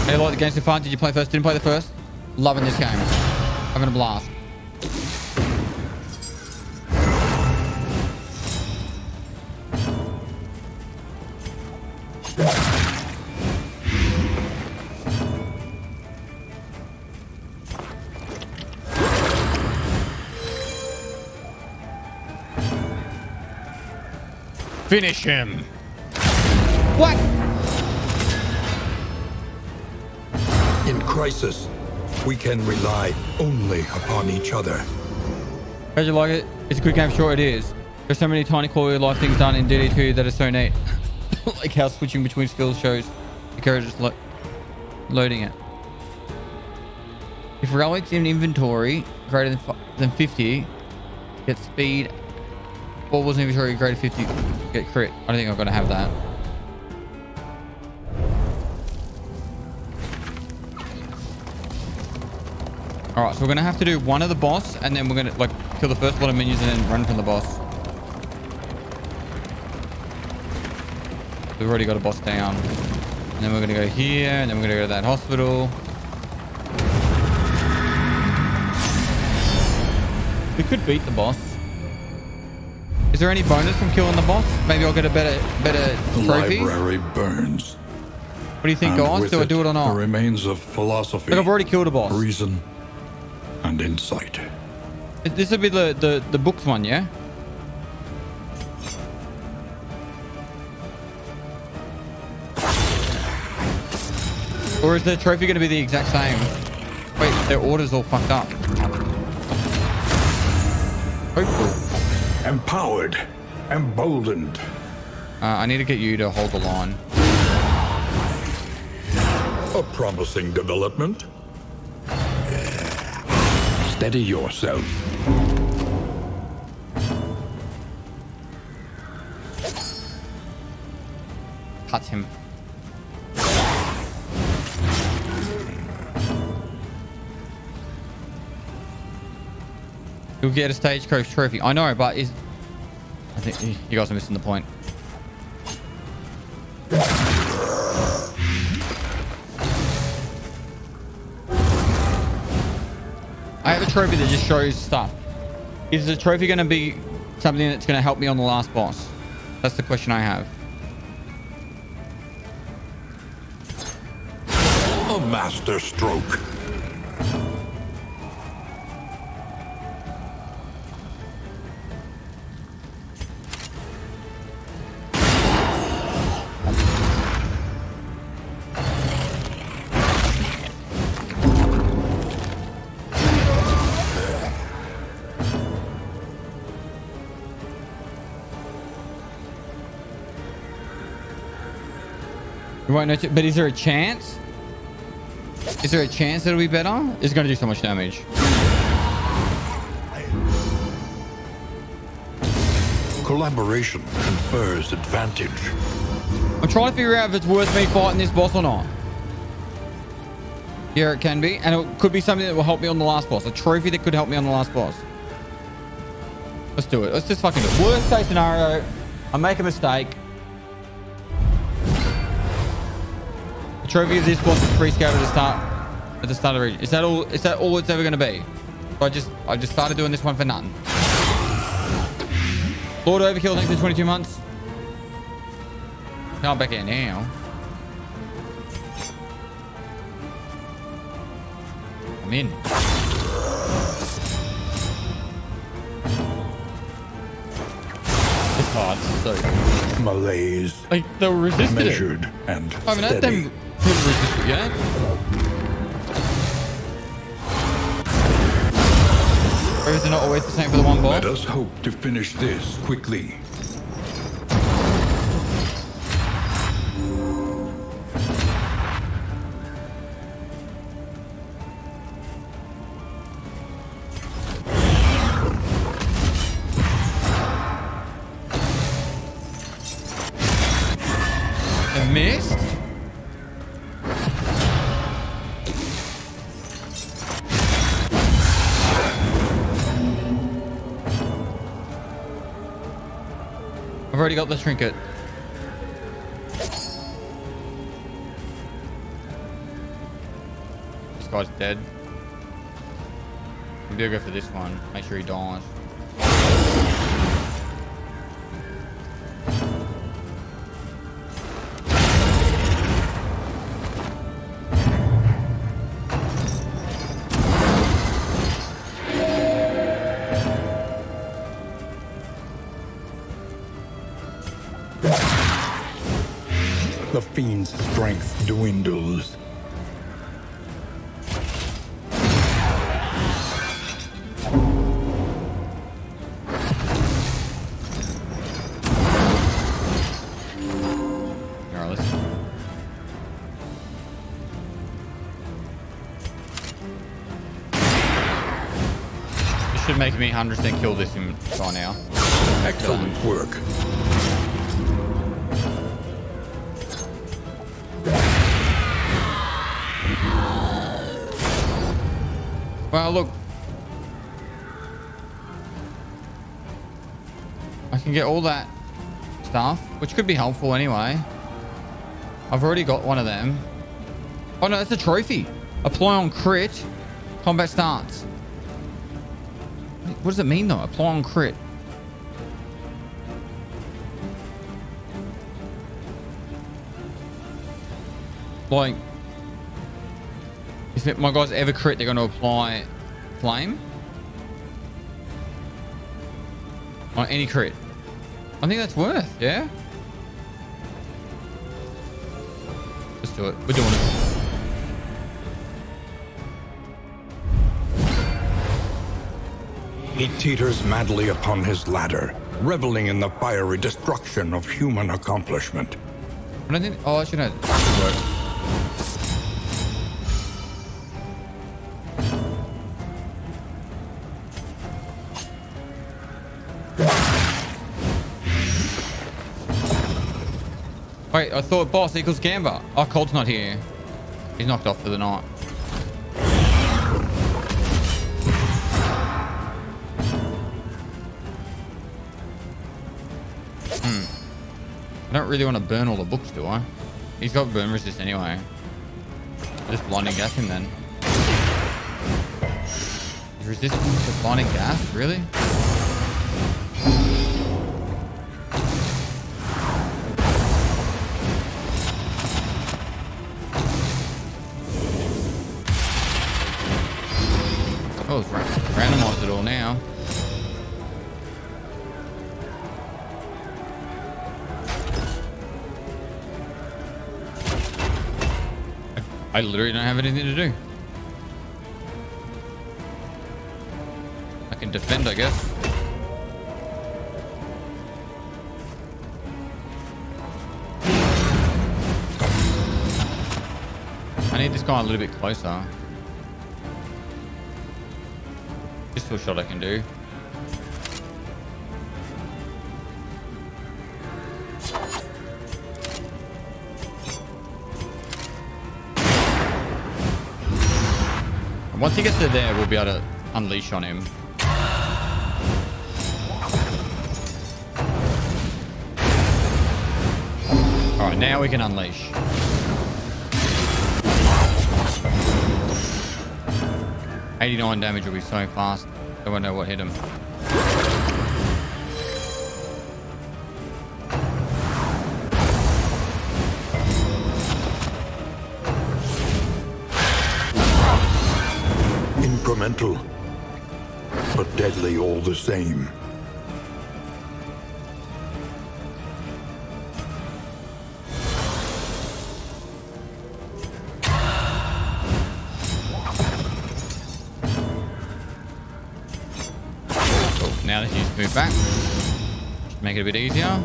Hey, like the game so far? Did you play first? Didn't play the first? Loving this game. Having a blast. Finish him. What? Crisis, we can rely only upon each other. How'd you like it? It's a good game, sure it is. There's so many tiny quality of life things done in DD2 that are so neat. Like how switching between skills shows encourages loading it. If relics in inventory greater than 50 get speed, balls in inventory greater than 50 get crit. I don't think I'm gonna have that. All right, so we're gonna have to do one of the boss, and then we're gonna like kill the first lot of minions and then run from the boss. We've already got a boss down, and then we're gonna go here, and then we're gonna go to that hospital. We could beat the boss. Is there any bonus from killing the boss? Maybe I'll get a better trophy. The library burns. What do you think, guys? Do I do it or not? The remains of philosophy. Look, I've already killed a boss. Reason and insight. This would be the books one, yeah. Or is the trophy going to be the exact same? Wait, their order's all fucked up. Hopeful. Empowered, emboldened. I need to get you to hold the line. A promising development. Steady yourself. Cut him. You'll get a stagecoach trophy. I know, but is... I think you guys are missing the point. I have a trophy that just shows stuff. Is the trophy going to be something that's going to help me on the last boss? That's the question I have. A master stroke. But is there a chance? Is there a chance it'll be better? It's going to do so much damage. Collaboration confers advantage. I'm trying to figure out if it's worth me fighting this boss or not. Yeah, it can be. And it could be something that will help me on the last boss. A trophy that could help me on the last boss. Let's do it. Let's just fucking do it. Worst case scenario, I make a mistake. Trophy of this boss is pre-scouted at the start of the region. Is that all? Is that all it's ever going to be? So I just started doing this one for nothing. Lord Overkill, thanks for 22 months. Now I'm back in now. I'm in. This part's so good. Malaise. Like they were resisted. Measured and I haven't had them. Yeah. Or is it not always the same for the one boss? Let us hope to finish this quickly. Got the trinket. This guy's dead. We do go for this one. Make sure he dies. Strength dwindles. makes me 100% kill this guy now. Excellent work. Well, look. I can get all that stuff, which could be helpful anyway. I've already got one of them. Oh no, that's a trophy. Apply on crit. Combat starts. What does it mean though? Apply on crit. Like, if my guys ever crit, they're going to apply flame on any crit. I think that's worth, yeah? Let's do it. We're doing it. He teeters madly upon his ladder, reveling in the fiery destruction of human accomplishment. I don't think... Oh, I should have... Wait, I thought boss equals Gamba. Oh, Cold's not here. He's knocked off for the night. I don't really want to burn all the books, do I? He's got burn resist anyway. I'll just blinding gas him then. He's resistant to blinding gas? Really? Oh, it's randomized it all now. I literally don't have anything to do. I can defend, I guess. I need this guy a little bit closer. Pistol shot I can do. Once he gets to there, we'll be able to unleash on him. All right, now we can unleash. $89 damage will be so fast. I won't know what hit him. Mental, but deadly all the same. Cool. Now let's just move back. Just make it a bit easier.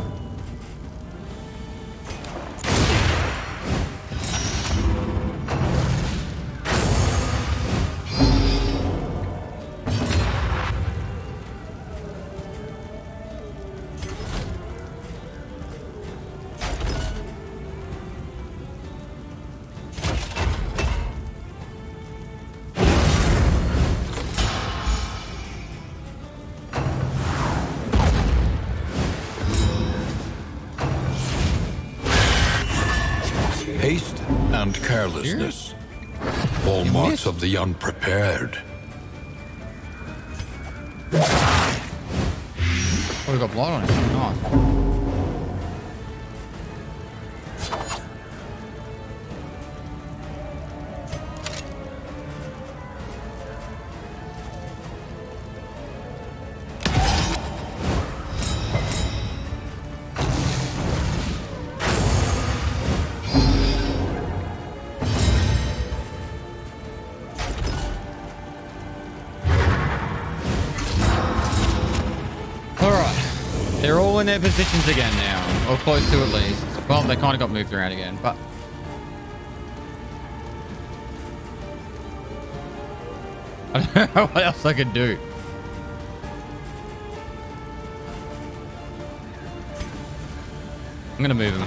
Carelessness, all marks of the unprepared. Oh, we got blood on it. Nice. Their positions again now, or close to at least. Well, they kind of got moved around again, but I don't know what else I could do. I'm gonna move him.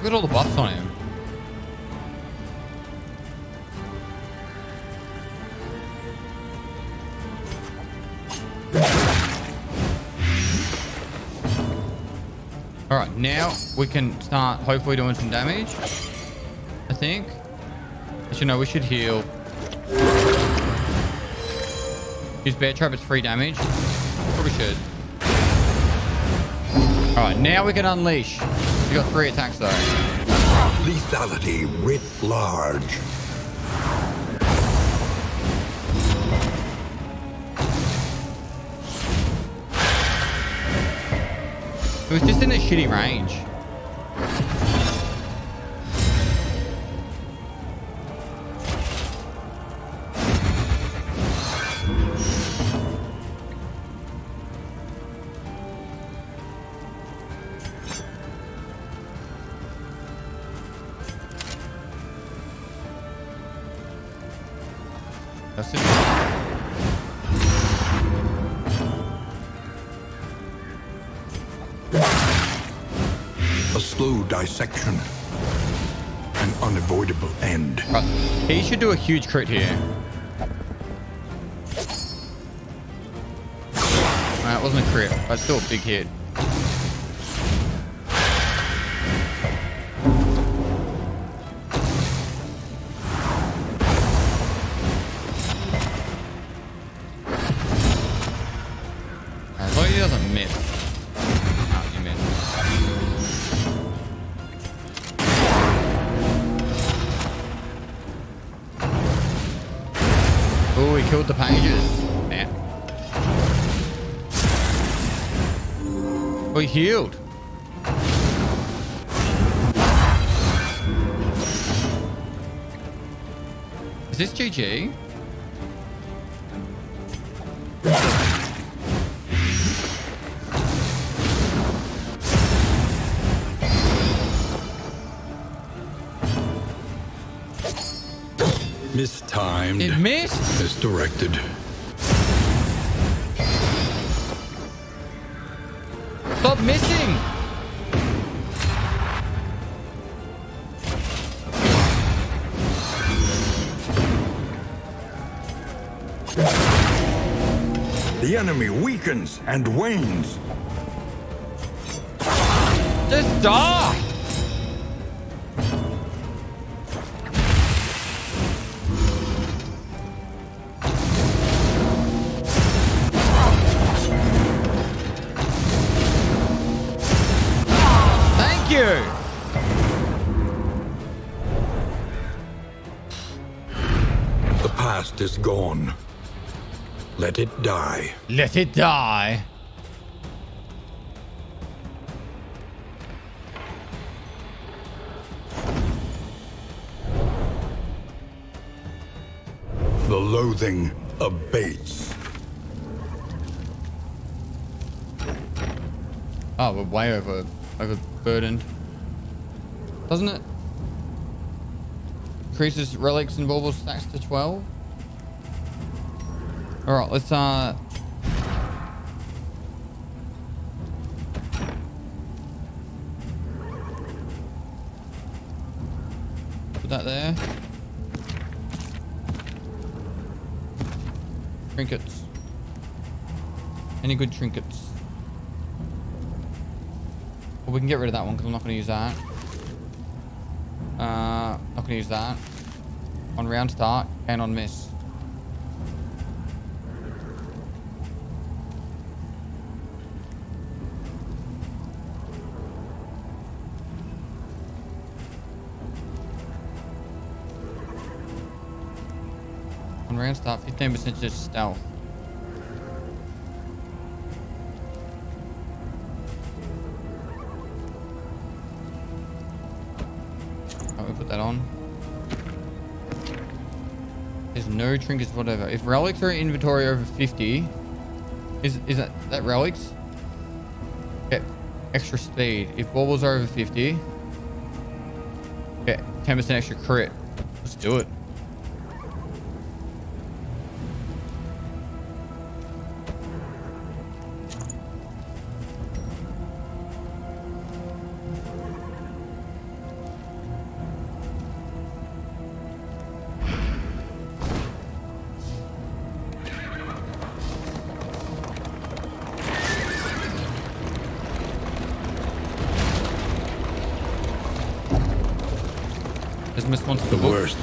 Look at all the buffs on him. Alright, now we can start hopefully doing some damage. I think. Actually, no, we should heal. Use Bear Trap, it's free damage. Probably should. Alright, now we can unleash. You got 3 attacks though. Lethality writ large. It was just in a shitty range. Dissection, an unavoidable end. Right. He should do a huge crit here. That wasn't a crit, but still a big hit. As long as he doesn't miss. Killed the pages. Man. We healed. Is this GG? Mistimed. It missed. Misdirected. Stop missing. The enemy weakens and wanes. Just die. Is gone. Let it die. Let it die. The loathing abates. Oh, we're way overburdened. Doesn't it? Increases relics and baubles stacks to 12. All right, let's put that there. Trinkets. Any good trinkets? Well, we can get rid of that one because I'm not going to use that. Not going to use that. On round start and on miss. Round start, 15% just stealth. put that on. There's no trinkets, whatever. If relics are in inventory over 50, is that relics? Get extra speed. If baubles are over 50, get 10% extra crit. Let's do it.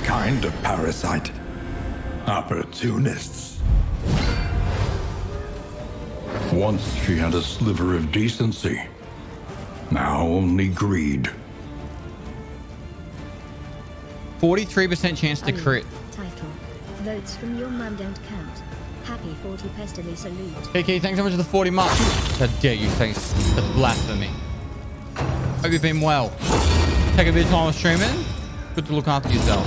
Kind of parasite. Opportunists. Once she had a sliver of decency. Now only greed. 43% chance to crit. Title. Votes from your mum don't count. Happy 40 pesterly salute. KK, thanks so much for the 40 marks. How dare you, thanks. That's blasphemy. Hope you've been well. Take a bit of time of streaming. Good to look after yourself.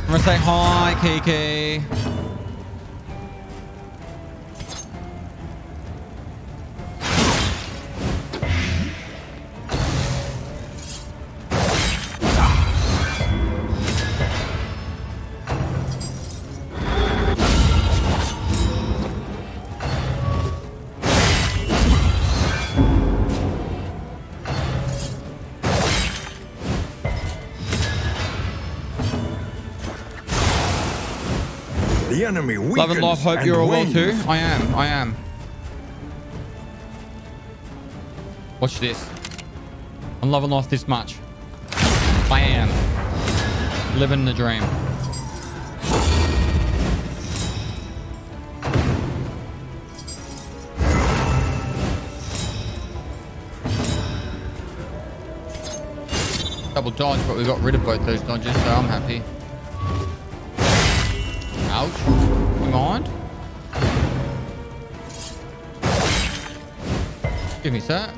I'm gonna say hi, Kiki. Love and life, hope you're all well too. I am. Watch this. I'm loving life this much. I am. Living the dream. Double dodge, but we got rid of both those dodges, so I'm happy. Ouch. You mind? Give me that.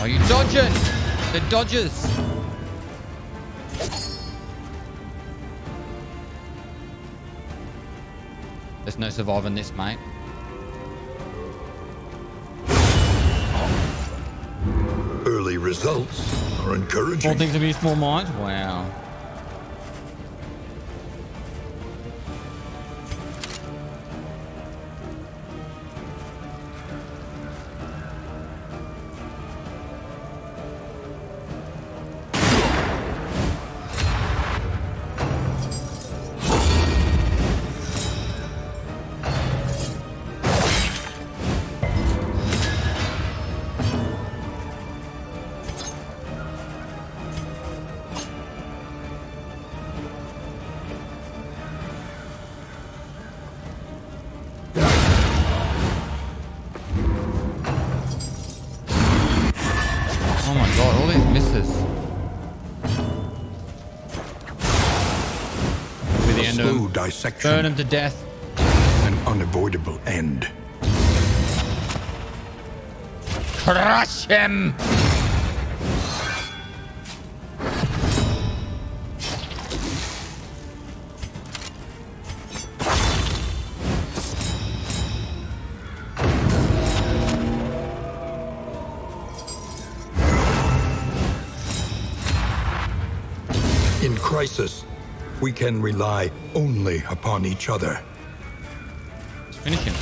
Are you dodging? The dodgers. There's no surviving this, mate. Results are encouraging. All things to be small mind. Wow. Dissection. Burn him to death. An unavoidable end. Crush him! In crisis, we can rely only upon each other. Let's finish him.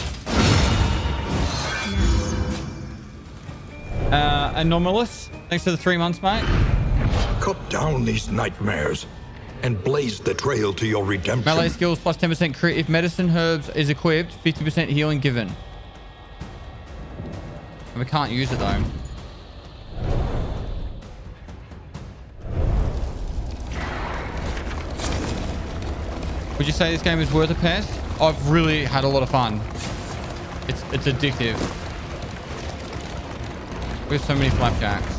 Anomalous, thanks for the 3 months, mate. Cut down these nightmares and blaze the trail to your redemption. Melee skills plus 10% crit. If medicine herbs is equipped, 50% healing given. And we can't use it though. Would you say this game is worth a pass? I've really had a lot of fun. It's addictive. We have so many flapjacks.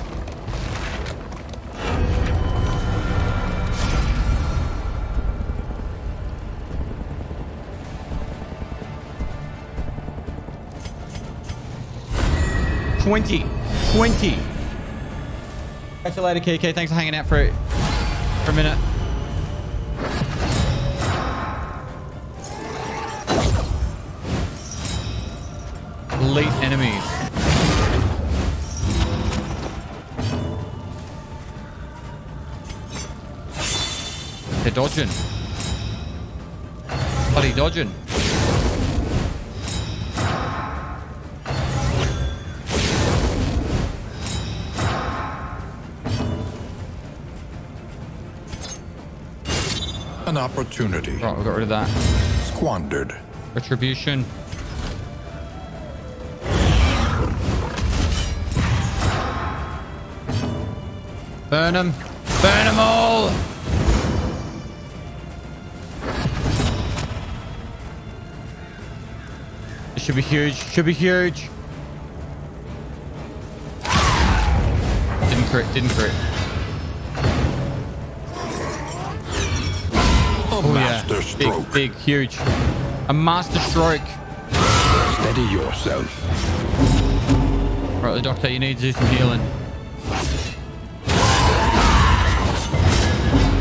20. Catch you later, KK. Thanks for hanging out for a minute. Elite enemies. They're dodging. Bloody dodging. An opportunity. Right, we got rid of that. Squandered. Retribution. Burn them. Burn them all. It should be huge. Should be huge. Didn't crit. Didn't crit. Oh, master stroke. Big, big, huge. A master stroke. Steady yourself. Right, the doctor, you need to do some healing.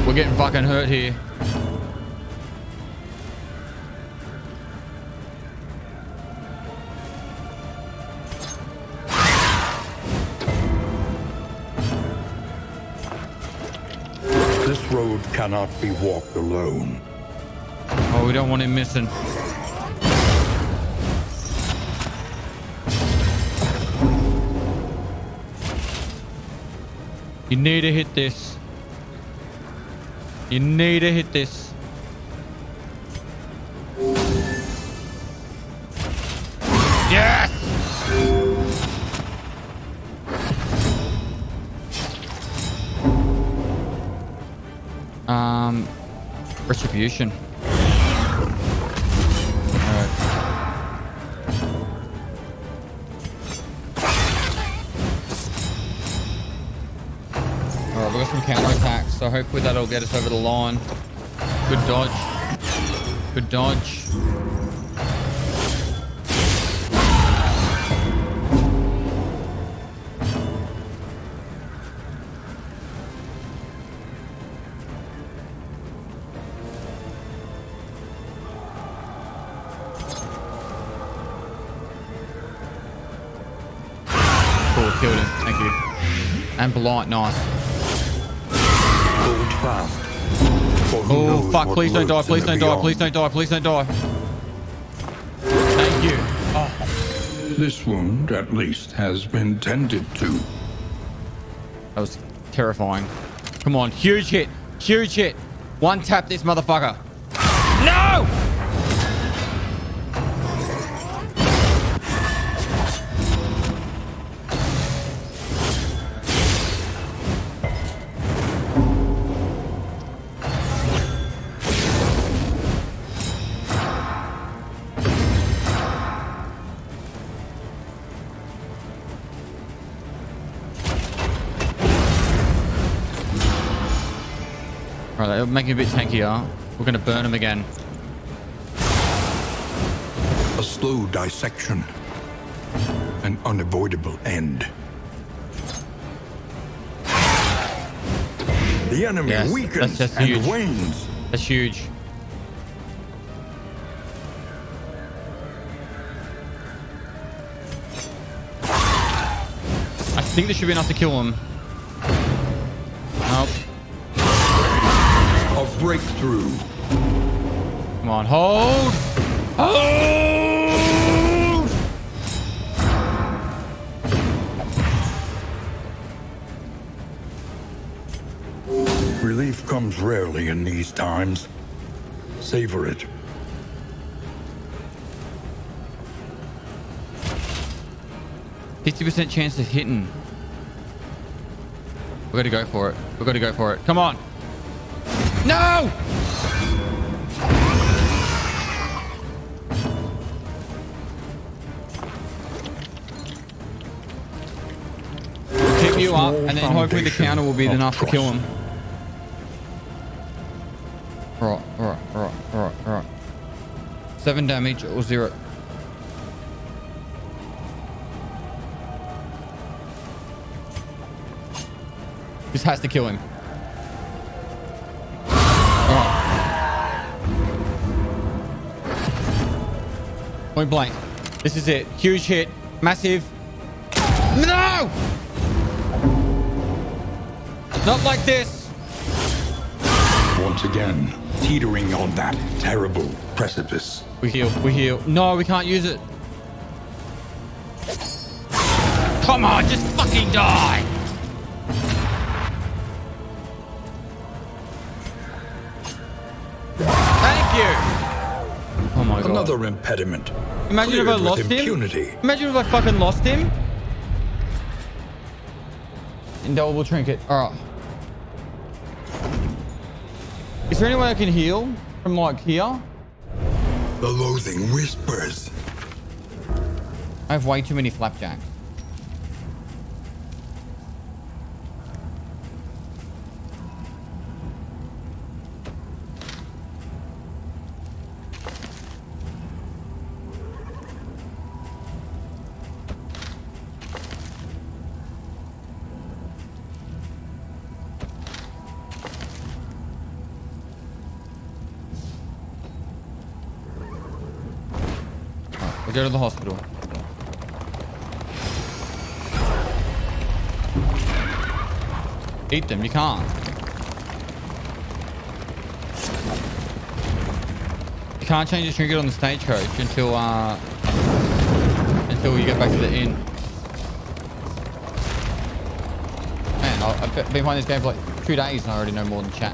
We're getting fucking hurt here. This road cannot be walked alone. Oh, we don't want him missing. You need to hit this. You need to hit this. Yes! Retribution. All right. All right, we've got some counterattack. So hopefully that'll get us over the line. Good dodge. Good dodge. Cool, killed him. Thank you. And blight, nice. Oh fuck, please don't die, please don't die, please don't die, please don't die. Thank you. Oh. This wound at least has been tended to. That was terrifying. Come on, huge hit, huge hit. One tap this motherfucker. No! Making a bit tankier. We're gonna burn him again. A slow dissection. An unavoidable end. The enemy weakens and huge. Wanes. That's huge. I think this should be enough to kill him. Nope. Breakthrough. Come on, hold. Hold. Relief comes rarely in these times. Savor it. %50 chance of hitting. We've got to go for it. We've got to go for it. Come on. No! We'll keep you up, and then hopefully the counter will be enough to kill him. Alright, alright, alright, alright, alright. 7 damage or 0. Just has to kill him. Oh. Point blank. This is it. Huge hit. Massive. No! Not like this. Once again, teetering on that terrible precipice. We heal. We heal. No, we can't use it. Come on, just fucking die. Thank you. Oh my god. Another impediment. Imagine if I lost him. Imagine if I fucking lost him. Indelible trinket. All right. Is there any way I can heal from like here? The loathing whispers. I have way too many flapjacks. Go to the hospital. Eat them, you can't. You can't change the trinket on the stagecoach until you get back to the inn. Man, I've been playing this game for like 2 days and I already know more than chat.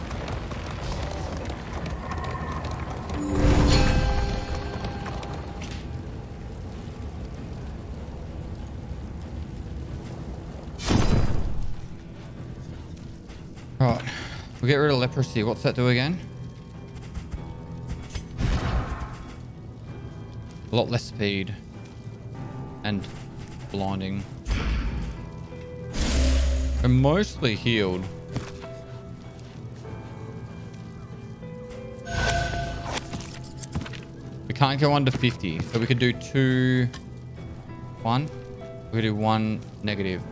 We'll get rid of leprosy. What's that do again? A lot less speed and blinding. I'm mostly healed. We can't go under 50, so we could do 2, 1. We could do 1 negative.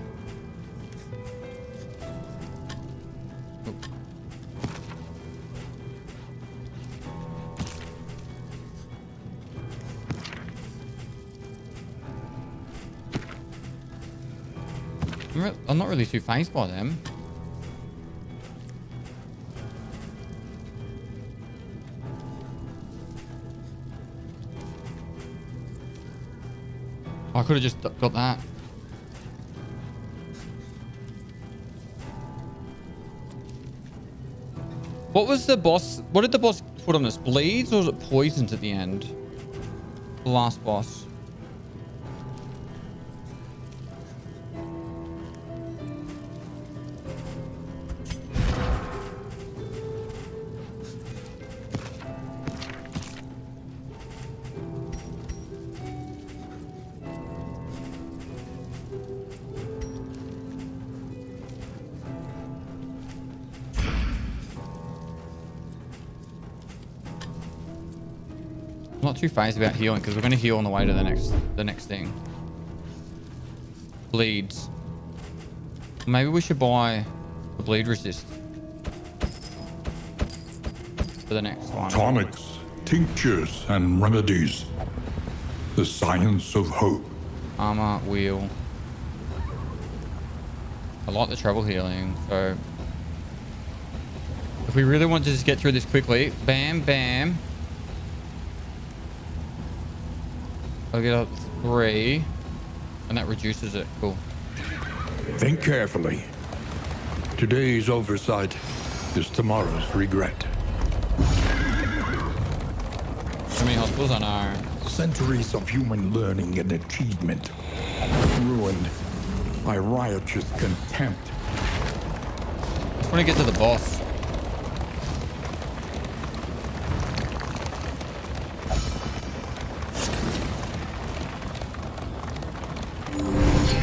I'm not really too fazed by them. I could have just got that. What was the boss? What did the boss put on us? Bleeds, or was it poisons at the end? The last boss. Too fast about healing because we're going to heal on the way to the next thing. Bleeds. Maybe we should buy the bleed resist for the next one. Tonics, tinctures, and remedies. The science of hope. Armor, wheel. I like the trouble healing, so if we really want to just get through this quickly, bam, bam. I'll get up 3, and that reduces it. Cool. Think carefully. Today's oversight is tomorrow's regret. How many hospitals on our centuries of human learning and achievement ruined by riotous contempt. I just want to get to the boss.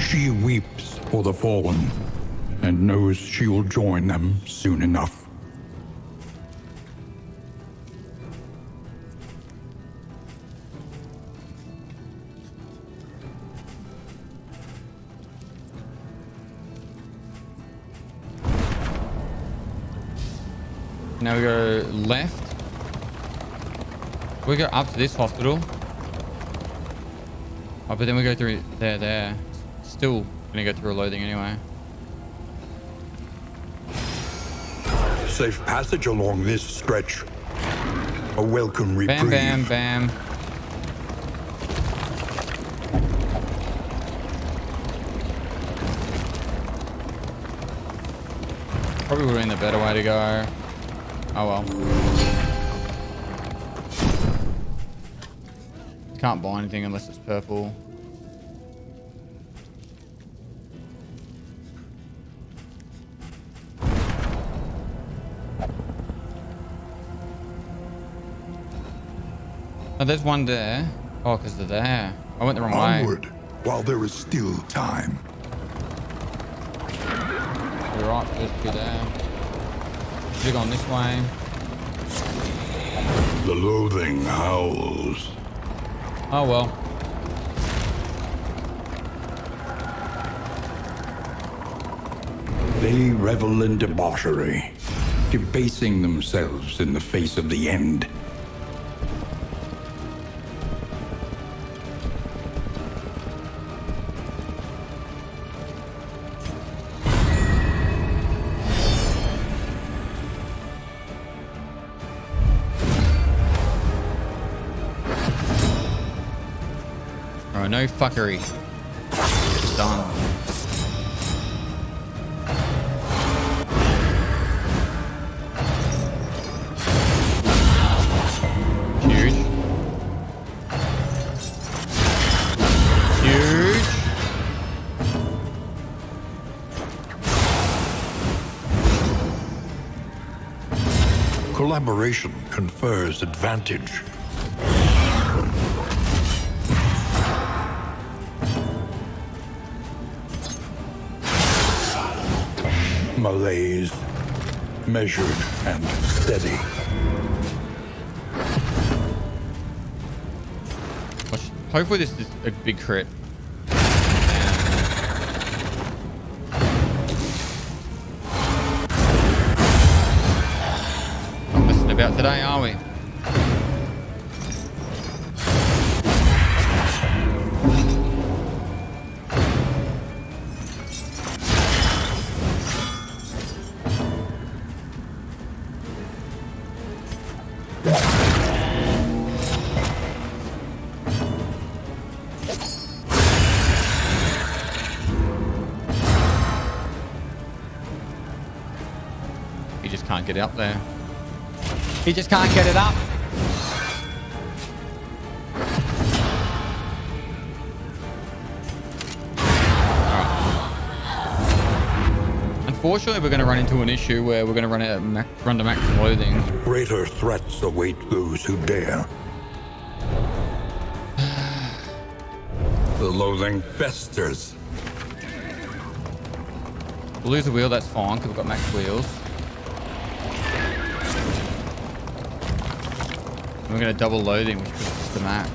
She weeps for the fallen and knows she will join them soon enough. Now we go left. We go up to this hospital. Oh, but then we go through there. Still gonna go through a loading anyway. Safe passage along this stretch. A welcome reprieve. Bam, bam, bam. Probably would have been the better way to go. Oh well. Can't buy anything unless it's purple. Oh, there's one there. Oh, because they're there. I went the wrong way. Onward, while there is still time. Right, just be there. Should have gone this way. The loathing howls. Oh well. They revel in debauchery, debasing themselves in the face of the end. No fuckery. It's done. Huge. Huge. Collaboration confers advantage. Malaise, measured and steady. Hopefully this is a big crit. Not messing about today, are we? Get up there. He just can't get it up. Right. Unfortunately, we're going to run into an issue where we're going to run to max loathing. Greater threats await those who dare. The loathing festers. We'll lose a wheel, that's fine, because we've got max wheels. We're going to double load him, which is the max.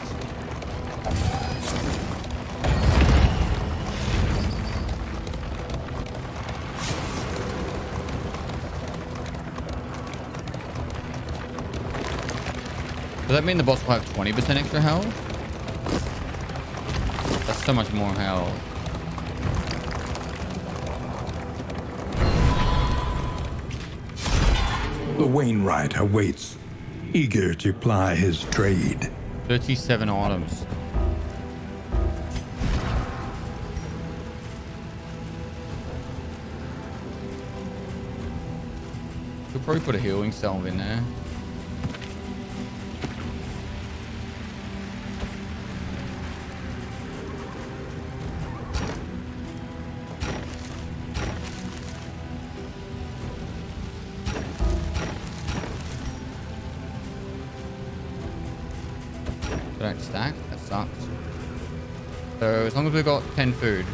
Does that mean the boss will have 20% extra health? That's so much more health. The Wainwright awaits. Eager to ply his trade. 37 items. We'll probably put a healing salve in there. As long as we've got 10 food.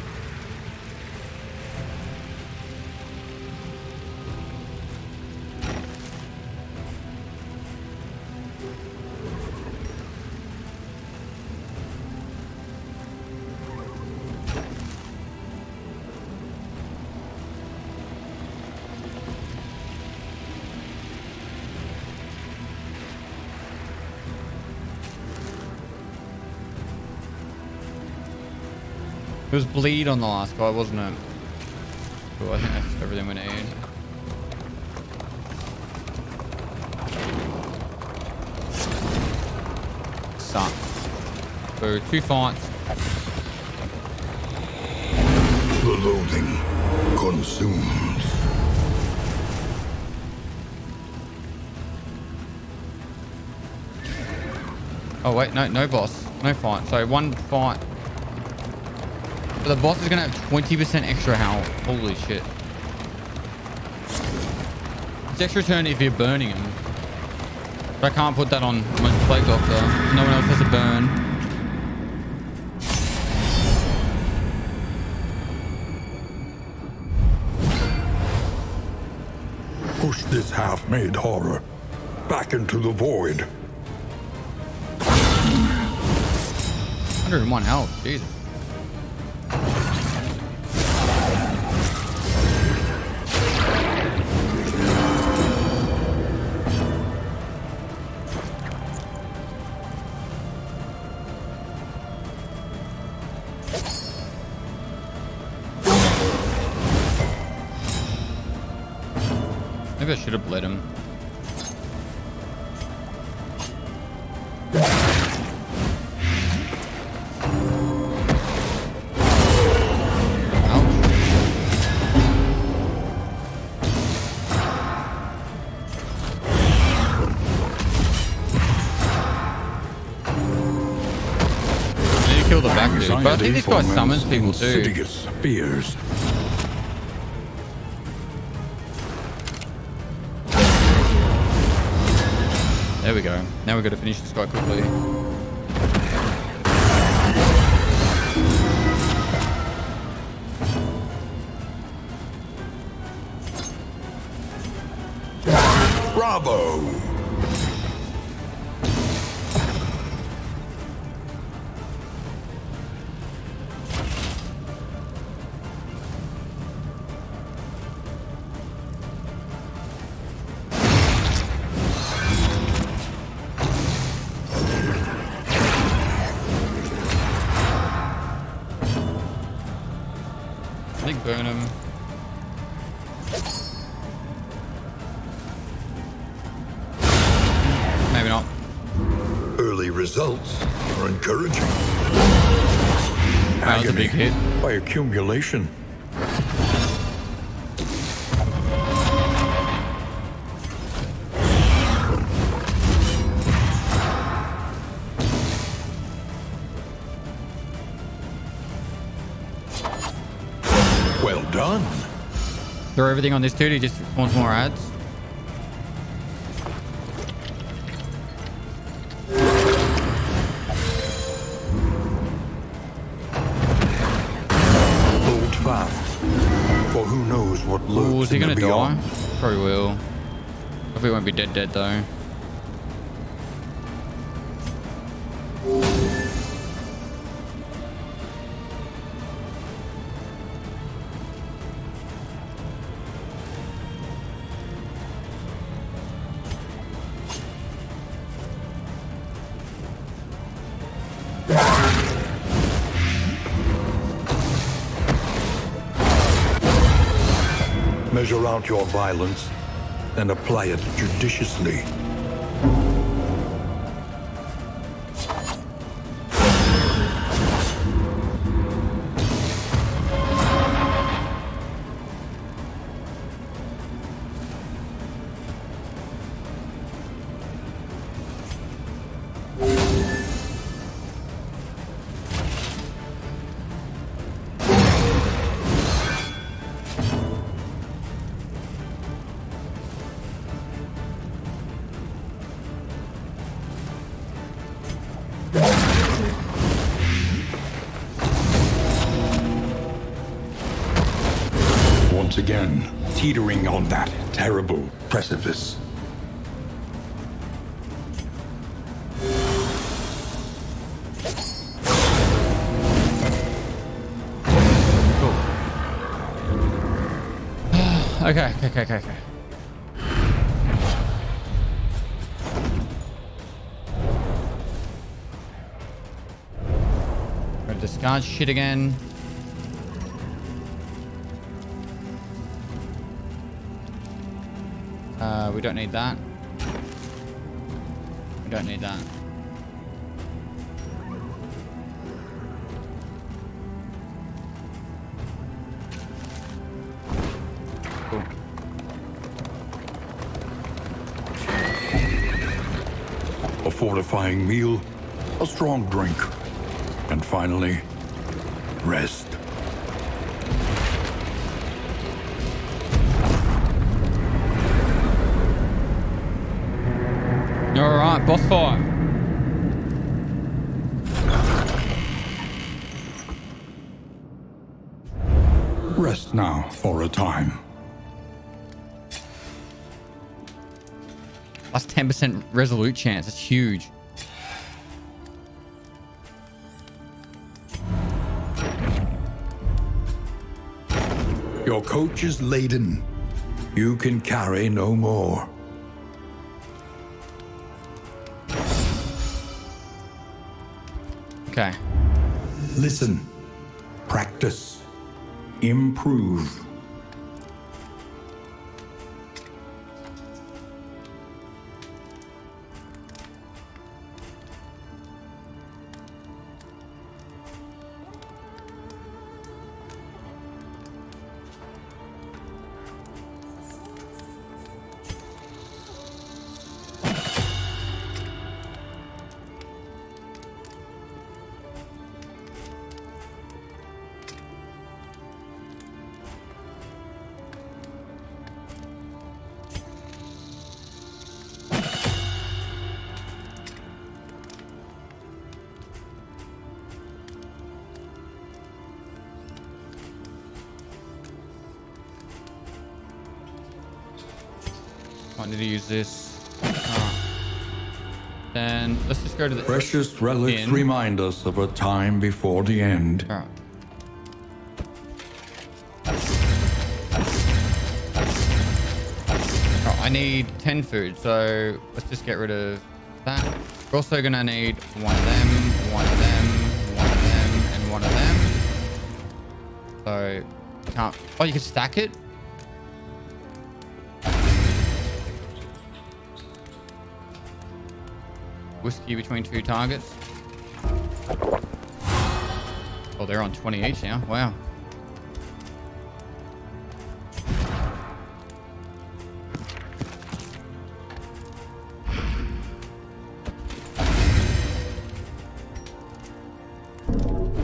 It was bleed on the last guy, wasn't it? Cool, I think that's everything we need. Suck. So, two fights. The loathing consumed. Oh wait, no, no boss. No fight. So one fight. But the boss is gonna have 20% extra health. Holy shit. It's extra turn if you're burning him. But I can't put that on my Plague Doctor. No one else has a burn. Push this half-made horror back into the void. 101 health, Jesus. Maybe I should have bled him. But I think this guy summons people too. There we go. Now we've got to finish this guy quickly. Bravo! Big hit by accumulation. Well done. Throw everything on this dude. He just wants more ads. Is he gonna die? Probably will. Probably won't be dead though. Measure out your violence and apply it judiciously. Teetering on that terrible precipice. Cool. Okay. Discard shit again. We don't need that. We don't need that. Cool. A fortifying meal, a strong drink, and finally, rest. Alright, boss fight. Rest now for a time. Plus 10% resolute chance, that's huge. Your coach is laden. You can carry no more. Okay. Listen. Practice. Improve. Precious relics remind us of a time before the end. Right. Oh, I need 10 food, so let's just get rid of that. We're also gonna need one of them, one of them, one of them, and one of them. So can't. Oh, you can stack it. Whiskey between two targets. Oh, they're on 20 each now. Wow.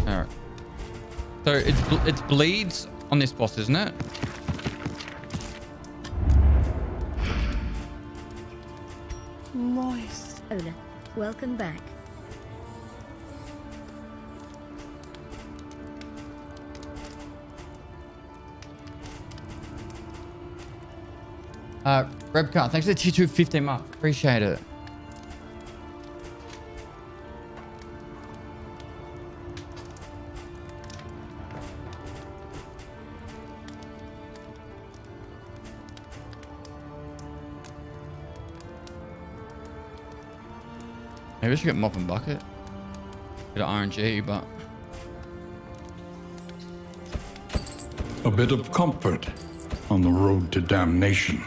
All right. So it's bleeds on this boss, isn't it? Moist. Ola. Welcome back. Rebcar, thanks for the T2 15 mark. Appreciate it. Maybe I should get Mop and Bucket. Bit of RNG, but... a bit of comfort on the road to damnation.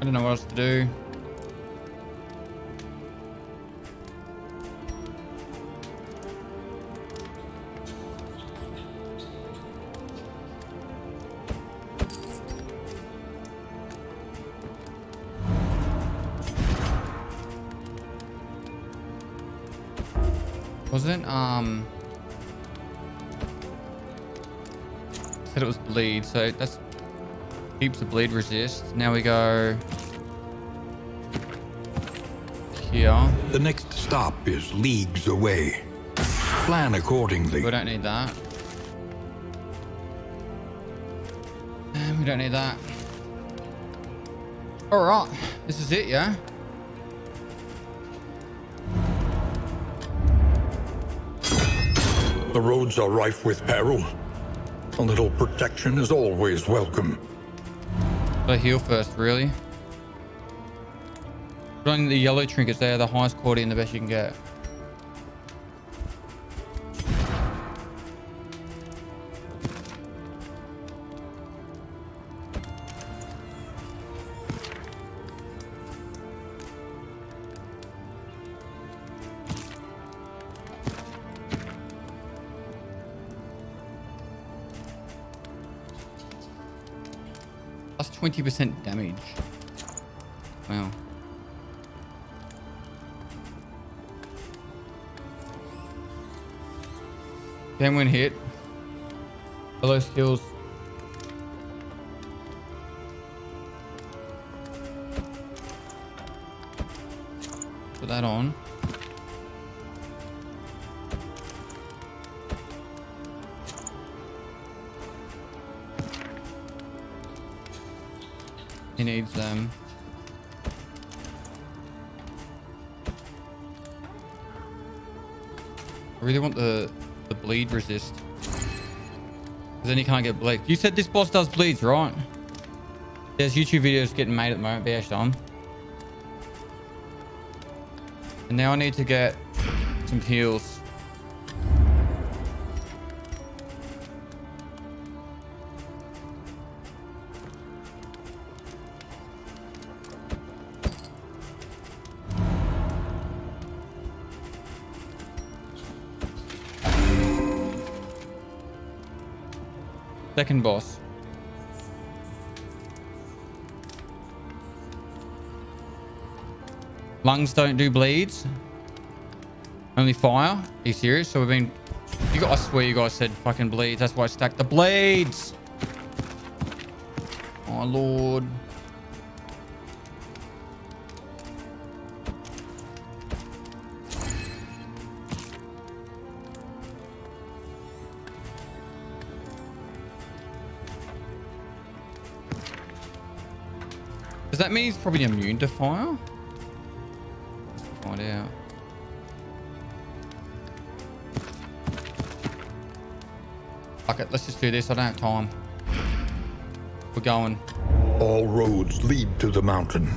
I don't know what else to do. Wasn't it? Said it was bleed, so that's keeps the bleed resist. Now we go here. The next stop is leagues away. Plan accordingly. We don't need that. We don't need that. All right, this is it, yeah? The roads are rife with peril. A little protection is always welcome. Gotta heal first, really. Running the yellow trinkets, they are the highest quality and the best you can get. Plus 20% damage. Wow. Can win hit. Hello skills. Put that on. He needs them. I really want the bleed resist. Because then you can't get bleed. You said this boss does bleeds, right? There's YouTube videos getting made at the moment. Bashed on. And now I need to get some heals. Second boss. Lungs don't do bleeds. Only fire. Are you serious? So we've been... You guys, I swear you guys said fucking bleeds. That's why I stacked the bleeds. Oh, Lord. Does that mean he's probably immune to fire? Let's find out. Fuck it, let's just do this. I don't have time. We're going. All roads lead to the mountain,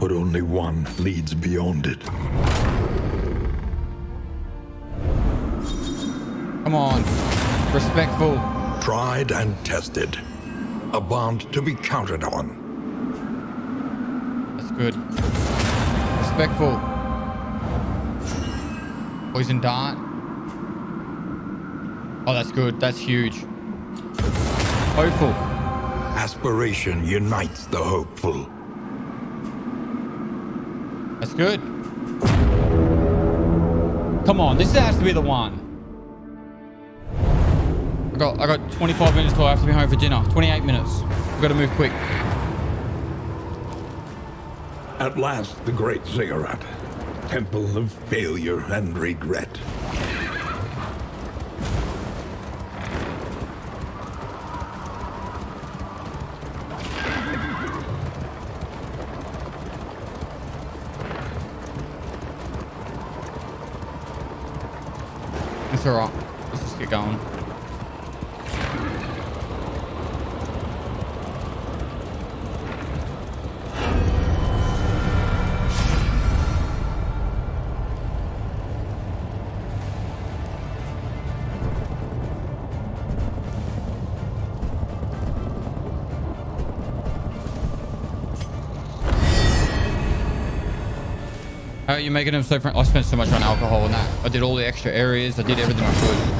but only one leads beyond it. Come on. Respectful. Tried and tested. A bond to be counted on. Good. Respectful. Poison dart. Oh, that's good. That's huge. Hopeful. Aspiration unites the hopeful. That's good. Come on, this has to be the one. I got 25 minutes till I have to be home for dinner. 28 minutes. We've got to move quick. At last, the great ziggurat, temple of failure and regret. It's all right. Let's just get going. You're making him so friendly. I spent so much on alcohol and that. I did all the extra areas. I did everything I could.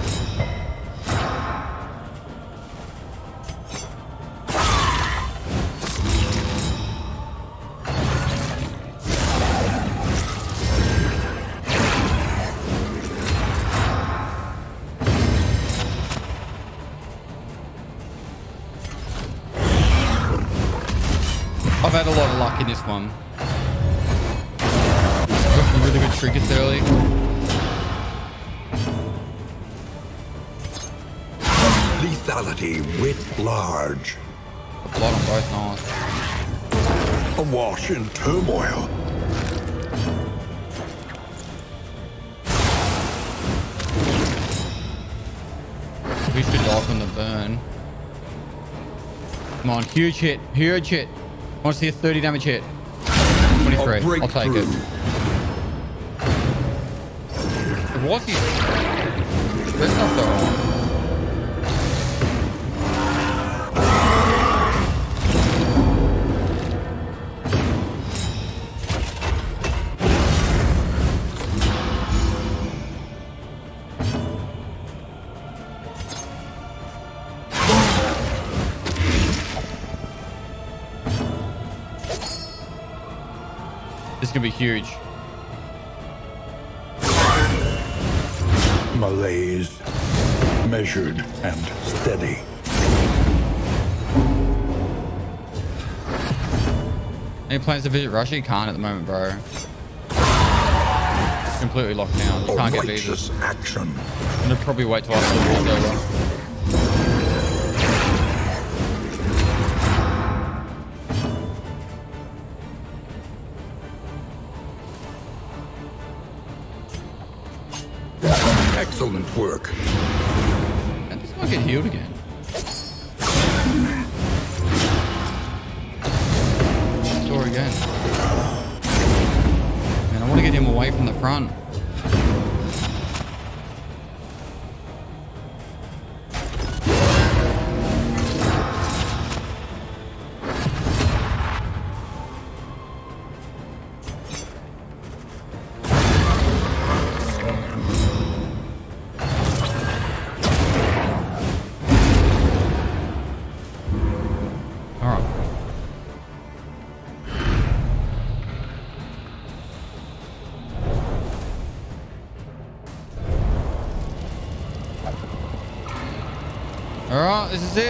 one. Some really good trinkets early. Lethality writ large. A block on both knives. Awash in turmoil. He's too dark on the burn. Come on, huge hit, huge hit. I want to see a 30 damage hit. 23, I'll take it. What's his... That's not so gonna be huge. Malaise, measured and steady. Any plans to visit Russia? You can't at the moment, bro. Completely locked down. You can't get visas. Action. I'm gonna probably wait till after the war's over. Excellent work. And this might get healed again. Door again. Man, I want to get him away from the front. This is it.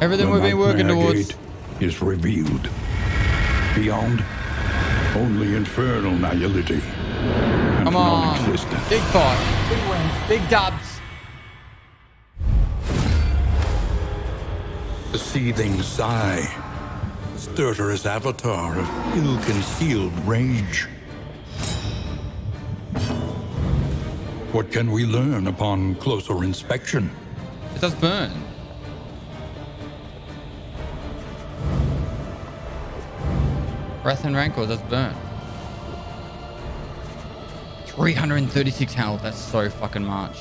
Everything we've been working towards is revealed. Beyond, only infernal nihility. Come on. Big fight. Big win. Big dubs. The seething sigh. Stertorous avatar of ill-concealed rage. What can we learn upon closer inspection? It does burn. Wrath and Rancor does burn. 336 health, that's so fucking much.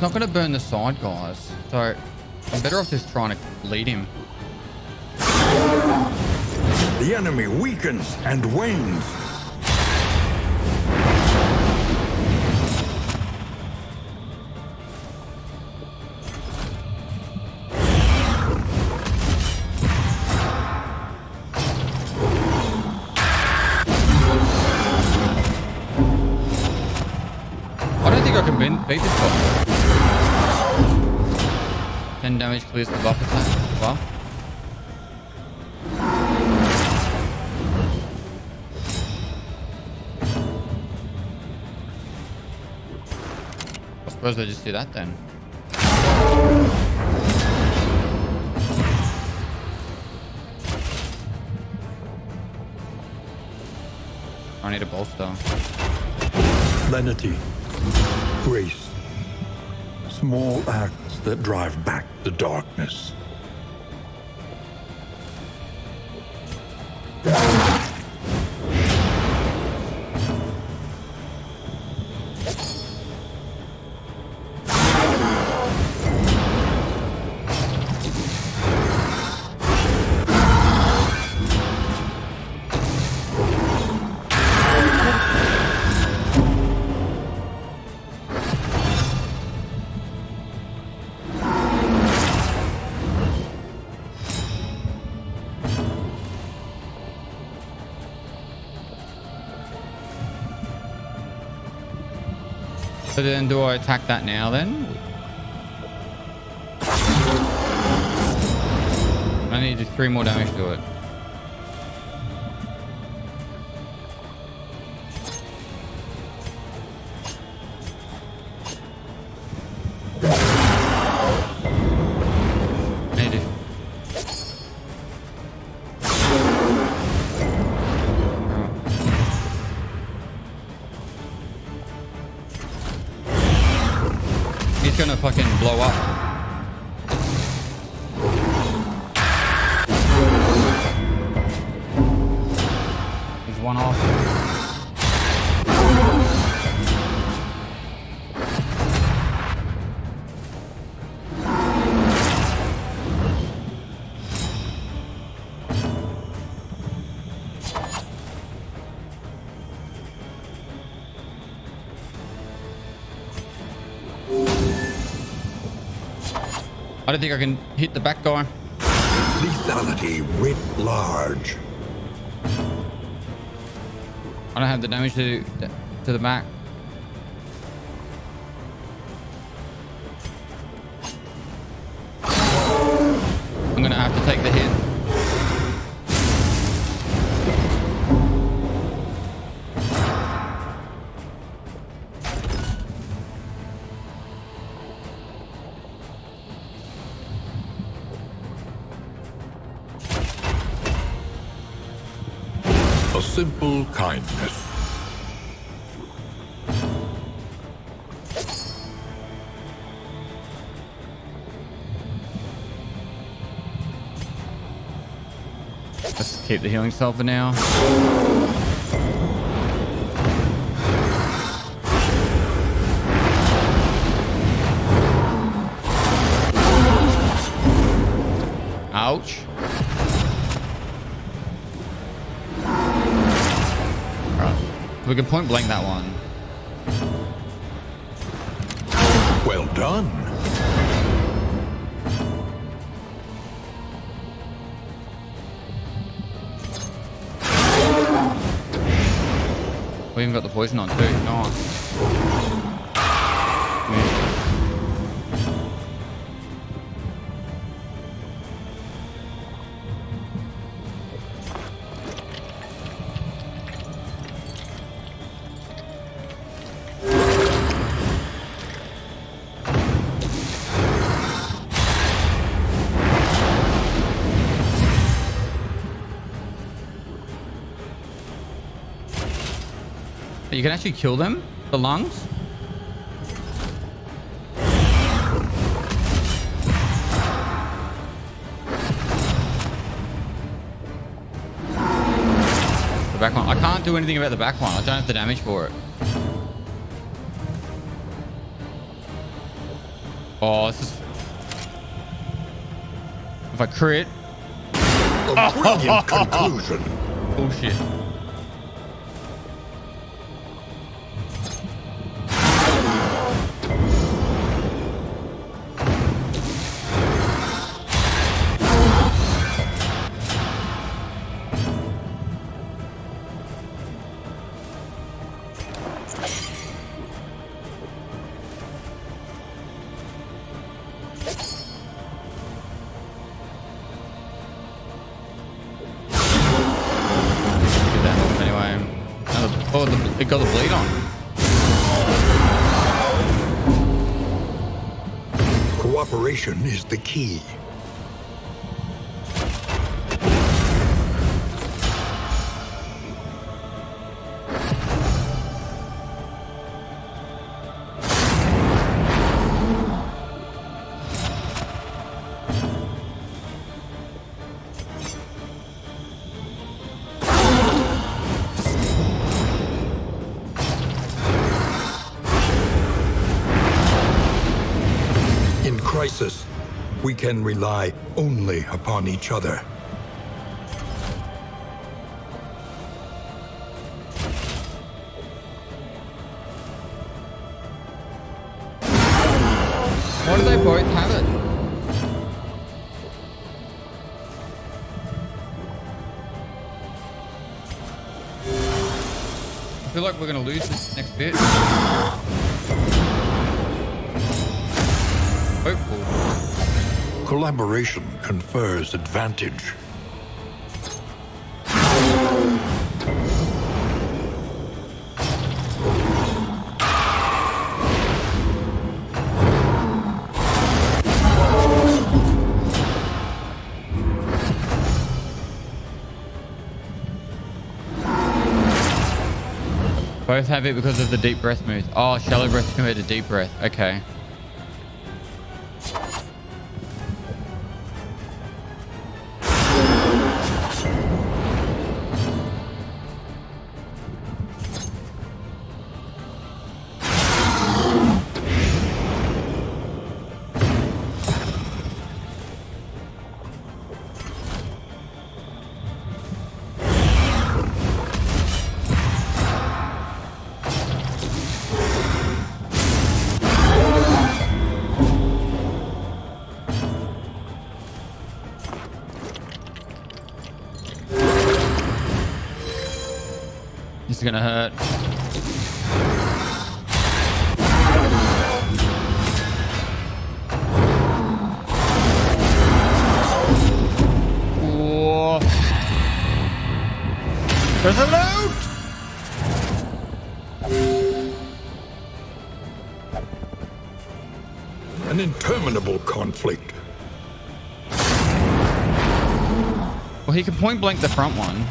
Not gonna burn the side guys, so I'm better off just trying to lead him. The enemy weakens and wanes. I don't think I can beat this guy. Damage clears the buff attack. Buff. I suppose I just do that then. I I need a both though. Lenity, grace, small acts that drive back the darkness. So then do I attack that now then? I need to do 3 more damage to it. I don't think I can hit the back guy. Lethality writ large. I don't have the damage to the back. I'm gonna have to take the hit. Simple kindness. Let's keep the healing spell for now. Ouch. We can point blank that one. Well done. We even got the poison on too. Nice. You can actually kill them, the lungs. The back one. I can't do anything about the back one. I don't have the damage for it. Oh, this is... If I crit... A brilliant conclusion. Bullshit. It got the bleed on. Cooperation is the key. crisis, we can rely only upon each other. Or they both have it. I feel like we're gonna lose this next bit. Hopeful. Collaboration confers advantage. Both have it because of the deep breath move. Oh, shallow breath compared to deep breath. Okay. Gonna hurt. Whoa. There's a loot. An interminable conflict. Well, he can point blank the front one.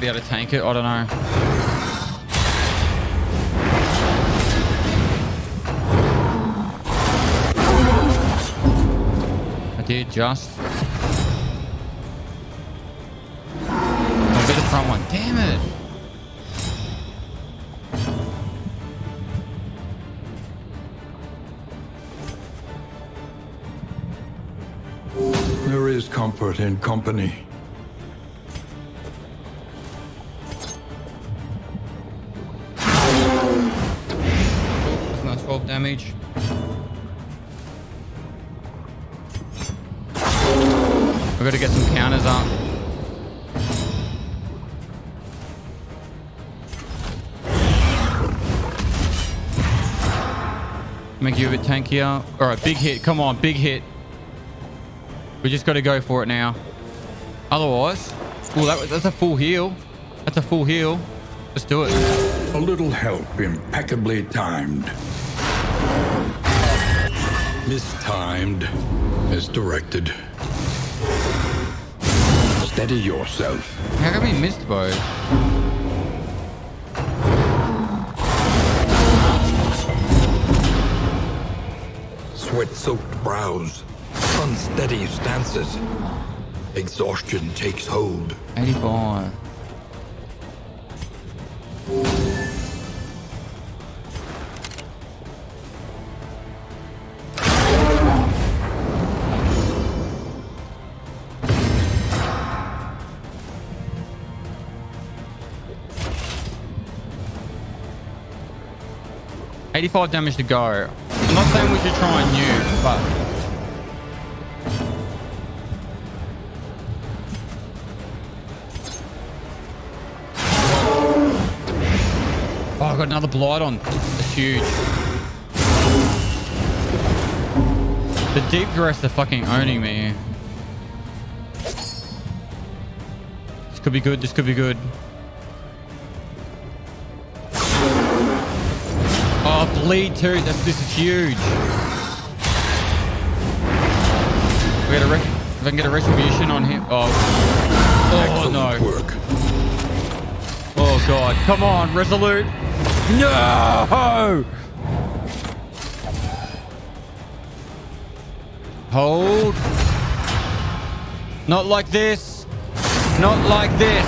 Be able to tank it, I don't know. I did just. I'll be the front one. Damn it. There is comfort in company. Damage. We've got to get some counters up. Make you a bit tankier. All right, big hit. Come on, big hit. We just got to go for it now. Otherwise, ooh, that's a full heal. That's a full heal. Let's do it. A little help, impeccably timed. Mistimed, misdirected. Steady yourself. How can we miss both? Sweat-soaked brows, unsteady stances. Exhaustion takes hold. 84. $85 damage to go. I'm not saying we should try and nuke, but oh, I got another blight on. That's huge. The deep growths are fucking owning me. This could be good. This could be good. Oh, bleed too. This is huge. We got a wreck. If I can get a retribution on him. Oh. Oh no. Oh god. Come on, Resolute. No. Hold. Not like this. Not like this.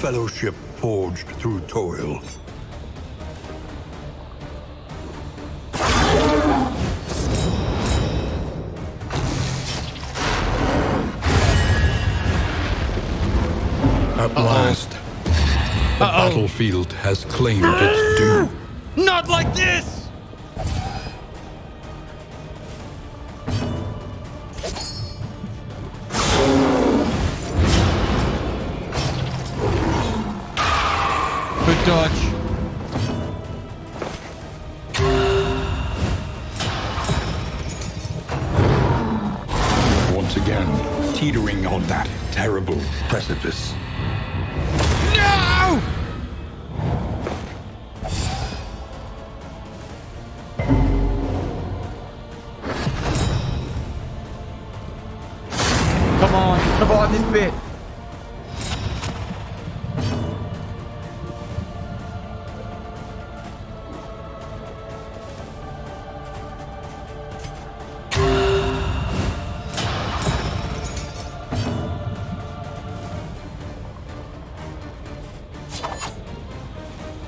Fellowship forged through toil. At last, the battlefield has claimed its due. Not like this! Good dodge. Once again, teetering on that terrible precipice.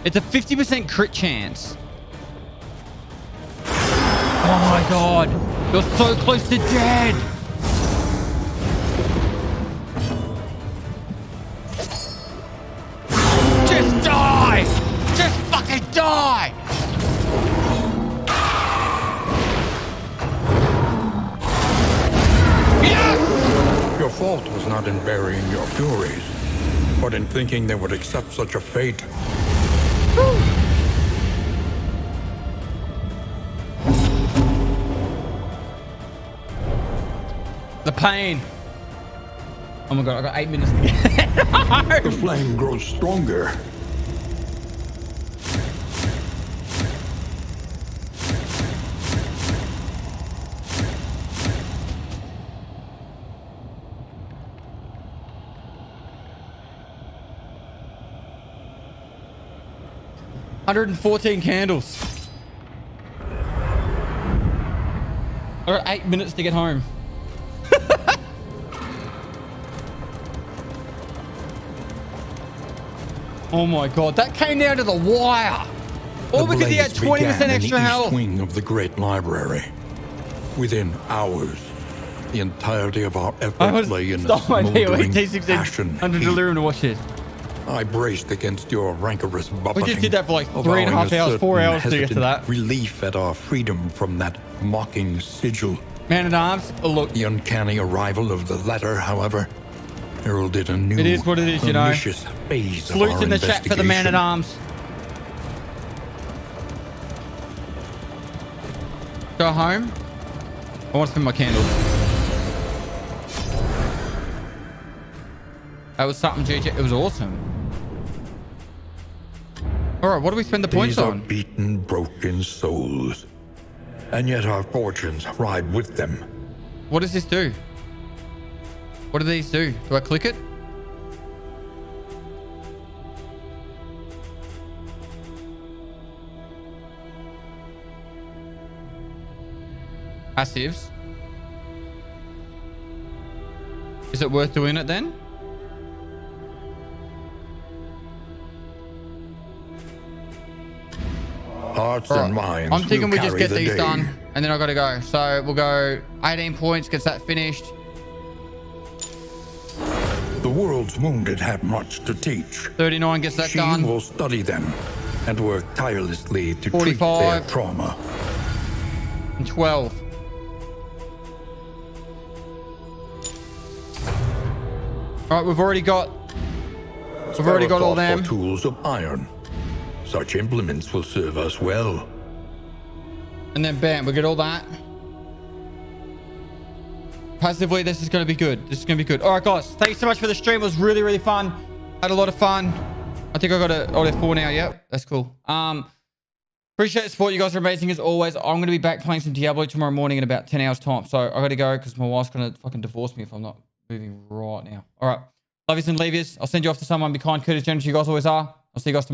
It's a 50% crit chance. Oh my god. You're so close to dead. Just die. Just fucking die. Yes! Your fault was not in burying your furies, but in thinking they would accept such a fate. The pain. Oh my god, I got 8 minutes to get home. The flame grows stronger. One 114 candles. All right, 8 minutes to get home. Oh my god, that came down to the wire. All because he had 20% extra health. The wing of the Great Library. Within hours, the entirety of our effort lay in a smoldering ashen under delirium to watch this. I braced against your rancorous buffeting. We just did that for like 3.5 hours, 4 hours to get to that. Relief at our freedom from that mocking sigil. Man-at-Arms, oh look. The uncanny arrival of the latter, however, heralded a new, pernicious phase of our investigation. Salutes in the chat for the Man-at-Arms. Go home. I want to spin my candles. That was something, GG. It was awesome. All right, what do we spend the points on? These are beaten, broken souls. And yet our fortunes ride with them. What does this do? What do these do? Do I click it? Passives. Is it worth doing it then? Hearts and minds. I'm thinking we just get these done and then I gotta go. So we'll go 18 points, gets that finished. The world's wounded have much to teach. 39 gets that done. She will study them and work tirelessly to treat their trauma. And 12. All right, we've already got all them. Tools of iron. Such implements will serve us well. And then bam, we get all that. Passively, this is going to be good. This is going to be good. All right, guys, thanks so much for the stream. It was really, really fun. Had a lot of fun. I think I got an order 4 now. Yep, that's cool. Appreciate the support. You guys are amazing as always. I'm going to be back playing some Diablo tomorrow morning in about 10 hours time. So I got to go because my wife's going to fucking divorce me if I'm not moving right now. All right. Love yous and leave yous. I'll send you off to someone. Be kind, courteous, generous. You guys always are. I'll see you guys tomorrow.